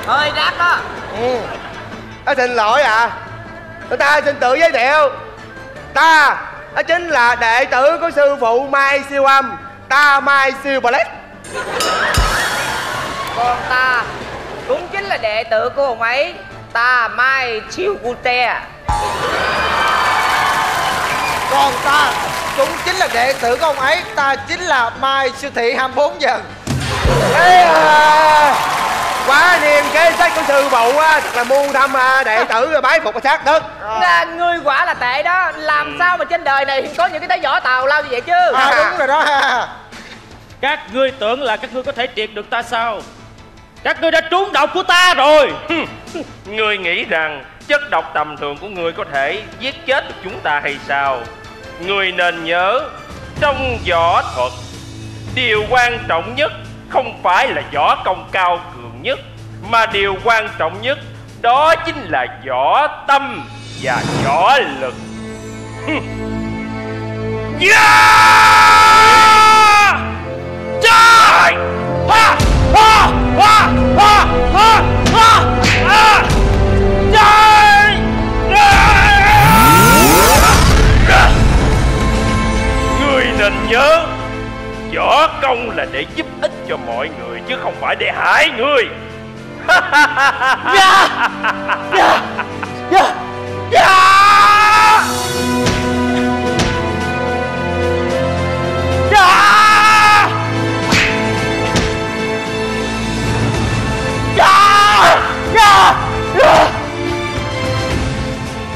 hơi đáp đó. Ừ. Ta xin lỗi à. Ta xin tự giới thiệu. Ta đó chính là đệ tử của sư phụ Mai Siêu Âm. Ta Mai Siêu Ballet. Còn ta cũng chính là đệ tử của ông ấy. Ta Mai Siêu Cute. Còn ta cũng chính là đệ tử của ông ấy. Ta chính là Mai siêu thị hai mươi bốn giờ. Ê, à, quá niềm kế sách của sư phụ á, thật là muôn thăm à, đệ tử rồi bái phục và xác đất. À, ngươi quả là tệ đó. Làm sao mà trên đời này có những cái tay võ tào lao như vậy chứ. À, đúng rồi đó ha. Các ngươi tưởng là các ngươi có thể triệt được ta sao? Các ngươi đã trúng độc của ta rồi. Ngươi nghĩ rằng chất độc tầm thường của ngươi có thể giết chết được chúng ta hay sao? Ngươi nên nhớ, trong võ thuật, điều quan trọng nhất không phải là võ công cao cường nhất, mà điều quan trọng nhất đó chính là võ tâm và võ lực. Yeah! Trời! Ha! Ha! Ha! Ha! Ha! Ha! Ha! Trời! Người nên nhớ, võ công là để giúp ích cho mọi người chứ không phải để hại người. Yeah! Yeah! Yeah! Yeah! Yeah!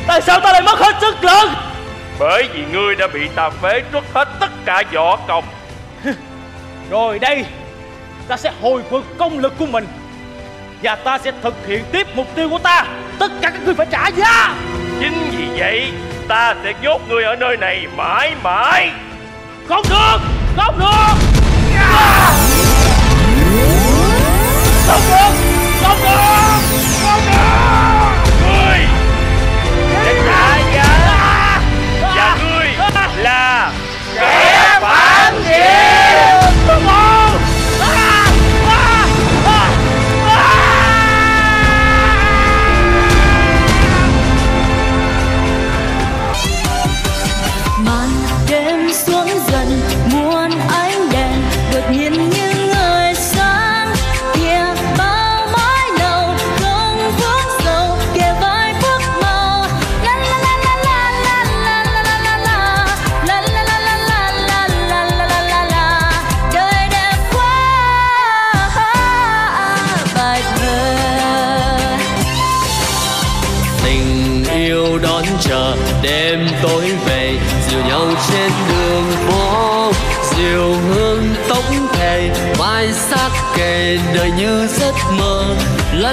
Tại sao ta lại mất hết sức lực? Bởi vì ngươi đã bị ta phế truất hết tất cả võ công. Rồi đây, ta sẽ hồi phục công lực của mình và ta sẽ thực hiện tiếp mục tiêu của ta. Tất cả các ngươi phải trả giá. Chính vì vậy, ta sẽ nhốt ngươi ở nơi này mãi mãi. Không được, không được. Không được, không được. Ngươi sẽ trả giá, và ngươi là kẻ phản diện. Màn đêm xuống dần, muôn ánh đèn đột nhiên như đêm tối về, dìu nhau trên đường phố, dìu hương tống thề, vai sát kề đời như giấc mơ. La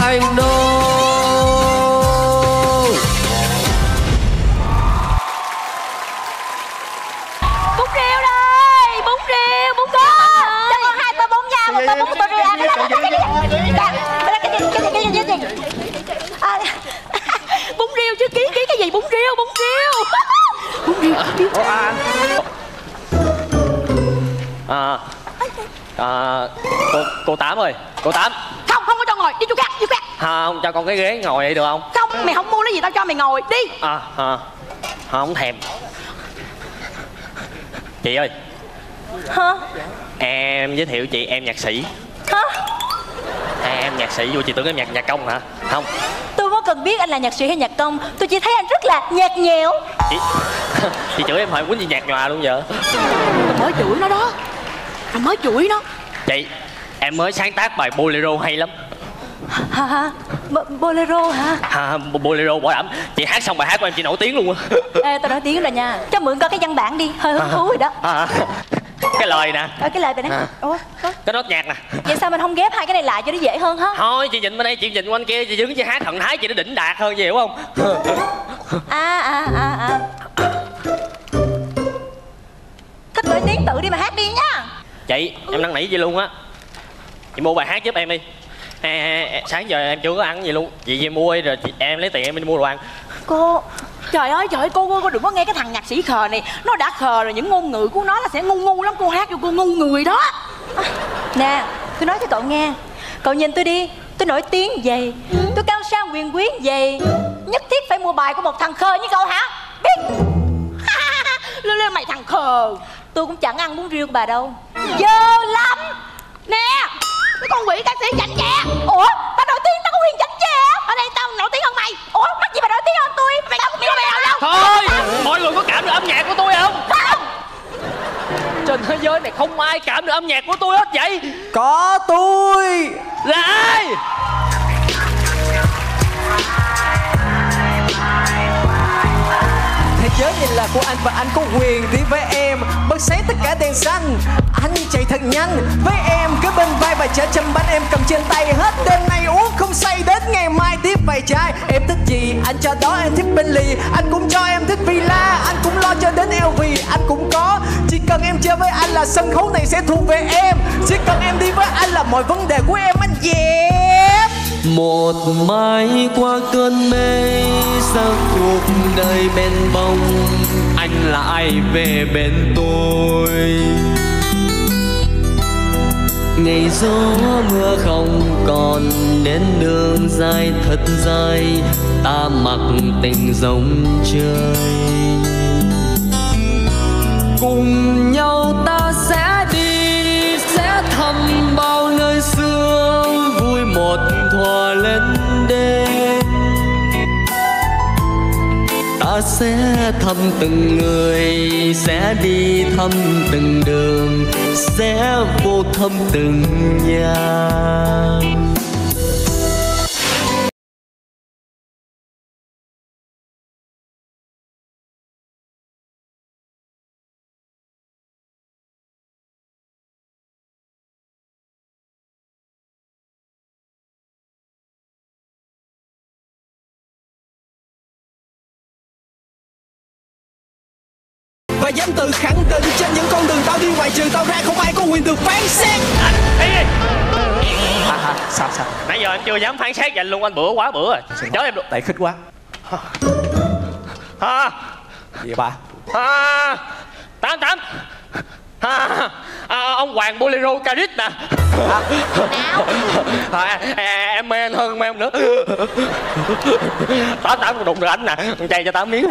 thành đô. Bún riêu chứ ký ký cái gì? Bún riêu, bún riêu, bún riêu. À, à, cô cô Tám ơi, cô Tám. Không, không có cho ngồi, đi chỗ khác, chỗ khác. Không, cho con cái ghế ngồi vậy được không? Không, mày không mua cái gì tao cho mày ngồi, đi. À, à, không thèm. Chị ơi. Hả? Em giới thiệu chị, em nhạc sĩ. Hả? À, em nhạc sĩ, vô chị tưởng em nhạc nhạc công hả? Không. Tôi có cần biết anh là nhạc sĩ hay nhạc công, tôi chỉ thấy anh rất là nhạt nhẽo. Chị, chị chửi em hỏi muốn gì nhạt nhòa luôn vậy? Anh mới chửi nó đó, anh mới chửi nó. Chị, em mới sáng tác bài bolero hay lắm. Hả hả? Bolero hả? Hả, bolero bỏ đảm. Chị hát xong bài hát của em chị nổi tiếng luôn á. Ê, tao nổi tiếng rồi nha. Cho mượn coi cái văn bản đi, hơi hứng thú rồi đó. À, à. Cái lời nè. Ờ, cái lời vậy nè. À. Ủa, có... cái nốt nhạc nè. Vậy sao mình không ghép hai cái này lại cho nó dễ hơn hả? Thôi chị nhìn bên đây, chị nhìn quanh kia, chị đứng chị hát thần thái chị nó đỉnh đạt hơn nhiều không? À à à à. Thích nổi tiếng tự đi mà hát đi nha. Chị, em năn nỉ vậy luôn á. Chị mua bài hát giúp em đi. À, à, sáng giờ em chưa có ăn gì luôn. Chị về mua đi rồi chị, em lấy tiền em đi mua đồ ăn. Cô, trời ơi trời ơi, cô, cô cô đừng có nghe cái thằng nhạc sĩ khờ này. Nó đã khờ rồi, những ngôn ngữ của nó là sẽ ngu ngu lắm. Cô hát cho cô ngu người đó. À, nè, tôi nói cho cậu nghe. Cậu nhìn tôi đi, tôi nổi tiếng vậy, tôi cao sang quyền quý vậy, nhất thiết phải mua bài của một thằng khờ như cậu hả? Biết. Lê Lê mày thằng khờ. Tôi cũng chẳng ăn bún riêu của bà đâu. Dơ lắm. Nè, Cái con quỷ ca sĩ Chảnh Chè. Ủa, tao nổi tiếng, tao có quyền Chảnh Chè. Ở đây tao nổi tiếng hơn mày. Ủa, mắc gì mà nổi tiếng hơn tôi? Mày tao không biết mày đâu. Thôi, mọi người có cảm được âm nhạc của tôi không? Không. Trên thế giới này không ai cảm được âm nhạc của tôi hết vậy. Có tôi là ai? Thế giới này là của anh và anh có quyền đi với em. Bật sáng tất cả đèn xanh, anh chạy thật nhanh với em. Cứ bên vai và chở chăm bánh em cầm trên tay. Hết đêm nay uống không say đến ngày mai tiếp vài chai. Em thích gì anh cho đó, em thích Bentley anh cũng cho, em thích villa anh cũng lo cho đến lờ vê anh cũng có. Chỉ cần em chơi với anh là sân khấu này sẽ thuộc về em. Chỉ cần em đi với anh là mọi vấn đề của em anh dẹp. Một mai qua cơn mê sao cuộc đời bên bông, anh lại về bên tôi. Ngày gió mưa không còn đến đường dài thật dài, ta mặc tình rong chơi. Cùng nhau ta sẽ đi, sẽ thăm bao nơi xưa, vui một thỏa lên đêm. Ta sẽ thăm từng người, sẽ đi thăm từng đường, sẽ vô thăm từng nhà. Và dám tự khẳng định trên những con đường tao đi, ngoài trường tao ra không ai có quyền được phán xét. Anh, đi đi. À, à, sao sao? Nãy giờ anh chưa dám phán xét, dành luôn anh bữa quá bữa rồi. Chớ em được. Tại khích quá. Hả? À. Gì ba? À, tám tám. À, à, ông Hoàng Bolero Carit nè. À, à, à, em mê anh hơn em, mê em nữa. Tám tám đụng được ảnh nè, con chay cho tám miếng.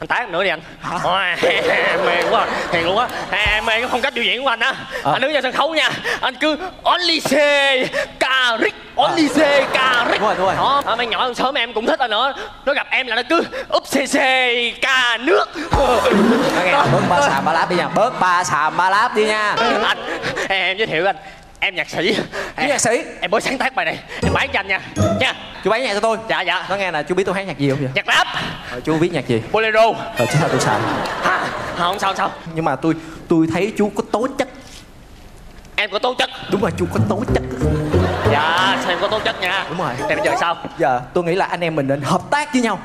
Anh tán nữa đi anh. Ôi, em mê quá, thiệt luôn á. Em mê cái phong cách biểu diễn của anh á. À. Anh đứng trên sân khấu nha, anh cứ Olise Carit. Olise Carit. Đúng rồi, đúng rồi. Đó, mấy nhỏ sớm em cũng thích anh nữa. Nó gặp em là nó cứ úp cc ca nước. Nghe, bớt ba xàm ba láp đi nha, bớt ba xàm ba láp đi nha. Anh, em giới thiệu anh, em nhạc sĩ. Em nhạc sĩ. Em mới sáng tác bài này, em bán cho anh nha. Nha. Chú bán nhạc cho tôi. Dạ dạ. Nó nghe là chú biết tôi hát nhạc gì không vậy? Nhạc rap. Ờ, chú biết nhạc gì? Bolero. Ờ, chứ sao tôi xàm. Ha, không sao sao. Nhưng mà tôi tôi thấy chú có tố chất. Em có tố chất. Đúng rồi, chú có tố chất. Dạ, xem có tố chất nha. Đúng rồi. Thì bây giờ sao? Giờ dạ, tôi nghĩ là anh em mình nên hợp tác với nhau.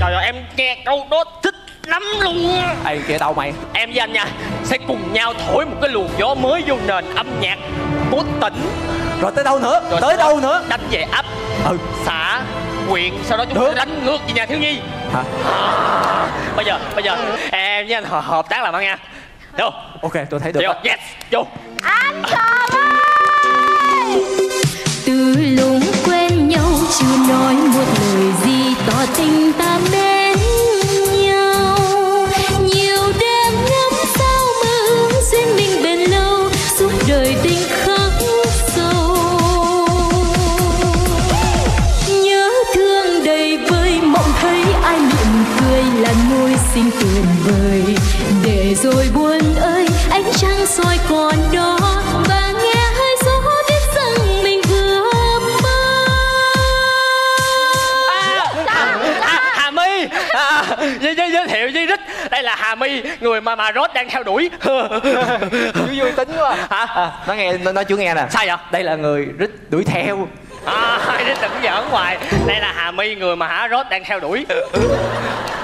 Trời ơi, em nghe câu đó thích lắm luôn. Ê, kìa đâu mày. Em với anh nha, sẽ cùng nhau thổi một cái luồng gió mới vô nền âm nhạc của tỉnh. Rồi tới đâu nữa? Rồi tới đâu nữa? Đánh về ấp, ừ, xã, huyện. Sau đó chúng ta đánh ngược về nhà thiếu nhi. Hả? À, bây giờ, bây giờ em với anh hợp tác làm ăn nha. Được không? Ok, tôi thấy được. Được không? Yes, vô. Anh Cường ơi! Từ lúc quen nhau chưa nói một lời gì tỏ tình ta mến nhau. Nhiều đêm ngắm sao mơ ước duyên mình bền lâu, suốt đời tình khắc sâu. Nhớ thương đầy vơi, mộng thấy ai mỉm cười là môi xinh tuyệt vời. Để rồi buồn ơi, ánh trăng soi còn đó. Và nghe hơi gió biết rằng mình vừa mơ. À, à, à, Hà My à, giới, giới, giới thiệu với Rít. Đây là Hà My, người mà mà Rốt đang theo đuổi. Chú vui tính quá. Hả? À, nó nghe, nó, nó chú nghe nè. Sao vậy? Đây là người Rít đuổi theo. À, Rít đừng giỡn hoài. Đây là Hà My, người mà hả Rốt đang theo đuổi.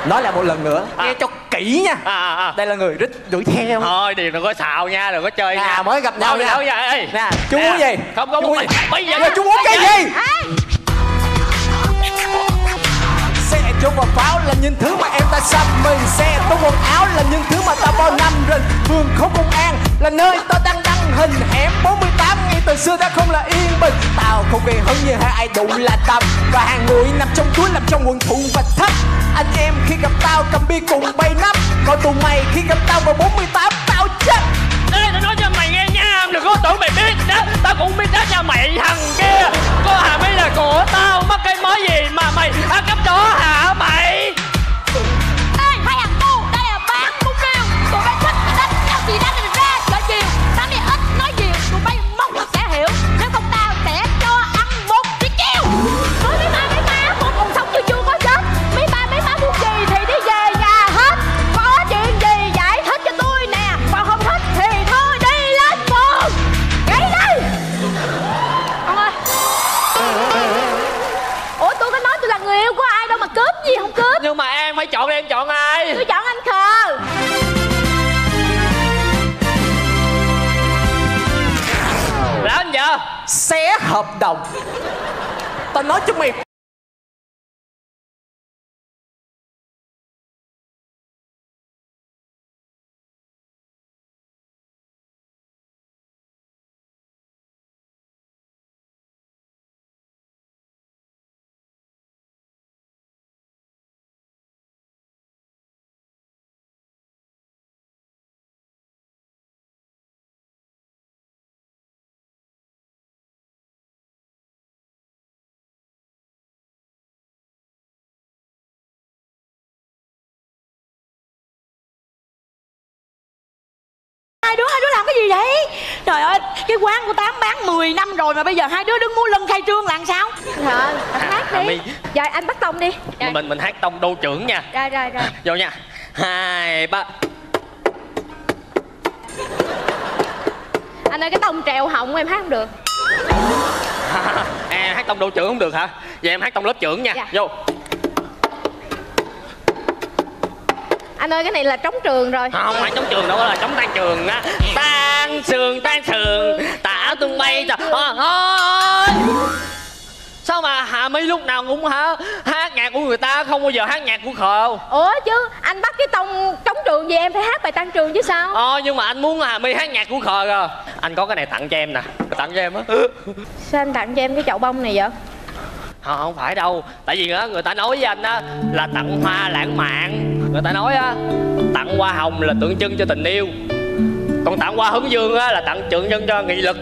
Nói lại một lần nữa, à, nghe cho kỹ nha. À, à. Đây là người Rít đuổi theo. Thôi điều đừng có xạo nha, đừng có chơi à, nha. Mới gặp nhau đâu nha. Nè, nè, chú muốn gì? Không có muốn gì. Bây giờ chú muốn cái gì? Xe trốn vào pháo là những thứ mà em ta xăm mình. Xe tốn quần áo là những thứ mà ta bao năm rình. Phường không công an là nơi ta đang đăng hình. Hẻm bốn mươi tám ngay từ xưa ta không là yên bình. Tao không gây hấn như hai ai đủ là tầm. Và hàng ngụy nằm trong túi làm trong quần thụng và thấp. Anh em khi gặp tao cầm bia cùng bay nắp. Còn tụi mày khi gặp tao vào bốn mươi tám tao Đây tao nói cho mày nghe nha, đừng có tưởng mày biết đó. Tao cũng biết đó nha mày, thằng kia có hàm ý là của tao. Mắc cái mối gì mà mày ăn cắp chó hả mày? Ê hai thằng cu, đây là bán bún riêu. Tụi bay thích thì đánh, tao chỉ đánh thì ra chở chiều. Tao này ít nói nhiều, tụi bay mong là sẽ hiểu. Nếu không tao sẽ cho ăn một cái kêu. Nói mấy ba mấy má, con còn sống chưa chưa có chết. Mấy ba mấy má muốn gì thì đi về nhà hết. Có chuyện gì giải thích cho tôi nè. Còn không thích thì thôi đi lên buồn. Gây đi. Ông ơi. Ủa tôi có nói tôi là người yêu của ai đâu mà cướp gì không cướp. Nhưng mà em phải chọn, em chọn ai? Tôi chọn anh Khờ. Là anh vợ xé hợp đồng. Tao nói cho mày. Hai đứa, hai đứa làm cái gì vậy? Trời ơi, cái quán của Tám bán mười năm rồi mà bây giờ hai đứa đứng múa lân khai trương là sao? Rồi, hát à, đi. À, rồi, anh bắt tông đi. Rồi. Mình mình hát tông đô trưởng nha. Rồi, rồi, rồi. Vô nha. Hai, ba. Anh ơi, cái tông trèo họng em hát không được. À, em hát tông đô trưởng không được hả? Vậy em hát tông lớp trưởng nha. Dạ. Vô. Anh ơi cái này là trống trường rồi. Không phải trống trường đâu, đó là trống tan trường á. Tan sườn tan sườn tả tung bay trời ơi. Sao mà Hà My lúc nào cũng hả hát nhạc của người ta, không bao giờ hát nhạc của Khờ. Ủa chứ anh bắt cái tông trống trường gì em phải hát bài tan trường chứ sao. Ờ nhưng mà anh muốn Hà My hát nhạc của Khờ rồi. Anh có cái này tặng cho em nè. Tặng cho em á. Sao anh tặng cho em cái chậu bông này vậy? Không, không phải đâu. Tại vì á người ta nói với anh á là tặng hoa lãng mạn. Người ta nói á tặng hoa hồng là tượng trưng cho tình yêu. Còn tặng hoa hướng dương á là tặng tượng trưng cho nghị lực.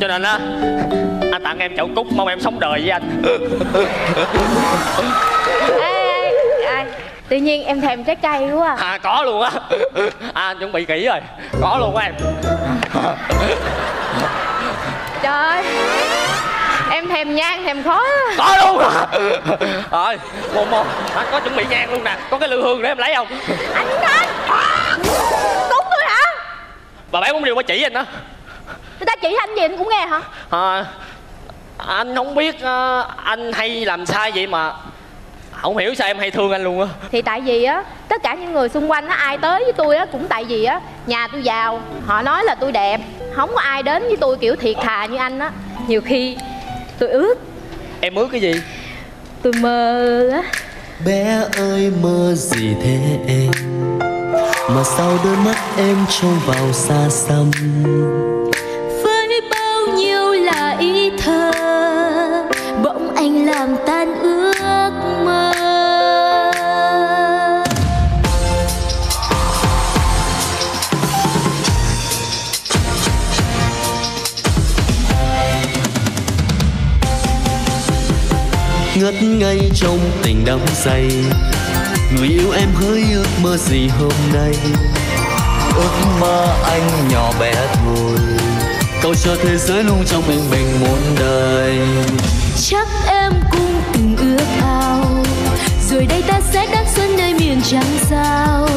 Cho nên á anh tặng em chậu cúc, mong em sống đời với anh. Ê, ê, ê. Tự nhiên em thèm trái cây quá. À. À có luôn á. À anh chuẩn bị kỹ rồi. Có luôn á em. Trời ơi. Em thèm nhang, thèm khói. Có luôn. Rồi, một một. Anh có chuẩn bị nhang luôn nè. Có cái lư hương để em lấy không? Anh Khánh cúng tôi hả? Bà bán cũng điều bà chỉ anh đó. Người ta chỉ anh gì anh cũng nghe hả? À, anh không biết anh hay làm sai vậy mà không hiểu sao em hay thương anh luôn á. Thì tại vì á tất cả những người xung quanh á ai tới với tôi á cũng tại vì á nhà tôi giàu, họ nói là tôi đẹp. Không có ai đến với tôi kiểu thiệt thà như anh á. Nhiều khi tôi ước. Em ước cái gì? Tôi mơ á. Bé ơi mơ gì thế em, mà sao đôi mắt em trông vào xa xăm. Với bao nhiêu là ý thơ, bỗng anh làm tan ước mơ. Ngất ngây trong tình đắm say, người yêu em hỡi ước mơ gì hôm nay. Ước mơ anh nhỏ bé thôi, câu cho thế giới luôn trong mình mình muốn đời. Chắc em cũng từng ước ao, rồi đây ta sẽ đón xuân nơi miền trăng sao.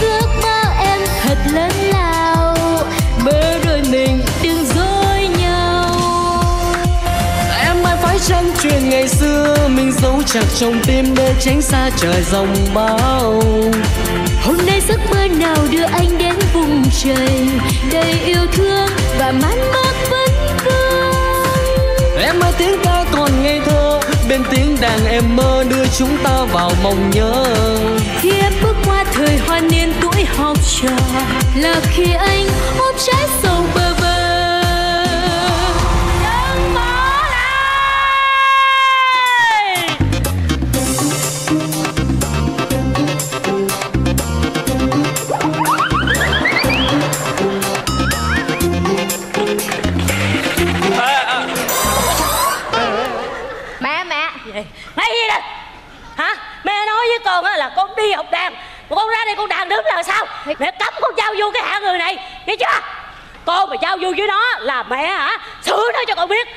Ước mơ em thật lớn lao, bờ đôi mình đừng dối. Trăng truyền ngày xưa mình giấu chặt trong tim để tránh xa trời dòng bão. Hôm nay giấc mơ nào đưa anh đến vùng trời đầy yêu thương và man mác vấn vương. Em ơi tiếng ca còn ngây thơ, bên tiếng đàn em mơ đưa chúng ta vào mộng nhớ. Khi em bước qua thời hoa niên tuổi học trò, là khi anh ôm trái sầu bờ bờ. học đàn mà con ra đây con đàn đứng là sao? Mẹ cấm con giao vô cái hạ người này, nghe chưa? Con mà giao vô với nó là mẹ hả xử nó cho con biết.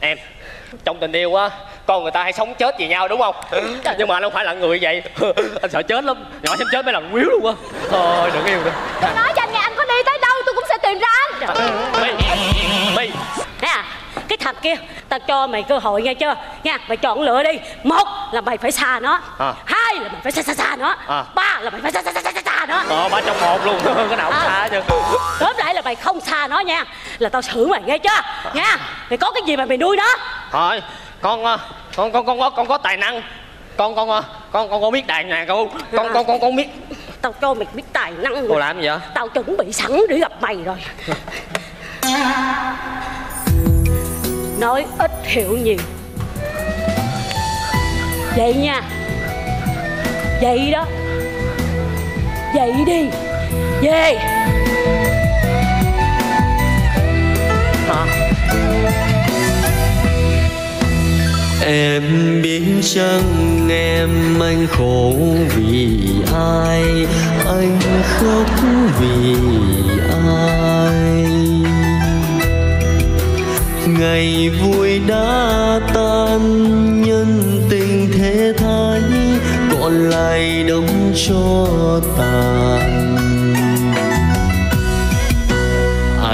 Em, trong tình yêu á, con người ta hay sống chết vì nhau đúng không? Ừ. Nhưng mà anh không phải là người vậy. Anh sợ chết lắm, nhỏ xem chết mấy lần quýu luôn á. Thôi đừng yêu nữa. Tôi nói cho anh nghe, anh có đi tới đâu tôi cũng sẽ tìm ra anh. Mi, Mi à, cái thằng kia tao cho mày cơ hội nghe chưa? Nha, mày chọn lựa đi. Một là mày phải xa nó à. Hai là mày phải xa xa xa nó à. Ba là mày phải xa xa xa xa, xa nó. Ờ, ba trong một luôn, cái nào cũng à. Xa chứ. Tóm lại là mày không xa nó nha, là tao xử mày nghe chưa? Nha, mày có cái gì mà mày nuôi nó. Thôi, con con con con có con có tài năng. Con con con con con có biết tài nè, con con con con con biết. Tao cho mày biết tài năng rồi. Cô làm gì vậy? Tao chuẩn bị sẵn để gặp mày rồi. Nói ít hiểu nhiều. Vậy nha. Vậy đó. Vậy đi. Về. Hả? Em biết rằng em anh khổ vì ai, anh khóc vì ai. Ngày vui đã tan, nhân tình thế thái còn lại đóng cho tàn.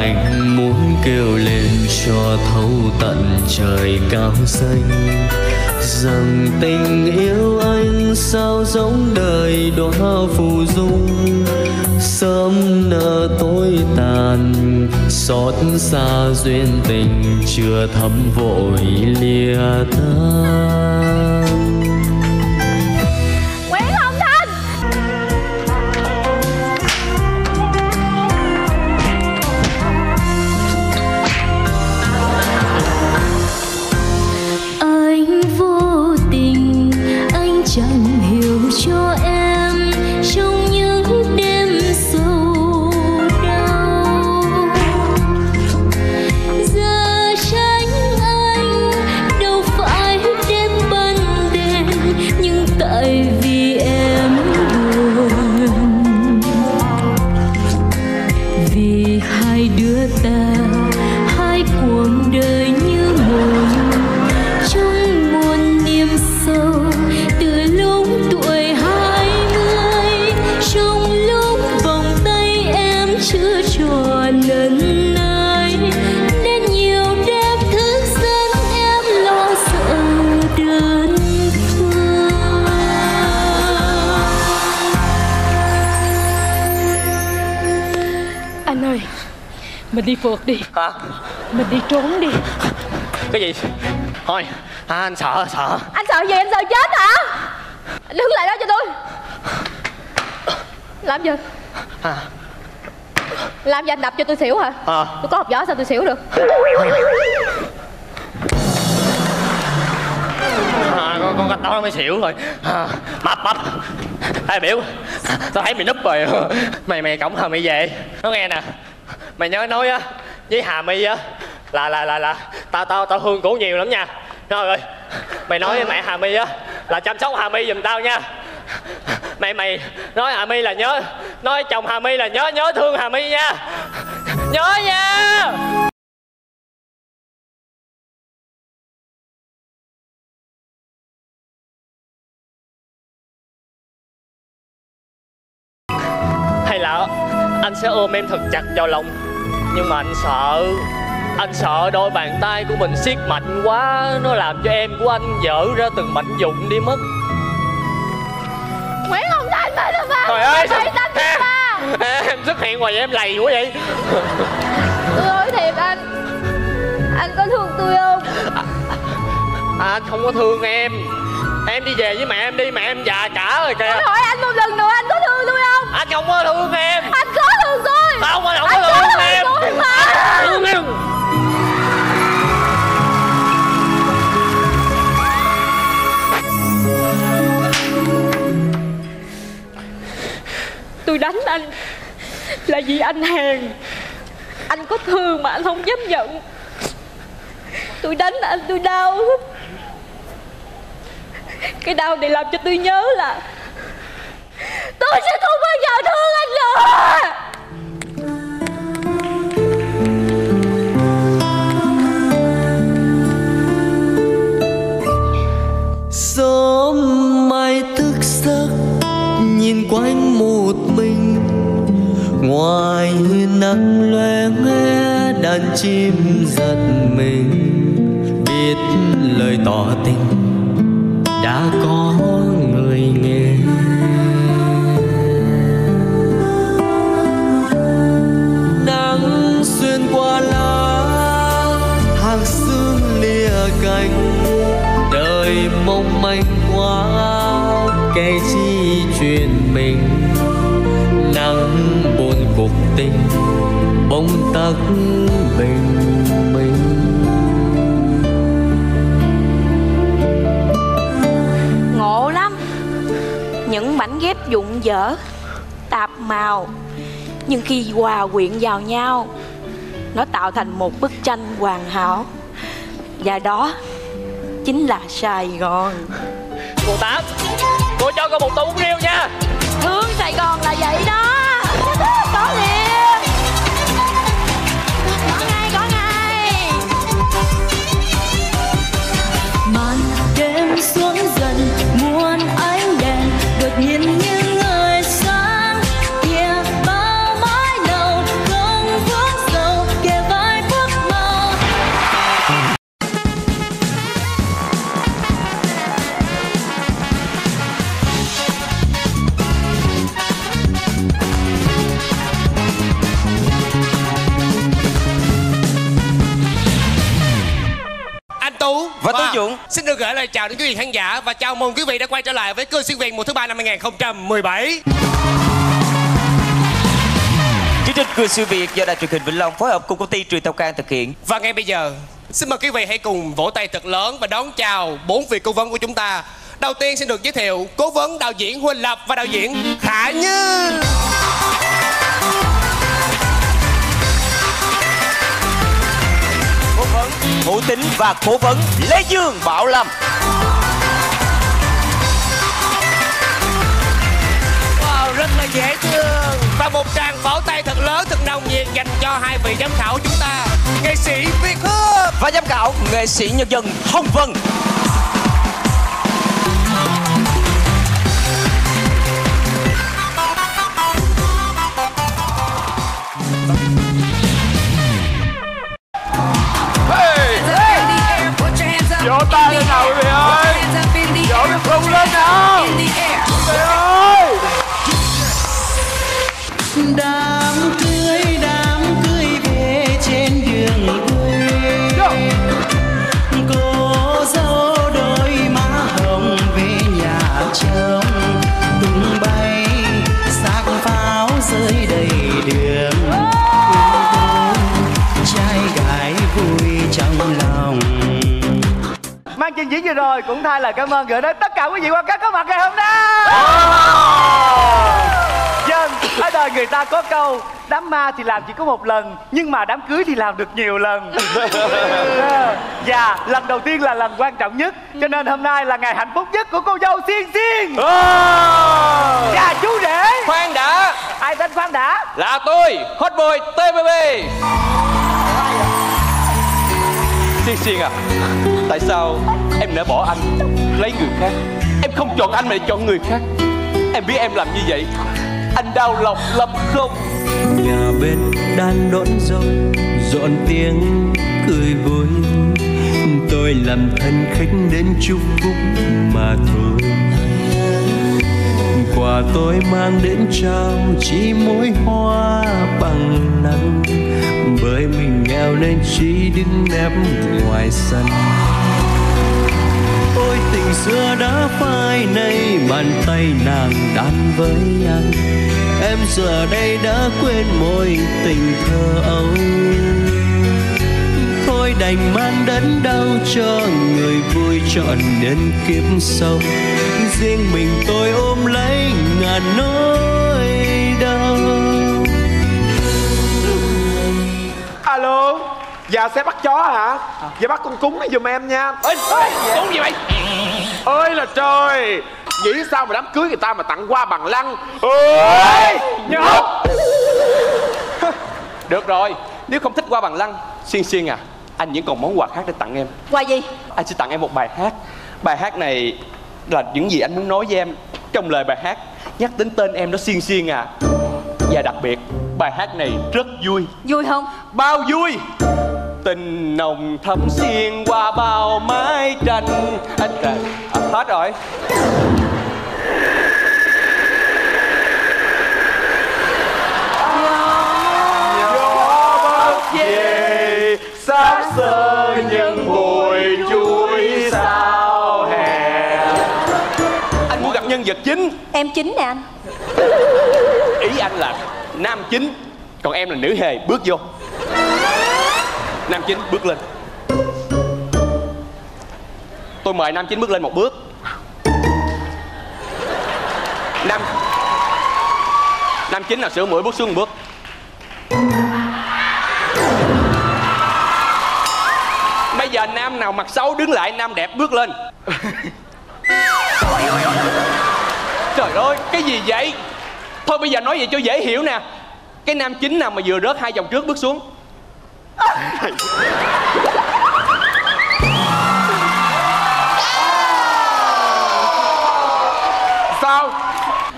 Anh muốn kêu lên cho thấu tận trời cao xanh rằng tình yêu anh sao giống đời đóa phù dung, sớm nở tối tàn, xót xa duyên tình chưa thấm vội lìa tan. Mình đi phượt đi. Hả? Mình đi trốn đi. Cái gì? Thôi à, anh sợ, sợ. Anh sợ gì? Anh sợ chết hả? Anh đứng lại đó cho tôi. Làm gì? À. Làm gì anh đập cho tôi xỉu hả? À. Tôi có học võ sao tôi xỉu được? À, con, con gạch đó mới xỉu rồi. À, mập mập. Ê biểu, tao thấy mày núp rồi. Mày mày cổng hả mày về. Nó nghe nè. Mày nhớ nói á với Hà My á là là là là tao tao tao thương cổ nhiều lắm nha. Trời ơi, mày nói với mẹ Hà My á là chăm sóc Hà My giùm tao nha. Mày mày nói Hà My là nhớ, nói chồng Hà My là nhớ nhớ thương Hà My nha. Nhớ nha. Hay là anh sẽ ôm em thật chặt vào lòng. Nhưng mà anh sợ, anh sợ đôi bàn tay của mình siết mạnh quá, nó làm cho em của anh vỡ ra từng mảnh vụn đi mất. Nguyễn Hồng Thanh phải là ba. Trời ơi sao... à, à, em xuất hiện ngoài em lầy quá vậy. Tôi nói thiệt anh, anh có thương tôi không? À, à, anh không có thương em. Em đi về với mẹ em đi, mẹ em già cả rồi kìa. Tôi hỏi anh một lần nữa, anh có thương tôi không? Anh không có thương em. Anh có thương tôi. Không, anh không có thương em. Anh thương em. Tôi đánh anh là vì anh hèn. Anh có thương mà anh không dám nhận. Tôi đánh anh tôi đau. Cái đau này làm cho tôi nhớ là nhìn quanh một mình, ngoài nắng loé nghe đàn chim giật mình. Biết lời tỏ tình đã có người nghe, nắng xuyên qua lá hàng sương lìa cánh. Đời mong manh quá cái chi truyền mình, nắng buồn cuộc tình bông tắc bình minh. Ngộ lắm, những mảnh ghép vụn vỡ tạp màu, nhưng khi hòa quyện vào nhau nó tạo thành một bức tranh hoàn hảo, và đó chính là Sài Gòn. Cô Tám, cô cho con một tô bún riêu nha. Hướng Sài Gòn là vậy đó. Có liền. Có ngay, có ngay. Màn đêm xuống dần, muôn ánh đèn đột nhiên như người sáng. Kia bao mái đầu không phước dầu, kia vai phước màu. Và wow. Tuấn Dũng xin được gửi lời chào đến quý vị khán giả và chào mừng quý vị đã quay trở lại với Cười Xuyên Việt mùa thứ ba năm hai không một bảy. Chương trình Cười Xuyên Việt do Đài Truyền hình Vĩnh Long phối hợp cùng công ty Truyền thông Can thực hiện. Và ngay bây giờ xin mời quý vị hãy cùng vỗ tay thật lớn và đón chào bốn vị cố vấn của chúng ta. Đầu tiên xin được giới thiệu cố vấn đạo diễn Huỳnh Lập và đạo diễn Khả Như. Hữu Tính và cố vấn Lê Dương Bảo Lâm. Wow, rất là dễ thương. Và một tràng vỗ tay thật lớn, thật nồng nhiệt dành cho hai vị giám khảo chúng ta, nghệ sĩ Việt Hương và giám khảo nghệ sĩ nhân dân Hồng Vân. Vỗ tay lên nào quý vị ơi. Vỗ cái phung lên nào quý vị ơi. Đám cưới, đám cưới về trên đường quê. Cô dâu đôi má hồng về nhà chồng. Tung bay xác pháo rơi đầy đường. Trai gái vui trong lòng. Mang trình diễn vừa rồi cũng thay lời cảm ơn gửi đến tất cả quý vị quan khách có mặt ngày hôm nay. Dân, ở đời người ta có câu đám ma thì làm chỉ có một lần, nhưng mà đám cưới thì làm được nhiều lần. Và lần đầu tiên là lần quan trọng nhất, cho nên hôm nay là ngày hạnh phúc nhất của cô dâu Xiên Xiên. Và chú rể. Khoan đã. Ai tên Khoan đã? Là tôi, Hot Boy tê vê bê. Xiên Xiên à, tại sao em nỡ bỏ anh lấy người khác? Em không chọn anh mà để chọn người khác. Em biết em làm như vậy anh đau lòng lắm không? Nhà bên đang đón dâu dọn tiếng cười vui. Tôi làm thân khách đến chúc phúc mà thôi. Quà tôi mang đến trao chỉ mỗi hoa bằng nắng. Bởi mình nghèo nên chỉ đứng nép ngoài sân. Ôi tình xưa đã phai nay, bàn tay nàng đan với anh. Em giờ đây đã quên mối tình thơ ấu. Thôi đành mang đến đau cho người vui trọn đến kiếp sau. Riêng mình tôi ôm lấy ngàn nỗi đau. Alo, dạ sẽ bắt chó hả? Dạ bắt con cúng này giùm em nha. Ê, ê, cúng gì vậy? Ơi là trời, nghĩ sao mà đám cưới người ta mà tặng hoa bằng lăng. Ơi, nhóc. Được rồi, nếu không thích hoa bằng lăng, Xiên Xiên à, anh vẫn còn món quà khác để tặng em. Quà gì? Anh sẽ tặng em một bài hát. Bài hát này là những gì anh muốn nói với em trong lời bài hát. Nhắc đến tên em nó xiên xiên à. Và đặc biệt bài hát này rất vui. Vui không? Bao vui. Tình nồng thấm xiên qua bao mái tranh. À, à, à, hết rồi. Về xác xơ những bụi chuối sao hè. Anh muốn gặp nhân vật chính. Em chính nè anh. Ý anh là nam chính, còn em là nữ hề. Bước vô. Nam chính bước lên. Tôi mời nam chính bước lên một bước. Nam Nam chính là sửa mũi bước xuống một bước. Bây giờ nam nào mặt xấu đứng lại, nam đẹp bước lên. Trời ơi, cái gì vậy? Thôi bây giờ nói vậy cho dễ hiểu nè. Cái nam chính nào mà vừa rớt hai vòng trước bước xuống. Sao?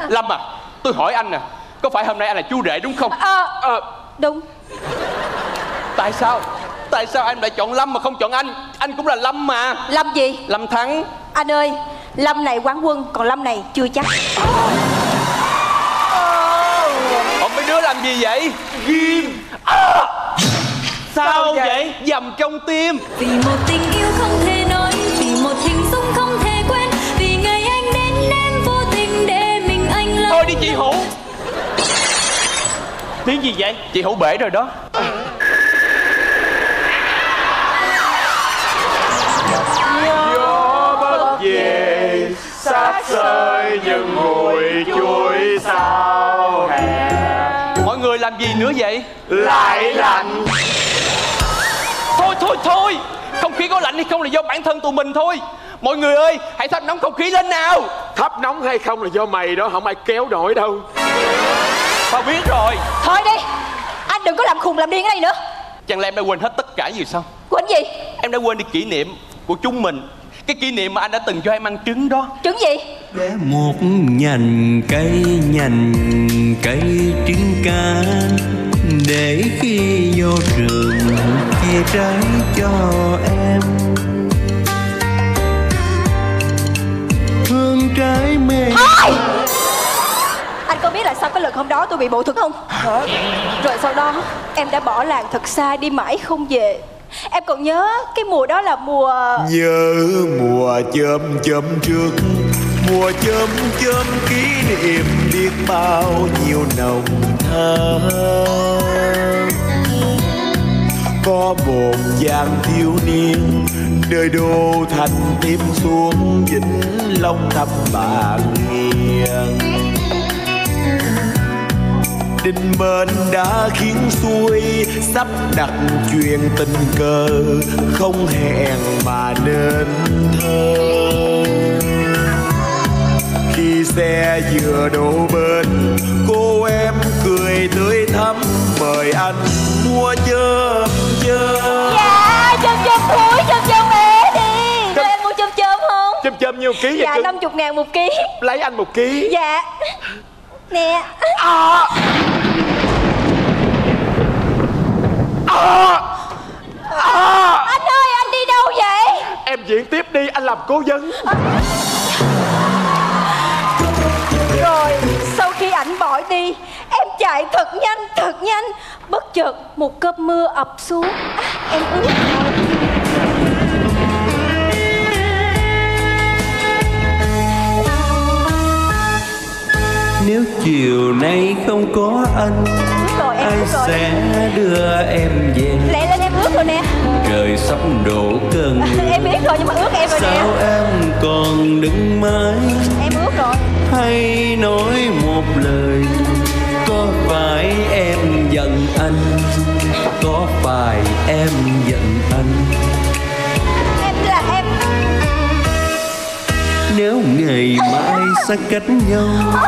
Lâm à, tôi hỏi anh nè, à, có phải hôm nay anh là chú rể đúng không? Ờ, à, à, đúng. Tại sao? Tại sao em lại chọn Lâm mà không chọn anh? Anh cũng là Lâm mà. Lâm gì? Lâm Thắng. Anh ơi, Lâm này quán quân, còn Lâm này chưa chắc. Ông mấy đứa làm gì vậy? Ghim. À. Sao, sao vậy? vậy? Dầm trong tim. Vì một tình yêu không thể nói, vì một hình dung không thể quên, vì ngày anh đến em vô tình để mình anh lắm. Thôi đi chị Hữu. Tiếng gì vậy? Chị Hữu bể rồi đó. À. Về xác xơi những mùi chuối sao hè. Mọi người làm gì nữa vậy? Lại lạnh. Thôi thôi thôi, không khí có lạnh hay không là do bản thân tụi mình thôi. Mọi người ơi, hãy thắp nóng không khí lên nào. Thắp nóng hay không là do mày đó, không ai kéo nổi đâu. Tao biết rồi. Thôi đi, anh đừng có làm khùng làm điên ở đây nữa. Chẳng lẽ em đã quên hết tất cả gì sao? Quên gì? Em đã quên đi kỷ niệm của chúng mình. Cái kỷ niệm mà anh đã từng cho em ăn trứng đó. Trứng gì? Để một nhành cây, nhành cây trứng cá, để khi vô trường chia trái cho em. Hương trái mê. Thôi! Anh có biết là sau cái lần hôm đó tôi bị bộ thực không? Hả? Rồi sau đó em đã bỏ làng thật xa đi mãi không về. Em còn nhớ cái mùa đó là mùa... Nhớ mùa chớm chớm trước, mùa chớm chớm kỷ niệm biết bao nhiêu nồng thơ. Có một chàng thiếu niên đời đô thành tim xuống Vĩnh Long thăm bạn nghiêng. Tình bên đã khiến xuôi sắp đặt chuyện tình cờ không hẹn mà nên thơ. Khi xe vừa đổ bên, cô em cười tươi thắm mời anh mua chơm chơm. Dạ chơm chơm thúi chơm chơm ế đi. Cho anh mua chơm chơm không? Chơm chơm nhiêu ký? Dạ năm mươi ngàn một ký. Lấy anh một ký. Dạ. Nè. À. À. À. Anh ơi, anh đi đâu vậy? Em diễn tiếp đi, anh làm cố vấn. À. Rồi, sau khi ảnh bỏ đi, em chạy thật nhanh, thật nhanh. Bất chợt, một cơn mưa ập xuống. À, em ướt rồi. Nếu chiều nay không có anh, rồi, ai rồi. Sẽ đưa em về. Lẹ lên em ước rồi nè. Trời sắp đổ cơn. Em biết rồi nhưng mà ước em rồi. Sao nè. Sao em còn đứng mãi? Em ước rồi. Hay nói một lời, có phải em giận anh? Có phải em giận anh? Em là em. Nếu ngày mai xa cách nhau,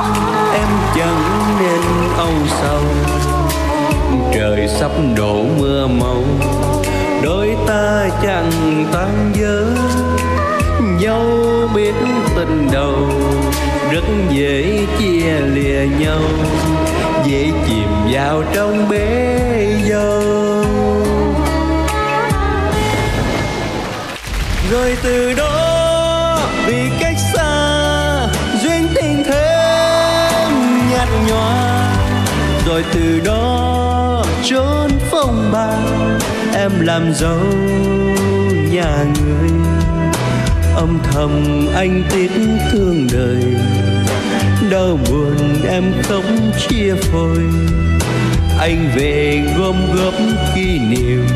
em chẳng nên âu sầu. Trời sắp đổ mưa màu, đôi ta chẳng tan vỡ. Dẫu biết tình đầu rất dễ chia lìa nhau, dễ chìm vào trong bể dâu. Rồi từ đó vì cách xa duyên tình thêm nhạt nhòa, rồi từ đó trốn phong ba em làm dâu nhà người. Âm thầm anh tiếc thương đời, đau buồn em không chia phôi. Anh về gom góp kỷ niệm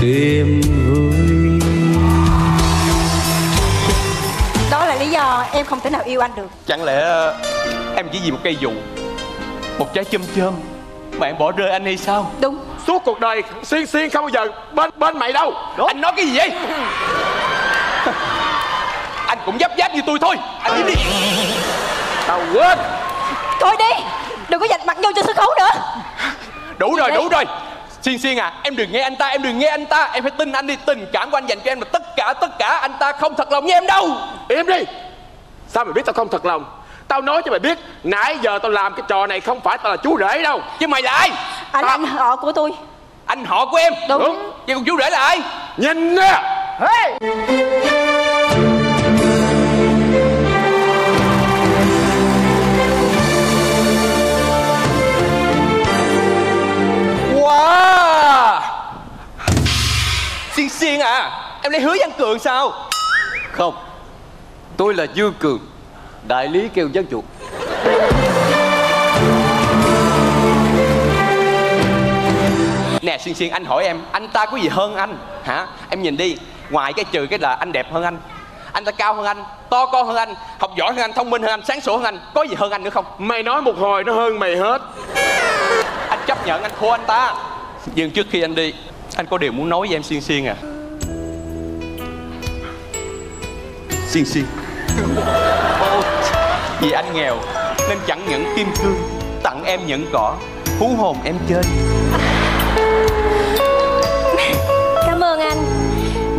tìm vui. Đó là lý do em không thể nào yêu anh được. Chẳng lẽ em chỉ vì một cây dù, một trái chôm chôm mà em bỏ rơi anh hay sao? Đúng. Suốt cuộc đời Xuyên Xuyên không bao giờ bên bên mày đâu. Đúng. Anh nói cái gì vậy? Anh cũng giáp giáp như tôi thôi. Anh đi đi. Tao quên. Thôi đi, đừng có dạch mặt nhau trên sân khấu nữa. Đủ rồi, đủ rồi. Xuyên Xuyên à, em đừng nghe anh ta, em đừng nghe anh ta. Em phải tin anh đi. Tình cảm của anh dành cho em là tất cả, tất cả. Anh ta không thật lòng với em đâu. Im đi. Sao mày biết tao không thật lòng? Tao nói cho mày biết, nãy giờ tao làm cái trò này không phải tao là chú rể đâu. Chứ mày là ai? Anh, anh họ của tôi. Anh họ của em? Đúng, đúng. Vậy còn chú rể là ai? Nhìn nè. Hey. Wow. Xuyên Xuyên à, em lấy hứa Văn Cường sao? Không, tôi là Dương Cường, đại lý kêu gián chuột. Nè Xuyên Xuyên, anh hỏi em, anh ta có gì hơn anh hả? Em nhìn đi, ngoài cái trừ cái là anh đẹp hơn anh, anh ta cao hơn anh, to con hơn anh, học giỏi hơn anh, thông minh hơn anh, sáng sủa hơn anh, có gì hơn anh nữa không? Mày nói một hồi nó hơn mày hết. Anh chấp nhận anh thua anh ta. Nhưng trước khi anh đi, anh có điều muốn nói với em Xuyên Xuyên à. Xuyên Xuyên, ô, vì anh nghèo nên chẳng nhận kim cương, tặng em nhận cỏ, hú hồn em chơi. Cảm ơn anh.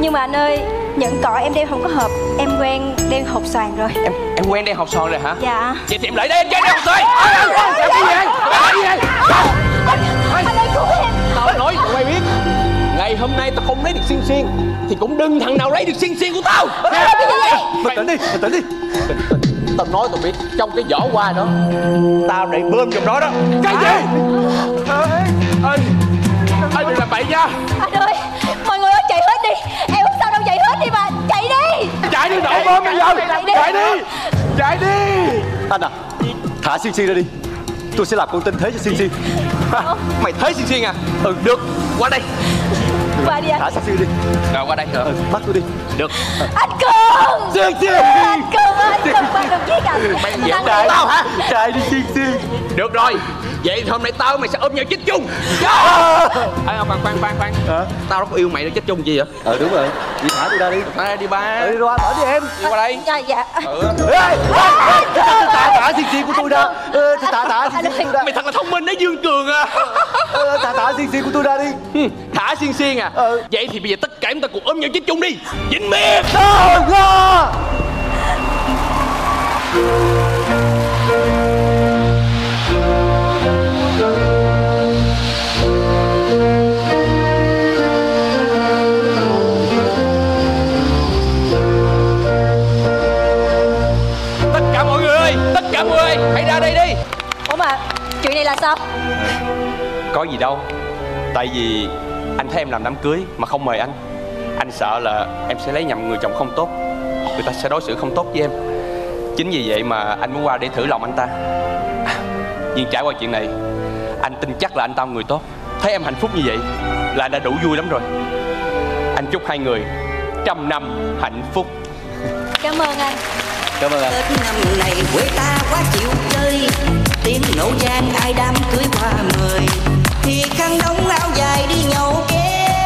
Nhưng mà anh ơi, nhận cỏ em đeo không có hộp, em quen đeo hộp xoàn rồi. Em em quen đeo hộp xoàn rồi hả? Dạ. Chị tìm lại đây em chơi đeo hộp xoàn. Em đi về, em đi về. Anh ơi cứu em. Tao nói tụi mày biết, ngày hôm nay tao không lấy được Xuyên Xuyên thì cũng đừng thằng nào lấy được Xuyên Xuyên của tao. Mày tỉnh đi, mày tỉnh đi. Tao nói tao biết, trong cái vỏ hoa đó, tao đầy bơm trong đó đó. Cái gì? Anh, anh đừng làm bậy nha. Anh ơi, mọi người ơi chạy hết đi. Em không sao đâu, chạy hết đi mà, chạy đi. Chạy đi, đổ bơm bây giờ. Chạy đi, chạy đi. Anh à, thả Xuyên Xuyên ra đi. Tôi sẽ làm con tin thế cho Xuyên Xuyên. Mày thấy Xuyên Xuyên à? Ừ, được, qua đây. Qua đi anh. Thả Xuyên Xuyên đi. Rồi, qua đây. Ừ, bắt tôi đi. Được. Anh Cường. Xuyên Xuyên. Anh Cường ơi, Cường ơi, đừng giết anh. Mày giết tao hả? Chạy đi Xuyên Xuyên. Được rồi, vậy hôm nay tao mày sẽ ôm nhau chết chung. Ê, khoan, khoan, khoan, khoan. Tao đâu có yêu mày đâu, chết chung gì vậy? Ờ, đúng rồi. Đi thả tôi ra đi. Thả ra đi ba. Đi ra, bỏ đi em. Đi qua đây. Dạ, dạ. Ê, thả thả Xuyên Xuyên của tôi ra. Ê, thả thả Xuyên Xuyên của tôi ra. Mày thật là thông minh đấy Dương Cường à. Thả thả Xuyên Xuyên của tôi ra đi. Thả Xuyên Xuyên à? Vậy thì bây giờ tất cả chúng ta cùng ôm nhau chết chung đi. Dính miệng. Hãy ra đây đi. Ủa mà chuyện này là sao? Có gì đâu. Tại vì anh thấy em làm đám cưới mà không mời anh. Anh sợ là em sẽ lấy nhầm người chồng không tốt, người ta sẽ đối xử không tốt với em. Chính vì vậy mà anh muốn qua để thử lòng anh ta. Nhưng trải qua chuyện này, anh tin chắc là anh ta là người tốt. Thấy em hạnh phúc như vậy là đã đủ vui lắm rồi. Anh chúc hai người trăm năm hạnh phúc. Cảm ơn anh. Cảm ơn anh. Tết năm này quê ta quá chịu chơi, tiếng nổ vang ai đám cưới qua mời, thì khăn đóng áo dài đi nhậu ké.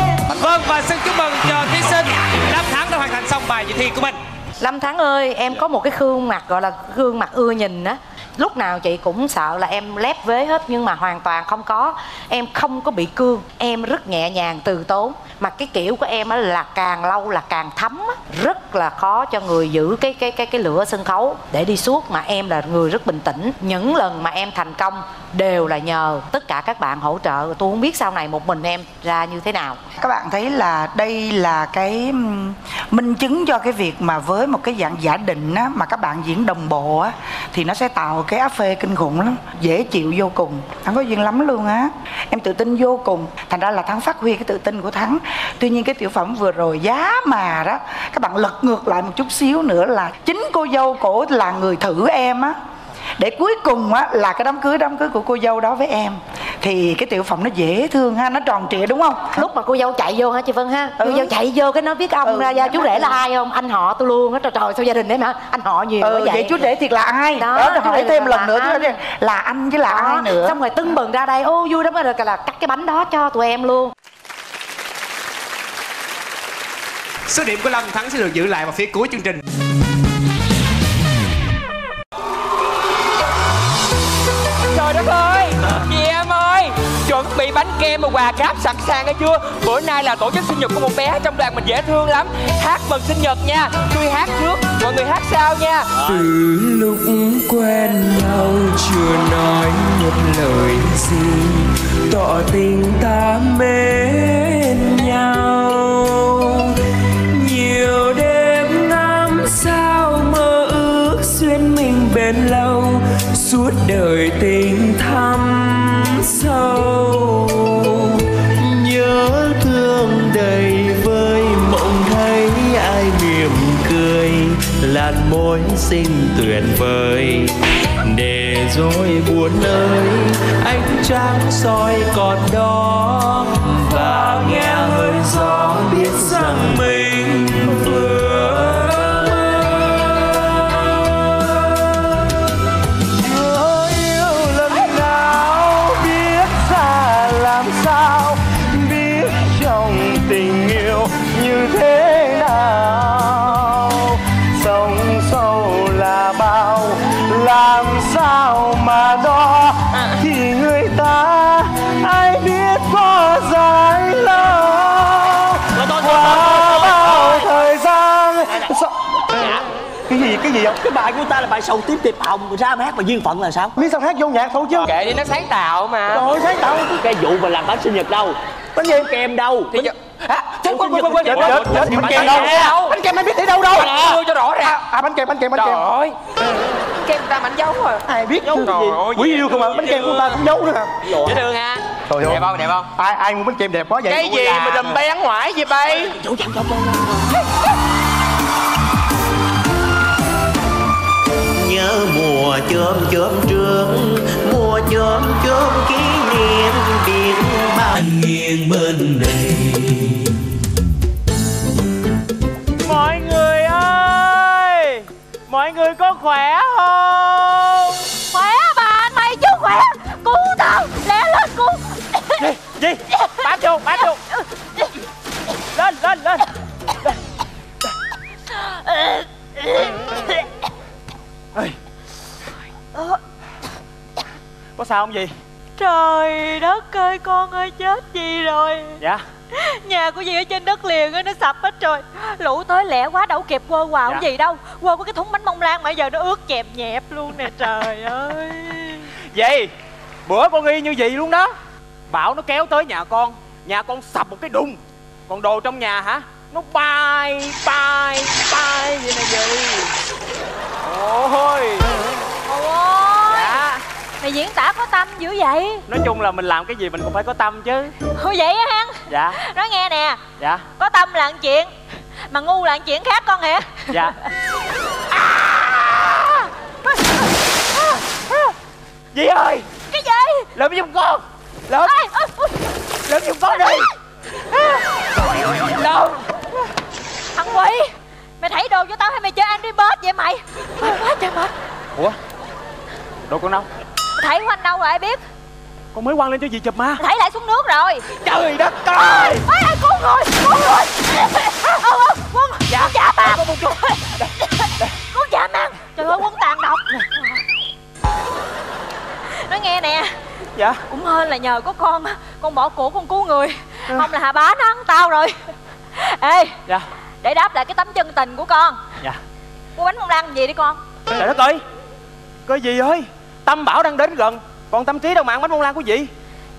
Vâng, và xin chúc mừng cho thí sinh Lâm Thắng đã hoàn thành xong bài dự thi của mình. Lâm Thắng ơi, em có một cái gương mặt gọi là gương mặt ưa nhìn á. Lúc nào chị cũng sợ là em lép vế hết, nhưng mà hoàn toàn không có. Em không có bị cương, em rất nhẹ nhàng từ tốn. mà cái kiểu của em á là càng lâu là càng thấm á, rất là khó cho người giữ cái cái cái cái lửa sân khấu để đi suốt, mà em là người rất bình tĩnh. Những lần mà em thành công đều là nhờ tất cả các bạn hỗ trợ. Tôi không biết sau này một mình em ra như thế nào. Các bạn thấy là đây là cái minh chứng cho cái việc mà với một cái dạng giả định á, mà các bạn diễn đồng bộ á, thì nó sẽ tạo cái áp phê kinh khủng lắm, dễ chịu vô cùng. Thắng có duyên lắm luôn á, em tự tin vô cùng, thành ra là Thắng phát huy cái tự tin của Thắng. Tuy nhiên cái tiểu phẩm vừa rồi giá mà đó, các bạn lật ngược lại một chút xíu nữa là chính cô dâu cổ là người thử em á, để cuối cùng á là cái đám cưới đám cưới của cô dâu đó với em, thì cái tiểu phẩm nó dễ thương ha, nó tròn trịa đúng không? Lúc mà cô dâu chạy vô hả chị Vân ha, ừ. cô dâu chạy vô cái nó biết ông ừ. ra ra chú rể là ai không, anh họ tôi luôn á, trời trời sao gia đình đấy mà anh họ nhiều ừ, vậy. Vậy chú rể thiệt là ai đó, đó hỏi thêm lần nữa anh. Chứ là anh chứ là đó, ai nữa. Xong rồi tưng bừng ra đây, ô vui lắm á, rồi là cắt cái bánh đó cho tụi em luôn. Số điểm của Lâm Thắng sẽ được giữ lại vào phía cuối chương trình. Trời đất ơi, chị em ơi, chuẩn bị bánh kem và quà cáp sẵn sàng hay chưa? Bữa nay là tổ chức sinh nhật của một bé trong đoàn mình dễ thương lắm. Hát mừng sinh nhật nha, tôi hát trước, mọi người hát sau nha. Từ lúc quen nhau chưa nói một lời gì, tỏ tình ta mến nhau. Nhiều đêm năm sao mơ ước xuyên mình bền lâu, suốt đời tình thắm sâu, nhớ thương đầy vơi mộng thấy ai mỉm cười, làn môi xinh tuyệt vời. Để rồi buồn ơi, ánh trăng soi còn đó, và nghe hơi gió biết rằng mình vừa. Cái bài của ta là bài sầu tím tiệp hồng, ra mà hát mà duyên phận là sao? Lý sao hát vô nhạc thôi chứ. Kệ đi, nó sáng tạo mà. Rồi sáng tạo. Cái vụ mà làm bánh sinh nhật đâu? Bánh gì? Kem đâu? Thì hả? Quên quên quên quên. Chết chết chết. Bánh kem đâu? Bánh kem anh biết để đâu đâu? Đưa cho rõ ra. À bánh kem bánh kem bánh kem. Trời ơi. Kem ta bánh giấu rồi. Ai biết giấu rồi. Quý yêu không mà bánh kem của ta cũng giấu nữa hả? Dễ thương ha. Đẹp không đẹp không? Ai ai muốn bánh kem đẹp quá vậy? Cái gì mà đầm bé ăn ngoài vậy bay? Nhớ mùa chớm chớm trước, mùa chớm chớm kỷ niệm biển bao anh nghiêng bên này. Mọi người ơi, mọi người có khỏe không? Khỏe bà, anh mày chứ khỏe. Cứu tao, lẹ lên cứu. Gì, gì, bám vô, bám vô. Lên, lên, lên. Ê. Có sao không gì? Trời đất ơi con ơi, chết gì rồi? Dạ. Nhà của dì ở trên đất liền ấy, nó sập hết rồi. Lũ tới lẻ quá đâu kịp quơ quà dạ. Không gì đâu. Quơ có cái thúng bánh bông lan mà giờ nó ướt chẹp nhẹp luôn nè trời ơi. Dì, bữa con y như vậy luôn đó. Bảo nó kéo tới nhà con, nhà con sập một cái đùng. Còn đồ trong nhà hả? Nó bay bay bay vậy nè dì. Ôi ôi dạ. Mày diễn tả có tâm dữ vậy. Nói chung là mình làm cái gì mình cũng phải có tâm chứ. Ôi vậy á hắn. Dạ. Nói nghe nè. Dạ. Có tâm là một chuyện, mà ngu là một chuyện khác con hả? Dạ. À! Dì ơi. Cái gì? Lượm giùm con. Lượm. Lượm giùm con đi. Lượm. Thằng quỷ, mày thấy đồ cho tao hay mày chơi Angry Birds vậy mày? Mày quá trời mệt. Ủa? Đồ con đâu? Thấy của anh đâu rồi ai biết? Con mới quăng lên cho dì chụp mà. Thấy lại xuống nước rồi. Trời đất ơi! Ê, ê, cứu người! Cứu người! Ô, ô, quân! Dạ. Quân dạ mang! Quân dạ mang! Trời ơi, quân tàn độc! Nói nghe nè. Dạ. Cũng hơn là nhờ có con, con bỏ của con cứu người. à. Không là Hà Bá nó ăn tao rồi. Ê dạ. Để đáp lại cái tấm chân tình của con. Dạ. Mua bánh bông lăng gì đi con. Trời đất ơi, coi gì ơi, Tâm bảo đang đến gần, còn Tâm trí đâu mà ăn bánh bông lăng của gì.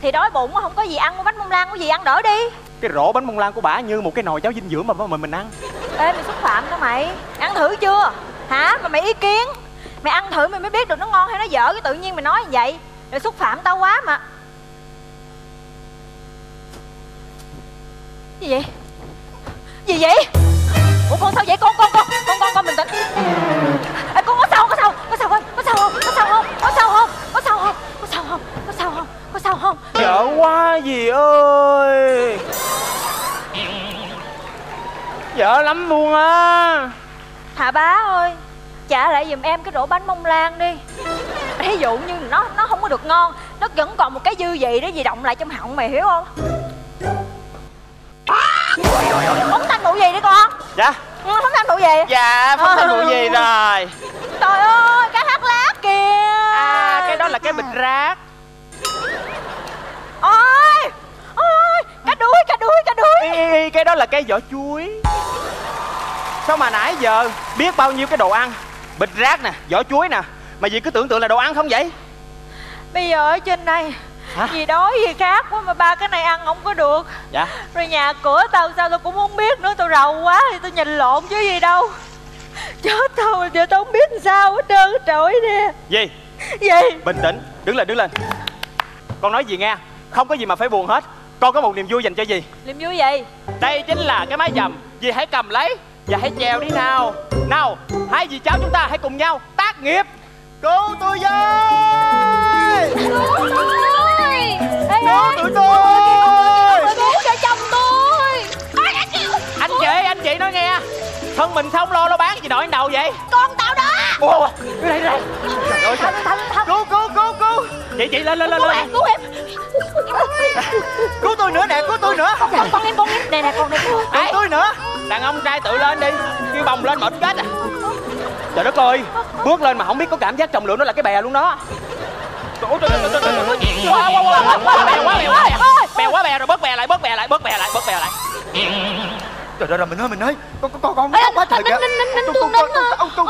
Thì đói bụng không có gì ăn, mua bánh bông lan của gì ăn đỡ đi. Cái rổ bánh bông lan của bà như một cái nồi cháo dinh dưỡng mà mình mình ăn. Ê mày xúc phạm đó mày. Ăn thử chưa? Hả? Mà mày ý kiến. Mày ăn thử mày mới biết được nó ngon hay nó dở, cái tự nhiên mày nói như vậy. Rồi xúc phạm tao quá mà. Gì vậy? Gì vậy? Ủa con sao vậy con? Con con con con con bình tĩnh. Ê con có sao, có sao, có sao không? Có sao không? Có sao không? Có sao không? Có sao không? Có sao không? Có sao không? Có sao không? Dở quá gì ơi. Dở lắm luôn á. Hà Bá ơi, trả lại giùm em cái rổ bánh bông lan đi. Thí dụ như nó nó không có được ngon, nó vẫn còn một cái dư vị đó gì động lại trong họng mày hiểu không? Phóng thanh nụ gì đi con. Dạ. Ừ, phóng thanh nụ gì? Dạ, phóng thanh nụ gì rồi. Trời ơi, cái hát lát kìa. À, cái đó là cái bịch rác. Ôi, ôi, cá đuối, cá đuối, cá đuối. Ê, ê, cái đó là cái vỏ chuối. Sao mà nãy giờ biết bao nhiêu cái đồ ăn, bịch rác nè, vỏ chuối nè, mà dì cứ tưởng tượng là đồ ăn không vậy? Bây giờ ở trên đây dì đói gì khác quá mà ba cái này ăn không có được. Dạ. Rồi nhà cửa tao sao tao cũng không biết nữa, tao rầu quá thì tao nhìn lộn chứ gì đâu. Chết tao giờ tao không biết làm sao hết trơn hết trội nè. Dì. Dì. Bình tĩnh, đứng lên, đứng lên. Con nói gì nghe, không có gì mà phải buồn hết. Con có một niềm vui dành cho dì. Niềm vui gì? Đây chính là cái máy dầm, dì hãy cầm lấy và hãy trèo đi nào. Nào, hai dì cháu chúng ta hãy cùng nhau tác nghiệp. Cứu tôi với. Cứu tôi. Cứu tụi tôi. Cứu cho chồng tôi. Anh chị, anh chị nói nghe, thân mình xong lo lo bán gì đội anh đầu vậy? Con tao đó. Ủa, đưa đây, đưa đây. Cứu, cứu, cứu, cứu. Chị, chị lên, lên, lên. Cứu em, cứu em. Cứu tôi nữa nè, cứu tôi nữa. Không, không, con em, con em. Nè, nè, con em. Cứu tôi nữa. Đàn ông trai tự lên đi, kêu bồng lên mệt chết à. Trời đất ơi, bước lên mà không biết có cảm giác trọng lượng nó là cái bè luôn đó. Ôi trời ơi, quá bè, quá bè, bè quá bè rồi, bớt bè lại, bớt bè lại, bớt bè lại, bớt bè lại. Trời đất ơi, mình ơi, mình ơi, con con con nó quá trời kìa. Nín nín nín, tôi nín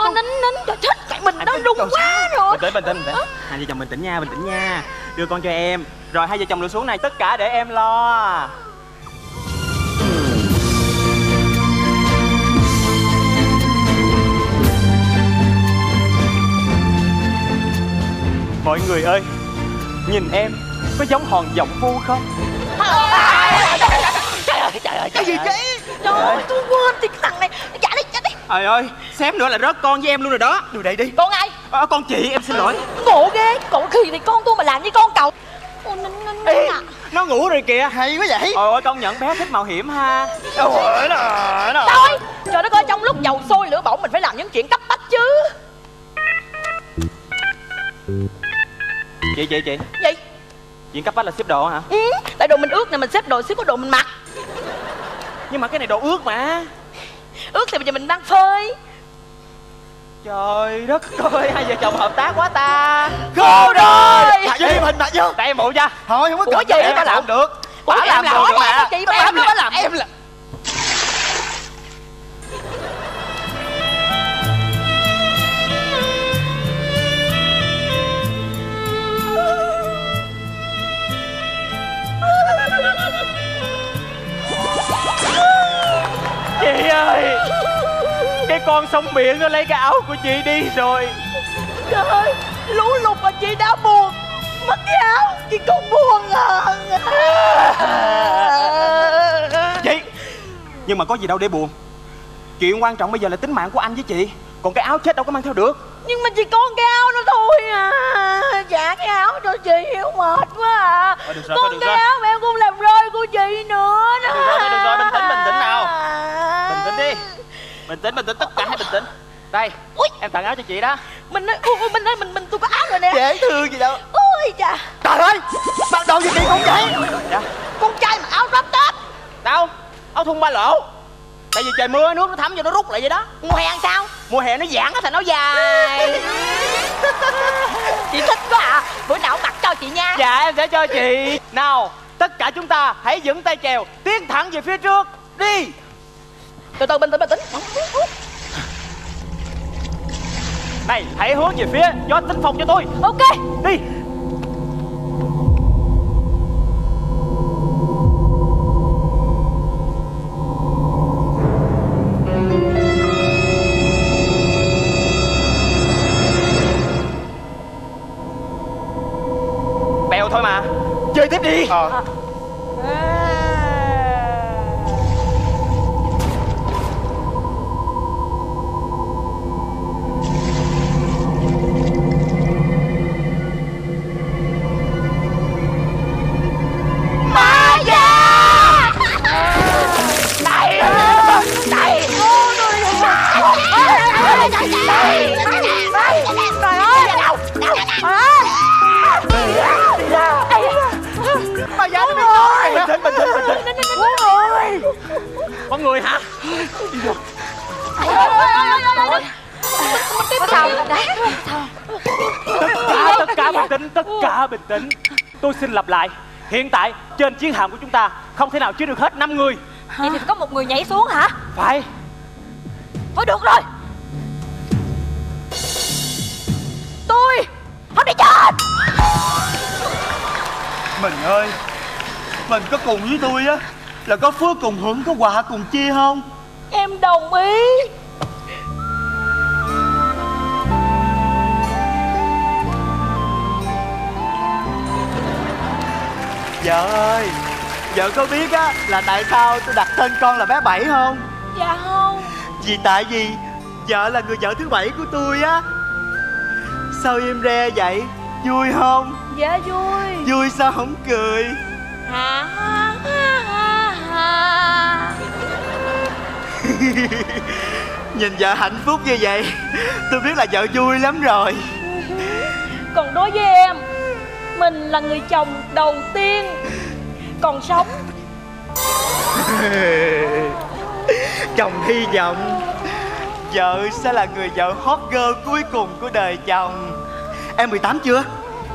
à, nín nín, trời chết, chạy mình nó rung quá rồi. Bình tĩnh, bình tĩnh, bình tĩnh. Hai vợ chồng bình tĩnh nha, bình tĩnh nha. Đưa con cho em, rồi hai vợ chồng lượn xuống này, tất cả để em lo. Mọi người ơi, nhìn em có giống hòn giọng vu không? Trời ơi, cái gì vậy? Trời ơi, tôi quên thì cái thằng này nó giả đi, chết đi. Trời ơi, xém nữa là rớt con với em luôn rồi đó. Đưa đây đi. Con ai? À, con chị, em xin lỗi. Ngộ ghê, cậu khi thì con tôi mà làm với con cậu. Ôi, ninh ninh ninh à. Nó ngủ rồi kìa, hay quá vậy. Trời ơi, công nhận bé thích mạo hiểm ha. Trời ơi, trời. Trời đất ơi, trong lúc dầu sôi lửa bỏng mình phải làm những chuyện cấp bách chứ. Chị, chị, chị. Gì? Chuyện cấp bách là xếp đồ hả? Ừ, tại đồ mình ướt nè, mình xếp đồ, xếp có đồ mình mặc. Nhưng mà cái này đồ ướt mà. Ướt thì bây giờ mình đang phơi. Trời đất ơi, hai vợ chồng hợp tác quá ta. Cô đời. Tại vì mình mà chứ. Tại em mụ ra. Thôi không có cỡ gì em ta làm được. Bả làm được mà. Em nó làm. Em là. Chị ơi, cái con sông biển nó lấy cái áo của chị đi rồi. Trời ơi, lũ lụt mà chị đã buồn, mất cái áo, chị còn buồn à. Chị, nhưng mà có gì đâu để buồn. Chuyện quan trọng bây giờ là tính mạng của anh với chị. Còn cái áo chết đâu có mang theo được. Nhưng mà chị con cái áo nó thôi à. Dạ cái áo cho chị hiểu mệt quá à. Ôi, đừng sợ, con đừng cái sợ. Áo mà em cũng làm rơi của chị nữa đó. Đừng sợ, đừng sợ, bình tĩnh, bình tĩnh nào. Bình tĩnh đi. Bình tĩnh, bình tĩnh, tất cả hãy bình tĩnh. Đây, ui, em tặng áo cho chị đó. Mình nói, ui, mình nói, mình, mình, tôi có áo rồi nè. Dễ thương gì đâu. Ui, dạ. Trời ơi, mặc đồ gì chị cũng vậy. Dạ. Con trai mặc áo ráp tết. Đâu, áo thun ba lỗ. Tại vì trời mưa nước nó thấm vô nó rút lại vậy đó. Mùa hè ăn sao? Mùa hè nó giãn nó thành áo dài. Chị thích quá à. Bữa nào mặc cho chị nha. Dạ em sẽ cho chị. Nào Tất cả chúng ta hãy vững tay chèo, tiến thẳng về phía trước. Đi. Từ từ, bình tĩnh, bình tĩnh. Này, hãy hướng về phía gió tính phong cho tôi. Ok. Đi. Bèo thôi mà. Chơi tiếp đi. Ờ à. Con người hả? Sao? Tất cả bình tĩnh, tất cả bình tĩnh. Tôi xin lặp lại, hiện tại trên chiến hạm của chúng ta không thể nào chứa được hết năm người. Vậy thì có một người nhảy xuống hả? Phải. Thôi được rồi. Tôi không đi chết. Mình ơi, mình có cùng với tôi á là có phước cùng hưởng, có quà cùng chia không? Em đồng ý. Vợ ơi, vợ có biết á là tại sao tôi đặt tên con là bé Bảy không? Dạ không. Vì tại vì vợ là người vợ thứ bảy của tôi á. Sao im re vậy? Vui không? Dạ vui. Vui sao không cười? Hả? Nhìn vợ hạnh phúc như vậy, tôi biết là vợ vui lắm rồi. Còn đối với em, mình là người chồng đầu tiên còn sống. Chồng hy vọng vợ sẽ là người vợ hot girl cuối cùng của đời chồng. Em mười tám chưa?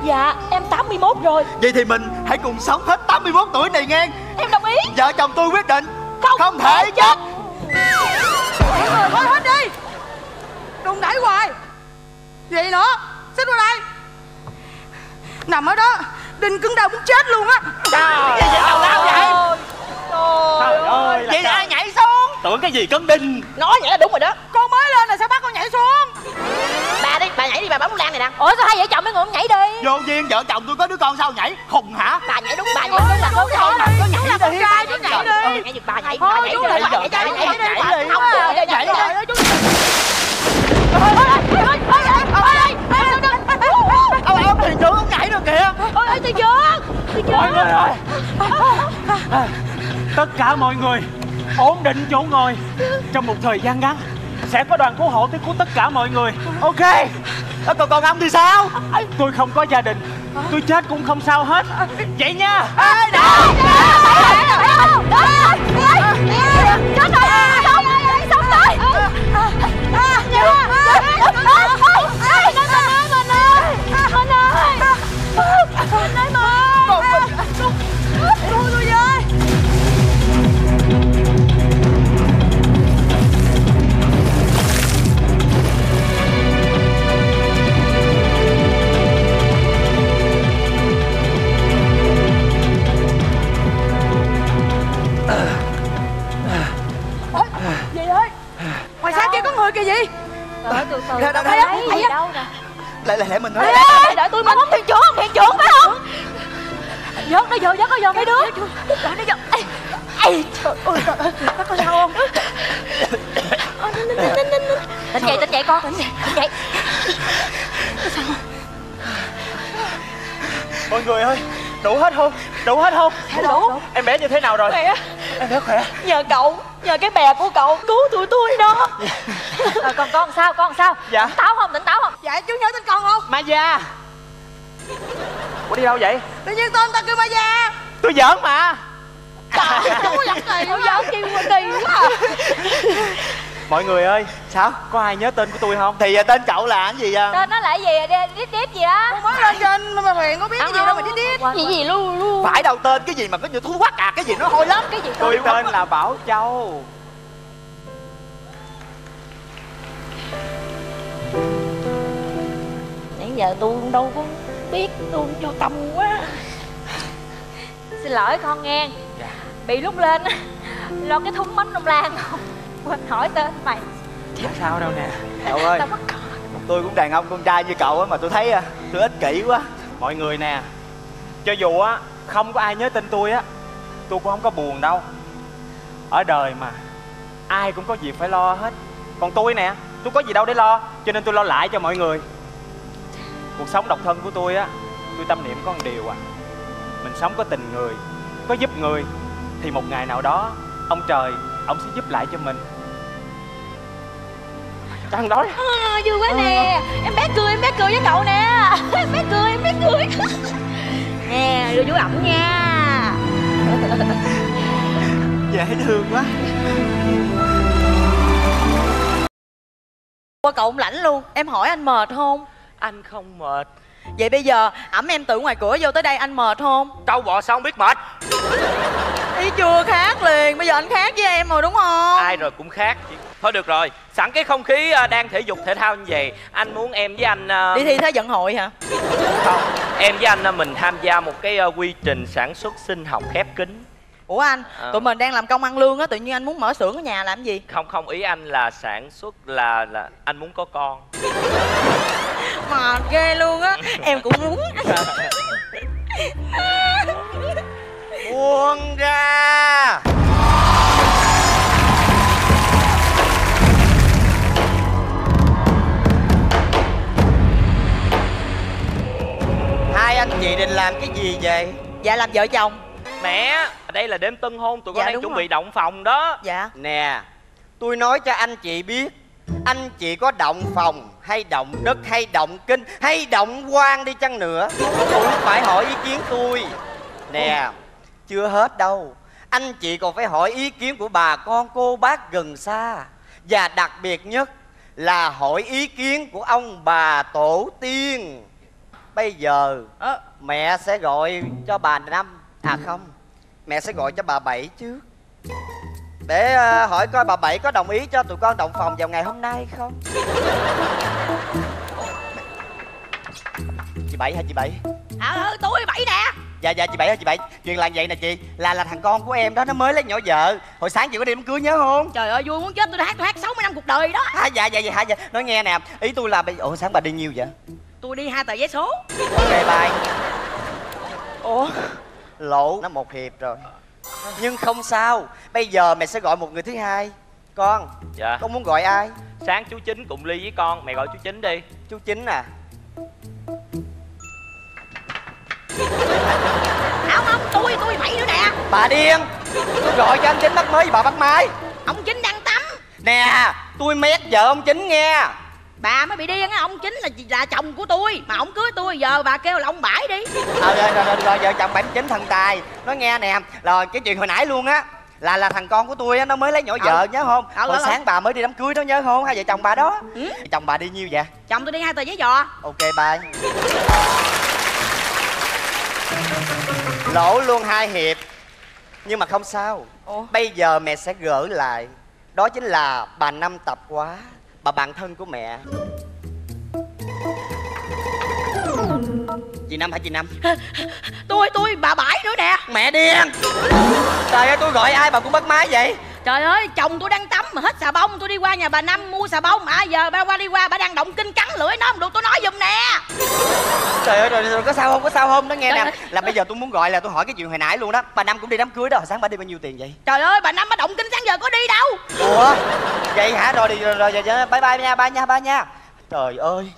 Dạ, em tám mươi mốt rồi. Vậy thì mình hãy cùng sống hết tám mươi mốt tuổi này nghe. Em đồng ý. Vợ chồng tôi quyết định không, không thể chết. Mọi người thôi hết đi. Đừng đẩy hoài. Vậy nữa, xích qua đây. Nằm ở đó, đinh cứng đầu muốn chết luôn á. Trời gì vậy, tào lao vậy? Trời ơi. Vậy là nhảy xuống. Tưởng cái gì cấn đinh. Nói vậy là đúng rồi đó. Con mới lên là sao bắt con nhảy xuống? Bà đi, bà nhảy đi, bà bấm lan này nè. Ủa sao hai vợ chồng mấy người không nhảy đi? Vô duyên, vợ chồng tôi có đứa con sao nhảy? Khùng hả? Bà nhảy đúng, bà nhảy đúng là đúng rồi. Có nhảy là con trai, chú nhảy đi. Nhảy được bà nhảy, bà nhảy rồi. Nhảy đi, nhảy đi. Không được, nhảy đi. Trời ơi chú. Ôi ơi, ôi ơi, ôi ơi. Ông ông thì trưởng không nhảy được kìa. Ôi ơi thì trưởng. Mọi người ơi. Tất cả mọi người ổn định chỗ ngồi. Trong một thời gian ngắn sẽ có đoàn cứu hộ tới cứu tất cả mọi người. Ok. Còn còn ông thì sao? Tôi không có gia đình, tôi chết cũng không sao hết. Vậy nha. Ê, đợi, chết rồi. Sống, sống tới. Mình ơi, mình ơi, mình ơi, mình ơi. Ngoài xa kia có người kìa gì? Đợi, từ từ, đâu thấy đâu nè. Lại lại lại mình thôi. Đợi tôi mà. Không thuyền trưởng, không thuyền trưởng phải không? Vớt nó vô, vớt nó vô mấy đứa. Đợi nó vô. Ây, trời ơi, trời ơi, nó có sao không? Tỉnh dậy, tỉnh dậy con, tỉnh dậy, tỉnh dậy. Có sao không? Mọi người ơi, đủ hết không? Đủ hết không? Đủ. Em bé như thế nào rồi? Khỏe. Em bé khỏe. Nhờ cậu, nhờ cái bè của cậu cứu tụi tôi đó. Rồi còn con sao, con sao? Dạ. Tỉnh táo không, tỉnh táo không? Dạ, chú nhớ tên con không? Mai Gia. Ủa đi đâu vậy? Tự nhiên tên ta kêu Mai Gia. Tôi giỡn mà. Trời ơi, chú giỡn kỳ, chú giỡn kỳ quá à. Mọi người ơi, sao có ai nhớ tên của tôi không? Thì uh, tên cậu là cái gì vậy? Tên nó là cái gì? Đít đít gì đó. Không mới lên trên mà mày có biết cái gì đâu mà đít đít. Cái gì luôn luôn. Phải đâu tên cái gì mà có nhiều thú quắc à, cái gì nó hôi lắm. Cái gì tôi tên là Bảo Châu. Nãy giờ tôi đâu có biết, tôi vô tâm quá. Xin lỗi con nghe. Dạ. Bị lúc lên lo cái thúng bánh đông lan không? Quên hỏi tên mày. Không sao đâu nè cậu ơi. Tôi cũng đàn ông con trai như cậu á mà tôi thấy tôi ích kỷ quá. Mọi người nè, cho dù á không có ai nhớ tên tôi á, tôi cũng không có buồn đâu. Ở đời mà ai cũng có việc phải lo hết. Còn tôi nè, tôi có gì đâu để lo, cho nên tôi lo lại cho mọi người. Cuộc sống độc thân của tôi á, tôi tâm niệm có một điều à. Mình sống có tình người, có giúp người, thì một ngày nào đó ông trời ông sẽ giúp lại cho mình. Trời ăn đói. À, vui quá nè. Em bé cười, em bé cười với cậu nè. Em bé cười, em bé cười. Nè, đưa chú ẩm nha. Dễ thương quá. Qua cậu cũng lãnh luôn. Em hỏi anh mệt không? Anh không mệt. Vậy bây giờ ẩm em tự ngoài cửa vô tới đây anh mệt không? Trâu bò xong biết mệt. Ý chưa khác liền. Bây giờ anh khác với em rồi đúng không? Ai rồi cũng khác. Thôi được rồi. Sẵn cái không khí đang thể dục thể thao như vậy, anh muốn em với anh uh... đi thi thế vận hội hả? Không, em với anh mình tham gia một cái quy trình sản xuất sinh học khép kín. Ủa anh, à. tụi mình đang làm công ăn lương á, tự nhiên anh muốn mở xưởng ở nhà làm gì? Không không, ý anh là sản xuất là là anh muốn có con. Mệt ghê luôn á, em cũng muốn. Buông ra. Hai anh chị định làm cái gì vậy? Dạ làm vợ chồng. Mẹ, đây là đêm tân hôn, tụi con dạ, đang chuẩn rồi. bị động phòng đó. Dạ. Nè, tôi nói cho anh chị biết, anh chị có động phòng hay động đất hay động kinh hay động quan đi chăng nữa cũng phải hỏi ý kiến tôi. Nè, chưa hết đâu, anh chị còn phải hỏi ý kiến của bà con cô bác gần xa, và đặc biệt nhất là hỏi ý kiến của ông bà tổ tiên. Bây giờ mẹ sẽ gọi cho bà Năm. À không, mẹ sẽ gọi cho bà Bảy trước, để uh, hỏi coi bà Bảy có đồng ý cho tụi con động phòng vào ngày hôm nay không. Chị Bảy hả chị Bảy? À tôi Bảy nè. Dạ dạ chị Bảy hả chị Bảy? Chuyện là vậy nè chị, là là thằng con của em đó, nó mới lấy nhỏ vợ. Hồi sáng chị có đi đám cưới nhớ không? Trời ơi vui muốn chết, tôi đã hát tôi hát sáu mươi năm cuộc đời đó. À dạ dạ dạ hả dạ. Nói nghe nè, ý tôi là bây ủa sáng bà đi nhiêu vậy? Tôi đi hai tờ vé số. Ok bye. Ủa lộ nó một hiệp rồi, nhưng không sao. Bây giờ mẹ sẽ gọi một người thứ hai. Con dạ. Con muốn gọi ai? Sáng chú Chính cùng Ly với con. Mẹ gọi chú Chính đi. Chú Chính à? Không không, tôi tôi Bảy nữa nè. Bà điên. Tôi gọi cho anh Chính bắt mới với bà bắt máy. Ông Chính đang tắm. Nè tôi mét vợ ông Chính nghe. Bà mới bị điên á, ông Chính là là chồng của tôi mà ông cưới tôi, giờ bà kêu là ông Bãi đi. Ờ rồi rồi rồi, rồi vợ chồng Bảy Chính thần tài. Nói nghe nè, rồi cái chuyện hồi nãy luôn á, là là thằng con của tôi á, nó mới lấy nhỏ vợ ừ. nhớ không? Ừ, hồi sáng không? Bà mới đi đám cưới đó nhớ không? Hai vợ chồng bà đó. Ừ. Chồng bà đi nhiêu vậy? Chồng tôi đi hai tờ giấy giò. Ok bye. Lỗ luôn hai hiệp, nhưng mà không sao. Ủa? Bây giờ mẹ sẽ gỡ lại, đó chính là bà Năm Tập Quá, bà bạn thân của mẹ. Chị Năm hả chị Năm? Tôi tôi bà Bảy nữa nè. Mẹ điên. Trời ơi tôi gọi ai bà cũng bắt máy vậy? Trời ơi chồng tôi đang tắm mà hết xà bông, tôi đi qua nhà bà Năm mua xà bông. À giờ ba qua đi qua bà đang động kinh cắn lưỡi nó không được, tôi nói giùm nè. Trời ơi rồi, rồi có sao không, có sao không đó nghe nè. Là bây giờ tôi muốn gọi là tôi hỏi cái chuyện hồi nãy luôn đó. Bà Năm cũng đi đám cưới đó, hồi sáng bà đi bao nhiêu tiền vậy? Trời ơi bà Năm bà động kinh sáng giờ có đi đâu. Ủa vậy hả? Rồi đi rồi rồi, rồi, rồi bye bye nha, bye nha, bye nha. Trời ơi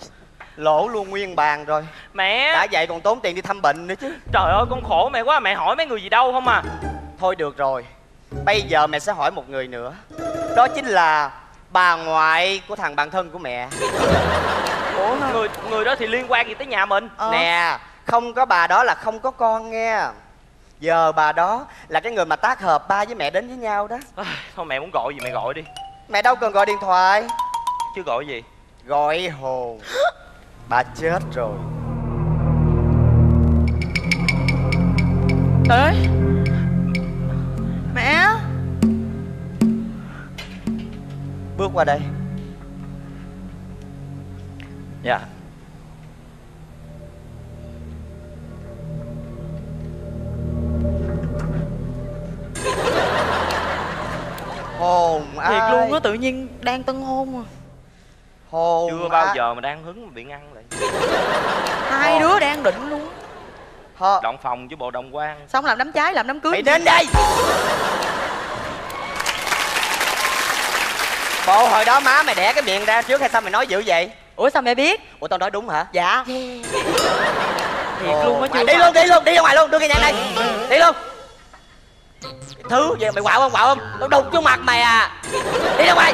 lỗ luôn nguyên bàn rồi. Mẹ đã vậy còn tốn tiền đi thăm bệnh nữa chứ. Trời ơi con khổ mẹ quá, mẹ hỏi mấy người gì đâu không à. Thôi được rồi, bây giờ mẹ sẽ hỏi một người nữa, đó chính là bà ngoại của thằng bạn thân của mẹ. Ủa người người đó thì liên quan gì tới nhà mình? Ờ. Nè không có bà đó là không có con nghe. Giờ bà đó là cái người mà tác hợp ba với mẹ đến với nhau đó. À, thôi mẹ muốn gọi gì mẹ gọi đi. Mẹ đâu cần gọi điện thoại. Chứ gọi gì? Gọi hồn. Bà chết rồi. Trời ơi. Mẹ. Bước qua đây. Dạ. Hồn ai? Thiệt luôn á, tự nhiên đang tân hôn à. Hồn chưa ai? Bao giờ mà đang hứng mà bị ngăn lại. Hai hồn. Đứa đang định luôn. Hồn. Động phòng với bộ đồng quan. Xong làm đám cháy, làm đám cưới. Mày đến đây. Bộ hồi đó má mày đẻ cái miệng ra trước hay sao mày nói dữ vậy? Ủa sao mẹ biết? Ủa tao nói đúng hả? Dạ. Yeah. Thiệt luôn á chưa. Đi luôn, đi luôn, đi ra ngoài luôn, đưa cái nhang đây. Đi luôn. Thứ vậy mày quạo không, quạo không? Tao đục vô mặt mày à. Đi ra ngoài.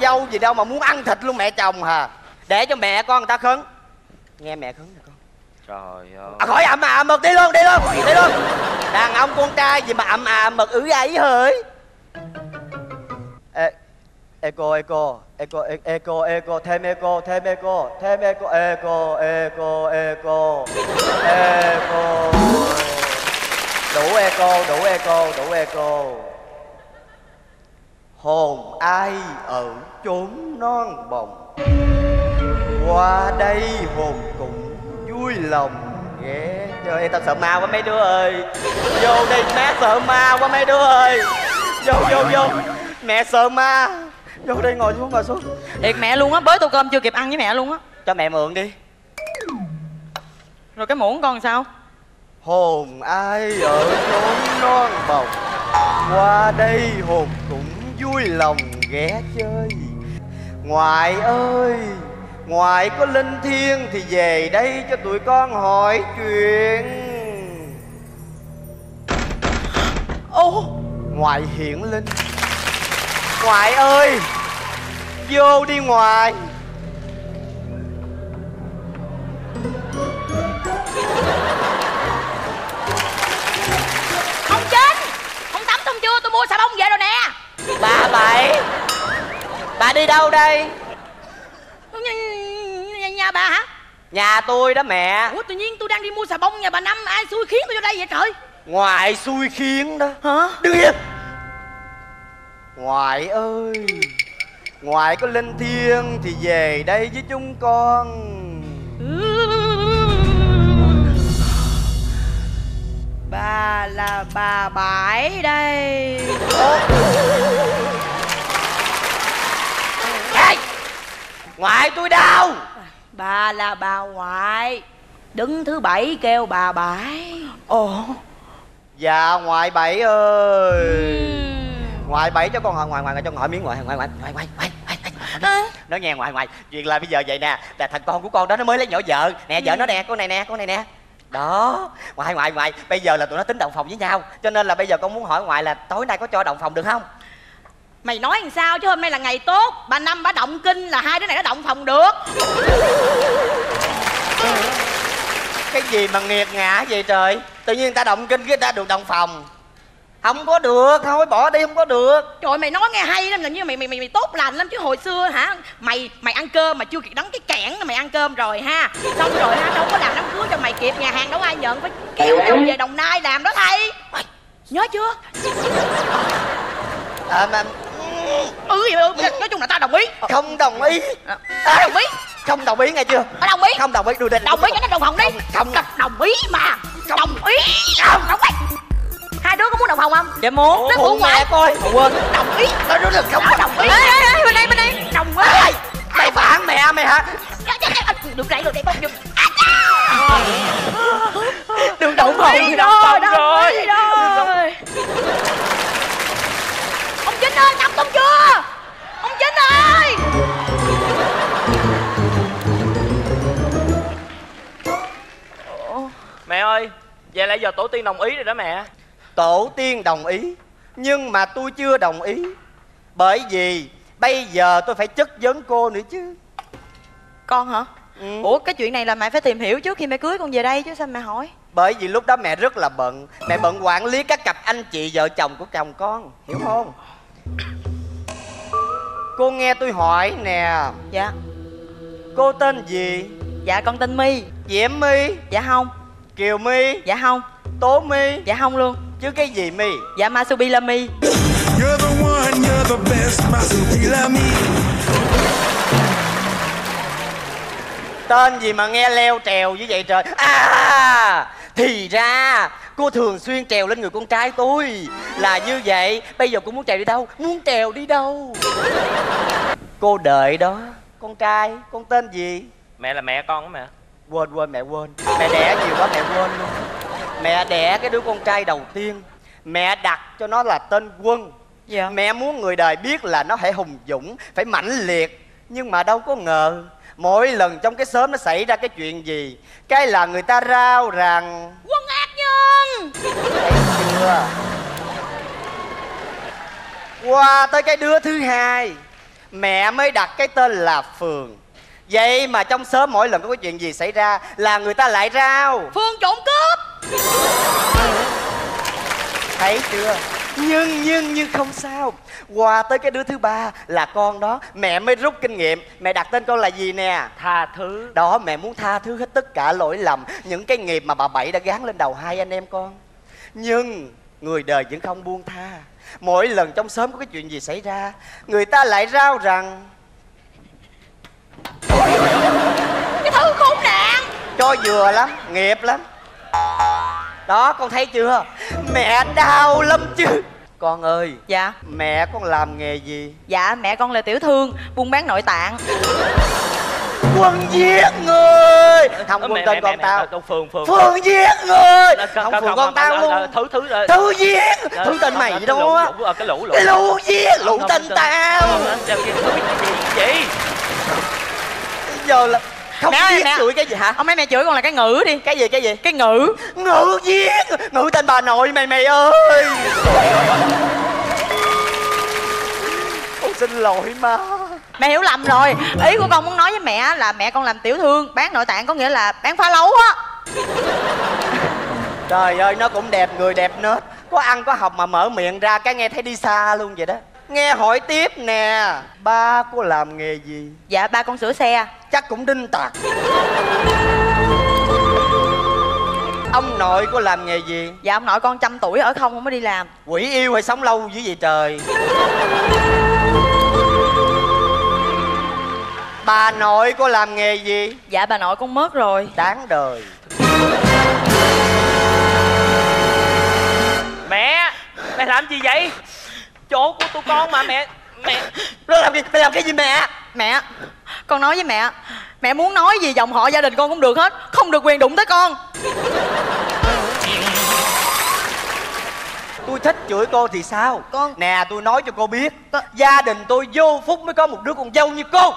Dâu gì đâu mà muốn ăn thịt luôn mẹ chồng hả? Để cho mẹ con người ta khấn. Nghe mẹ khấn nè con. Trời ơi. À, khỏi ậm à ậm mực, đi luôn, đi luôn, đi luôn. Đàn ông con trai gì mà ậm à mực ứ ấy hỡi. Ê, eco eco eco eco eco thêm eco thêm eco thêm eco eco eco eco eco đủ eco đủ eco đủ eco. Hồn ai ở chốn non bồng, qua đây hồn cũng vui lòng ghé chơi. Tao sợ ma quá mấy đứa ơi, vô đây má, sợ ma quá mấy đứa ơi, vô vô vô. Mẹ sợ ma. Vô đây ngồi xuống, ngồi xuống. Thiệt mẹ luôn á, bới tô cơm chưa kịp ăn với mẹ luôn á. Cho mẹ mượn đi. Rồi cái muỗng con sao? Hồn ai ở chốn non bồng, qua đây hồn cũng vui lòng ghé chơi. Ngoại ơi, ngoại có linh thiêng thì về đây cho tụi con hỏi chuyện. Ô, ngoại hiển linh. Ngoại ơi, vô đi ngoại. Ông chết, ông tắm xong chưa? Tôi mua xà bông về rồi nè. Bà Bảy, bà đi đâu đây? Nhà, nhà bà hả? Nhà tôi đó mẹ. Ủa tự nhiên tôi đang đi mua xà bông nhà bà Năm, ai xui khiến tôi vô đây vậy trời? Ngoại xui khiến đó. Hả? Đứng yên. Ngoại ơi, ngoại có linh thiêng thì về đây với chúng con. Bà là bà Bảy đây. Ê, ngoại tôi đâu? Bà là bà ngoại, đứng thứ bảy kêu bà Bảy. Ồ. Dạ ngoại Bảy ơi. Ừ. Ngoại Bảy cho con hỏi, ngoại ngoại cho con hỏi miếng, ngoại ngoại ngoại ngoại ngoại ngoại ngoại nói nghe ngoại ngoại. Chuyện là bây giờ vậy nè, là thằng con của con đó nó mới lấy nhỏ vợ nè, vợ nó nè, con này nè, con này nè đó. Ngoại ngoại ngoại, bây giờ là tụi nó tính đồng phòng với nhau, cho nên là bây giờ con muốn hỏi ngoại là tối nay có cho đồng phòng được không? Mày nói làm sao chứ hôm nay là ngày tốt, bà Năm bà động kinh là hai đứa này nó động phòng được. Cái gì mà nghiệt ngã vậy trời, tự nhiên người ta động kinh cái người ta được đồng phòng. Không có được, thôi bỏ đi, không có được. Trời mày nói nghe hay lắm, là như mày mày mày, mày tốt lành lắm chứ hồi xưa hả? Mày mày ăn cơm mà chưa kịp đóng cái kẽn là mày ăn cơm rồi ha. Xong rồi ha, đâu có làm đám cưới cho mày kịp, nhà hàng đâu ai nhận, phải kéo nhau về Đồng Nai làm đó thầy. Nhớ chưa? À mà ừ, ừ, nói chung là tao đồng ý. Không đồng ý. Tao đồng ý. Không đồng ý nghe chưa? Tao đồng ý. Không đồng ý, đưa đây. Đồng ý cho nó đồng phòng đi. Không đồng ý mà. Đồng ý. Không đồng ý. Hai đứa có muốn đồng phòng không? Dạ muốn. Nó phụ ngoại coi. Quên. Đồng ý. Nó nói là không có đồng ý. Ê ê ê, bên đây bên đây. Đồng ý. Ê, mày phản mẹ mày hả? Đừng đẩy, đừng đẩy, đừng. Đừng động phòng. Đồng ý rồi. Ông Chính ơi, tập xong chưa? Ông Chính ơi. Mẹ ơi, vậy là giờ tổ tiên đồng ý rồi đó mẹ. Tổ tiên đồng ý, nhưng mà tôi chưa đồng ý. Bởi vì bây giờ tôi phải chất vấn cô nữa chứ. Con hả? Ừ. Ủa cái chuyện này là mẹ phải tìm hiểu trước khi mẹ cưới con về đây chứ sao mẹ hỏi? Bởi vì lúc đó mẹ rất là bận. Mẹ bận quản lý các cặp anh chị vợ chồng của chồng con, hiểu không? Cô nghe tôi hỏi nè. Dạ. Cô tên gì? Dạ con tên My. Diễm My? Dạ không. Kiều My? Dạ không. Tố My? Dạ không luôn. Chứ cái gì My? Dạ Masubi là My. You're the one, you're the best, Masubi là My. Tên gì mà nghe leo trèo như vậy trời. À, thì ra cô thường xuyên trèo lên người con trai tôi. Là như vậy. Bây giờ cô muốn trèo đi đâu? Muốn trèo đi đâu? Cô đợi đó. Con trai, con tên gì? Mẹ là mẹ con đó mẹ. Quên quên mẹ quên. Mẹ đẻ nhiều quá mẹ quên luôn. Mẹ đẻ cái đứa con trai đầu tiên, mẹ đặt cho nó là tên Quân. Dạ. Mẹ muốn người đời biết là nó phải hùng dũng, phải mãnh liệt. Nhưng mà đâu có ngờ mỗi lần trong cái xóm nó xảy ra cái chuyện gì, cái là người ta rao rằng Quân ác nhân. Thấy chưa? Qua tới cái đứa thứ hai, mẹ mới đặt cái tên là Phường. Vậy mà trong xóm mỗi lần có cái chuyện gì xảy ra là người ta lại rao Phương trộm cướp. Thấy chưa? Nhưng nhưng nhưng không sao. Qua tới cái đứa thứ ba là con đó, mẹ mới rút kinh nghiệm. Mẹ đặt tên con là gì nè? Tha thứ. Đó, mẹ muốn tha thứ hết tất cả lỗi lầm, những cái nghiệp mà bà Bảy đã gán lên đầu hai anh em con. Nhưng người đời vẫn không buông tha. Mỗi lần trong xóm có cái chuyện gì xảy ra, người ta lại rao rằng cái thứ khốn nạn. Cho vừa lắm, nghiệp lắm. Đó, con thấy chưa? Mẹ đau lắm chứ. Con ơi. Dạ. Mẹ con làm nghề gì? Dạ, mẹ con là tiểu thương, buôn bán nội tạng. Quân giết người. Không, Quân tên con tao Phương, Phương Phương giết người. Không, Phương con tao luôn. Thứ Thứ Thứ giết. Thứ tên mày đó. Cái lũ Cái lũ giết. Lũ tên tao. Chị giờ là không biết chửi cái gì hả? Ông ấy mẹ chửi con là cái ngữ đi. Cái gì cái gì? Cái ngữ. Ngữ giết. Ngữ tên bà nội mày mày ơi. Con xin lỗi má. Mẹ hiểu lầm rồi. Ý của con muốn nói với mẹ là mẹ con làm tiểu thương, bán nội tạng, có nghĩa là bán phá lấu á. Trời ơi, nó cũng đẹp người đẹp nết. Có ăn có học mà mở miệng ra cái nghe thấy đi xa luôn vậy đó. Nghe hỏi tiếp nè, ba cô làm nghề gì? Dạ ba con sửa xe. Chắc cũng đinh tạc. Ông nội cô làm nghề gì? Dạ ông nội con trăm tuổi ở không, không có đi làm. Quỷ yêu hay sống lâu dữ vậy trời. Bà nội cô làm nghề gì? Dạ bà nội con mất rồi. Đáng đời. Mẹ, mẹ làm gì vậy? Chỗ của tụi con mà mẹ. Mẹ nó làm gì? Mẹ làm cái gì mẹ? Mẹ, con nói với mẹ, mẹ muốn nói gì dòng họ gia đình con cũng được hết, không được quyền đụng tới con. Tôi thích chửi cô thì sao con? Nè tôi nói cho cô biết, gia đình tôi vô phúc mới có một đứa con dâu như cô.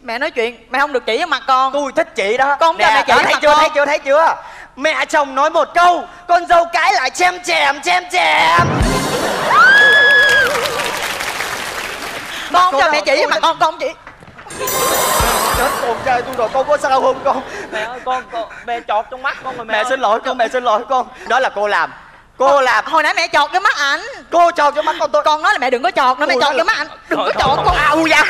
Mẹ nói chuyện mẹ không được chỉ vào mặt con. Tôi thích chị đó. Con không cho mẹ chỉ vào mặt con. Thấy chưa, thấy chưa? Mẹ chồng nói một câu, con dâu cãi lại chém chèm chém chèm. Con không cho mẹ chỉ vào mặt con, con không chỉ. Chết con trai tôi rồi, con có sao không con? Mẹ ơi con, con mẹ chọt trong mắt con rồi mẹ. Mẹ xin lỗi con, mẹ xin lỗi con. Đó là cô làm. Cô làm. Hồi nãy mẹ chọt cái mắt ảnh. Cô chọt cho mắt con tôi. Con nói là mẹ đừng có chọt nữa, mẹ chọt cho mắt ảnh. Đừng có chọt con. Au da.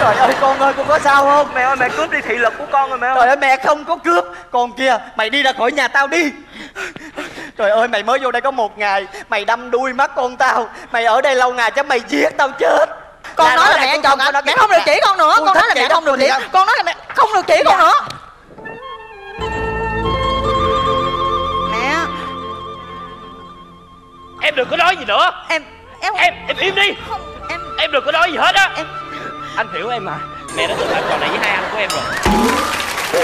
Trời ơi con ơi, con có sao không? Mẹ ơi mẹ cướp đi thị lực của con rồi mẹ ơi. Trời ơi mẹ không có cướp. Con kia, mày đi ra khỏi nhà tao đi. Trời ơi mày mới vô đây có một ngày, mày đâm đuôi mắt con tao. Mày ở đây lâu ngày chắc mày giết tao chết. Con nói là mẹ chồng, mẹ không được chỉ con nữa. Con nói là mẹ không được chỉ. Con nói là mẹ không được chỉ con nữa. Em đừng có nói gì nữa. Em em em em im đi. Không, em em đừng có nói gì hết á. Em... Anh hiểu em mà. Mẹ đã từng làm trò này với hai anh của em rồi.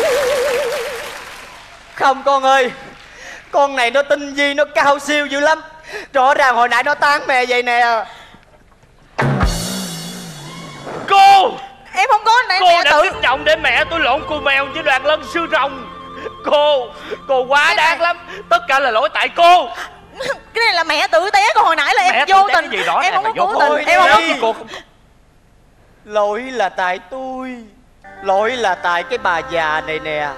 Không con ơi, con này nó tinh vi, nó cao siêu dữ lắm. Rõ ràng hồi nãy nó tán mẹ vậy nè. Cô em không có nãy. Cô mẹ đã tự... kích động để mẹ tôi lộn cù mèo với đoạn lân sư rồng. Cô cô quá cái đáng này... lắm. Tất cả là lỗi tại cô. Cái này là mẹ tự té, còn hồi nãy là em mẹ vô tình gì đó. Em không có cố tình. Em không có. Lỗi là tại tôi. Lỗi là tại cái bà già này nè.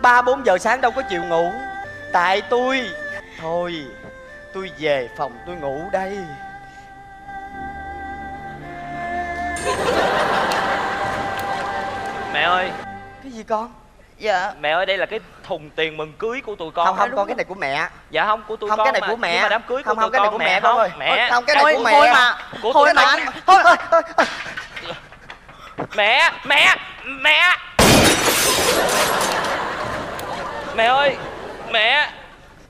Ba bốn giờ sáng đâu có chịu ngủ. Tại tôi. Thôi tôi về phòng tôi ngủ đây. Mẹ ơi. Cái gì con? Dạ. Mẹ ơi, đây là cái thùng tiền mừng cưới của tụi con. Không, không con, cái này của mẹ. Dạ không, của tụi không, con cái này mà. Của mẹ. Nhưng mà đám cưới không, của không, tụi con mẹ không. Mẹ, mẹ. Không, cái này thôi, của mẹ. Thôi mà. Của thôi mà. Thôi, thôi, thôi, thôi. Mẹ, mẹ, mẹ. Mẹ ơi. Mẹ.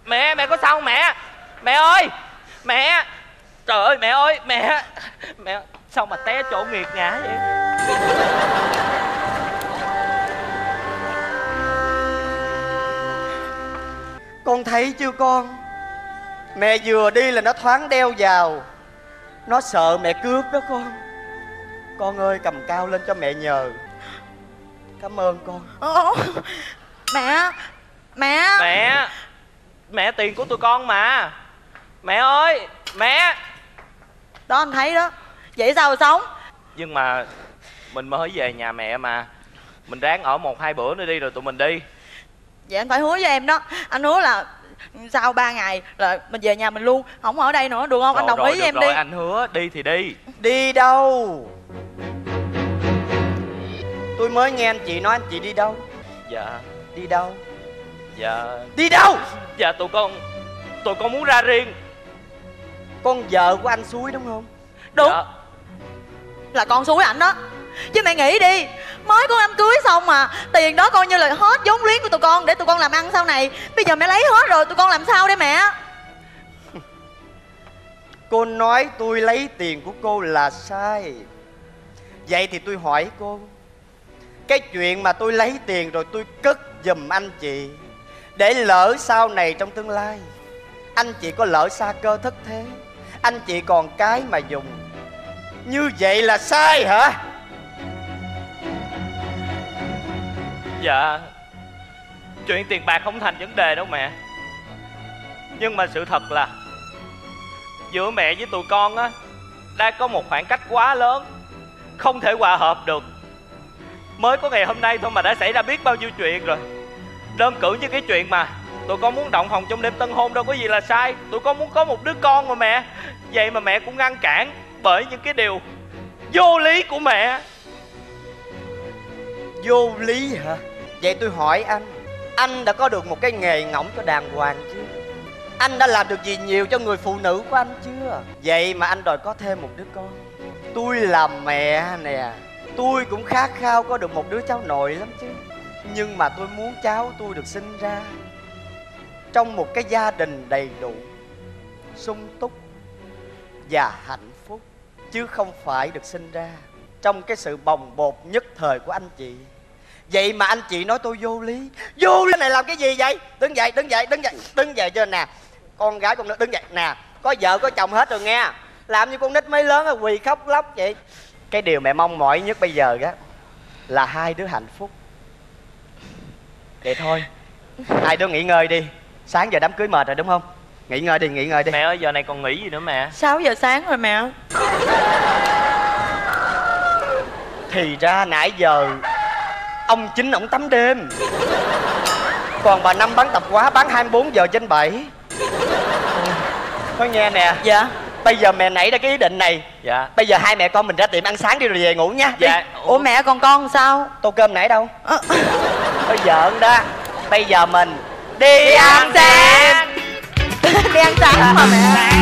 Mẹ, mẹ có sao không mẹ? Mẹ ơi. Mẹ. Trời ơi mẹ ơi, mẹ. Mẹ sao mà té chỗ nghiệt ngã vậy? Con thấy chưa con? Mẹ vừa đi là nó thoáng đeo vào. Nó sợ mẹ cướp đó con. Con ơi, cầm cao lên cho mẹ nhờ. Cảm ơn con. Ồ, mẹ. Mẹ. Mẹ. Mẹ, tiền của tụi con mà. Mẹ ơi. Mẹ. Đó anh thấy đó. Vậy sao sống? Nhưng mà mình mới về nhà mẹ mà. Mình ráng ở một hai bữa nữa đi rồi tụi mình đi. Vậy anh phải hứa với em đó. Anh hứa là sau ba ngày là mình về nhà mình luôn, không ở đây nữa, được không? Rồi, anh đồng rồi, ý với em rồi, đi. Rồi anh hứa. Đi thì đi. Đi đâu? Tôi mới nghe anh chị nói anh chị đi đâu. Dạ. Đi đâu? Dạ. Đi đâu? Dạ tụi con, tụi con muốn ra riêng. Con vợ của anh Suối đúng không? Đúng. Dạ. Là con Suối ảnh đó. Chứ mẹ nghĩ đi, mới có anh cưới xong mà tiền đó coi như là hết vốn liếng của tụi con để tụi con làm ăn sau này. Bây giờ mẹ lấy hết rồi, tụi con làm sao đây mẹ? Cô nói tôi lấy tiền của cô là sai. Vậy thì tôi hỏi cô, cái chuyện mà tôi lấy tiền rồi tôi cất giùm anh chị, để lỡ sau này trong tương lai anh chị có lỡ xa cơ thất thế, anh chị còn cái mà dùng. Như vậy là sai hả? Dạ. Chuyện tiền bạc không thành vấn đề đâu mẹ. Nhưng mà sự thật là giữa mẹ với tụi con á đã có một khoảng cách quá lớn, không thể hòa hợp được. Mới có ngày hôm nay thôi mà đã xảy ra biết bao nhiêu chuyện rồi. Đơn cử như cái chuyện mà tụi con muốn động phòng trong đêm tân hôn đâu có gì là sai. Tụi con muốn có một đứa con mà mẹ. Vậy mà mẹ cũng ngăn cản bởi những cái điều vô lý của mẹ. Vô lý hả? Vậy tôi hỏi anh, anh đã có được một cái nghề ngỗng cho đàng hoàng chưa? Anh đã làm được gì nhiều cho người phụ nữ của anh chưa? Vậy mà anh đòi có thêm một đứa con. Tôi là mẹ nè, tôi cũng khát khao có được một đứa cháu nội lắm chứ. Nhưng mà tôi muốn cháu tôi được sinh ra trong một cái gia đình đầy đủ, sung túc và hạnh phúc, chứ không phải được sinh ra trong cái sự bồng bột nhất thời của anh chị. Vậy mà anh chị nói tôi vô lý. Vô lý này làm cái gì vậy? Đứng dậy, đứng dậy, đứng dậy, đứng dậy cho nè. Con gái con nữ đứng dậy nè. Có vợ có chồng hết rồi nghe. Làm như con nít mới lớn rồi quỳ khóc lóc vậy. Cái điều mẹ mong mỏi nhất bây giờ đó là hai đứa hạnh phúc. Vậy thôi, hai đứa nghỉ ngơi đi. Sáng giờ đám cưới mệt rồi đúng không? Nghỉ ngơi đi, nghỉ ngơi đi. Mẹ ơi, giờ này còn nghỉ gì nữa mẹ? sáu giờ sáng rồi mẹ. Thì ra nãy giờ ông chính ổng tắm đêm, còn bà Năm bán tập quá, bán hai mươi bốn giờ trên bảy. Thôi nghe nè. Dạ. Bây giờ mẹ nảy ra cái ý định này. Dạ. Bây giờ hai mẹ con mình ra tiệm ăn sáng đi rồi về ngủ nha. Dạ. Ủa mẹ, còn con sao? Tô cơm nãy đâu? À. Thôi giỡn đó. Bây giờ mình đi, đi ăn sáng. Đi ăn sáng mà mẹ.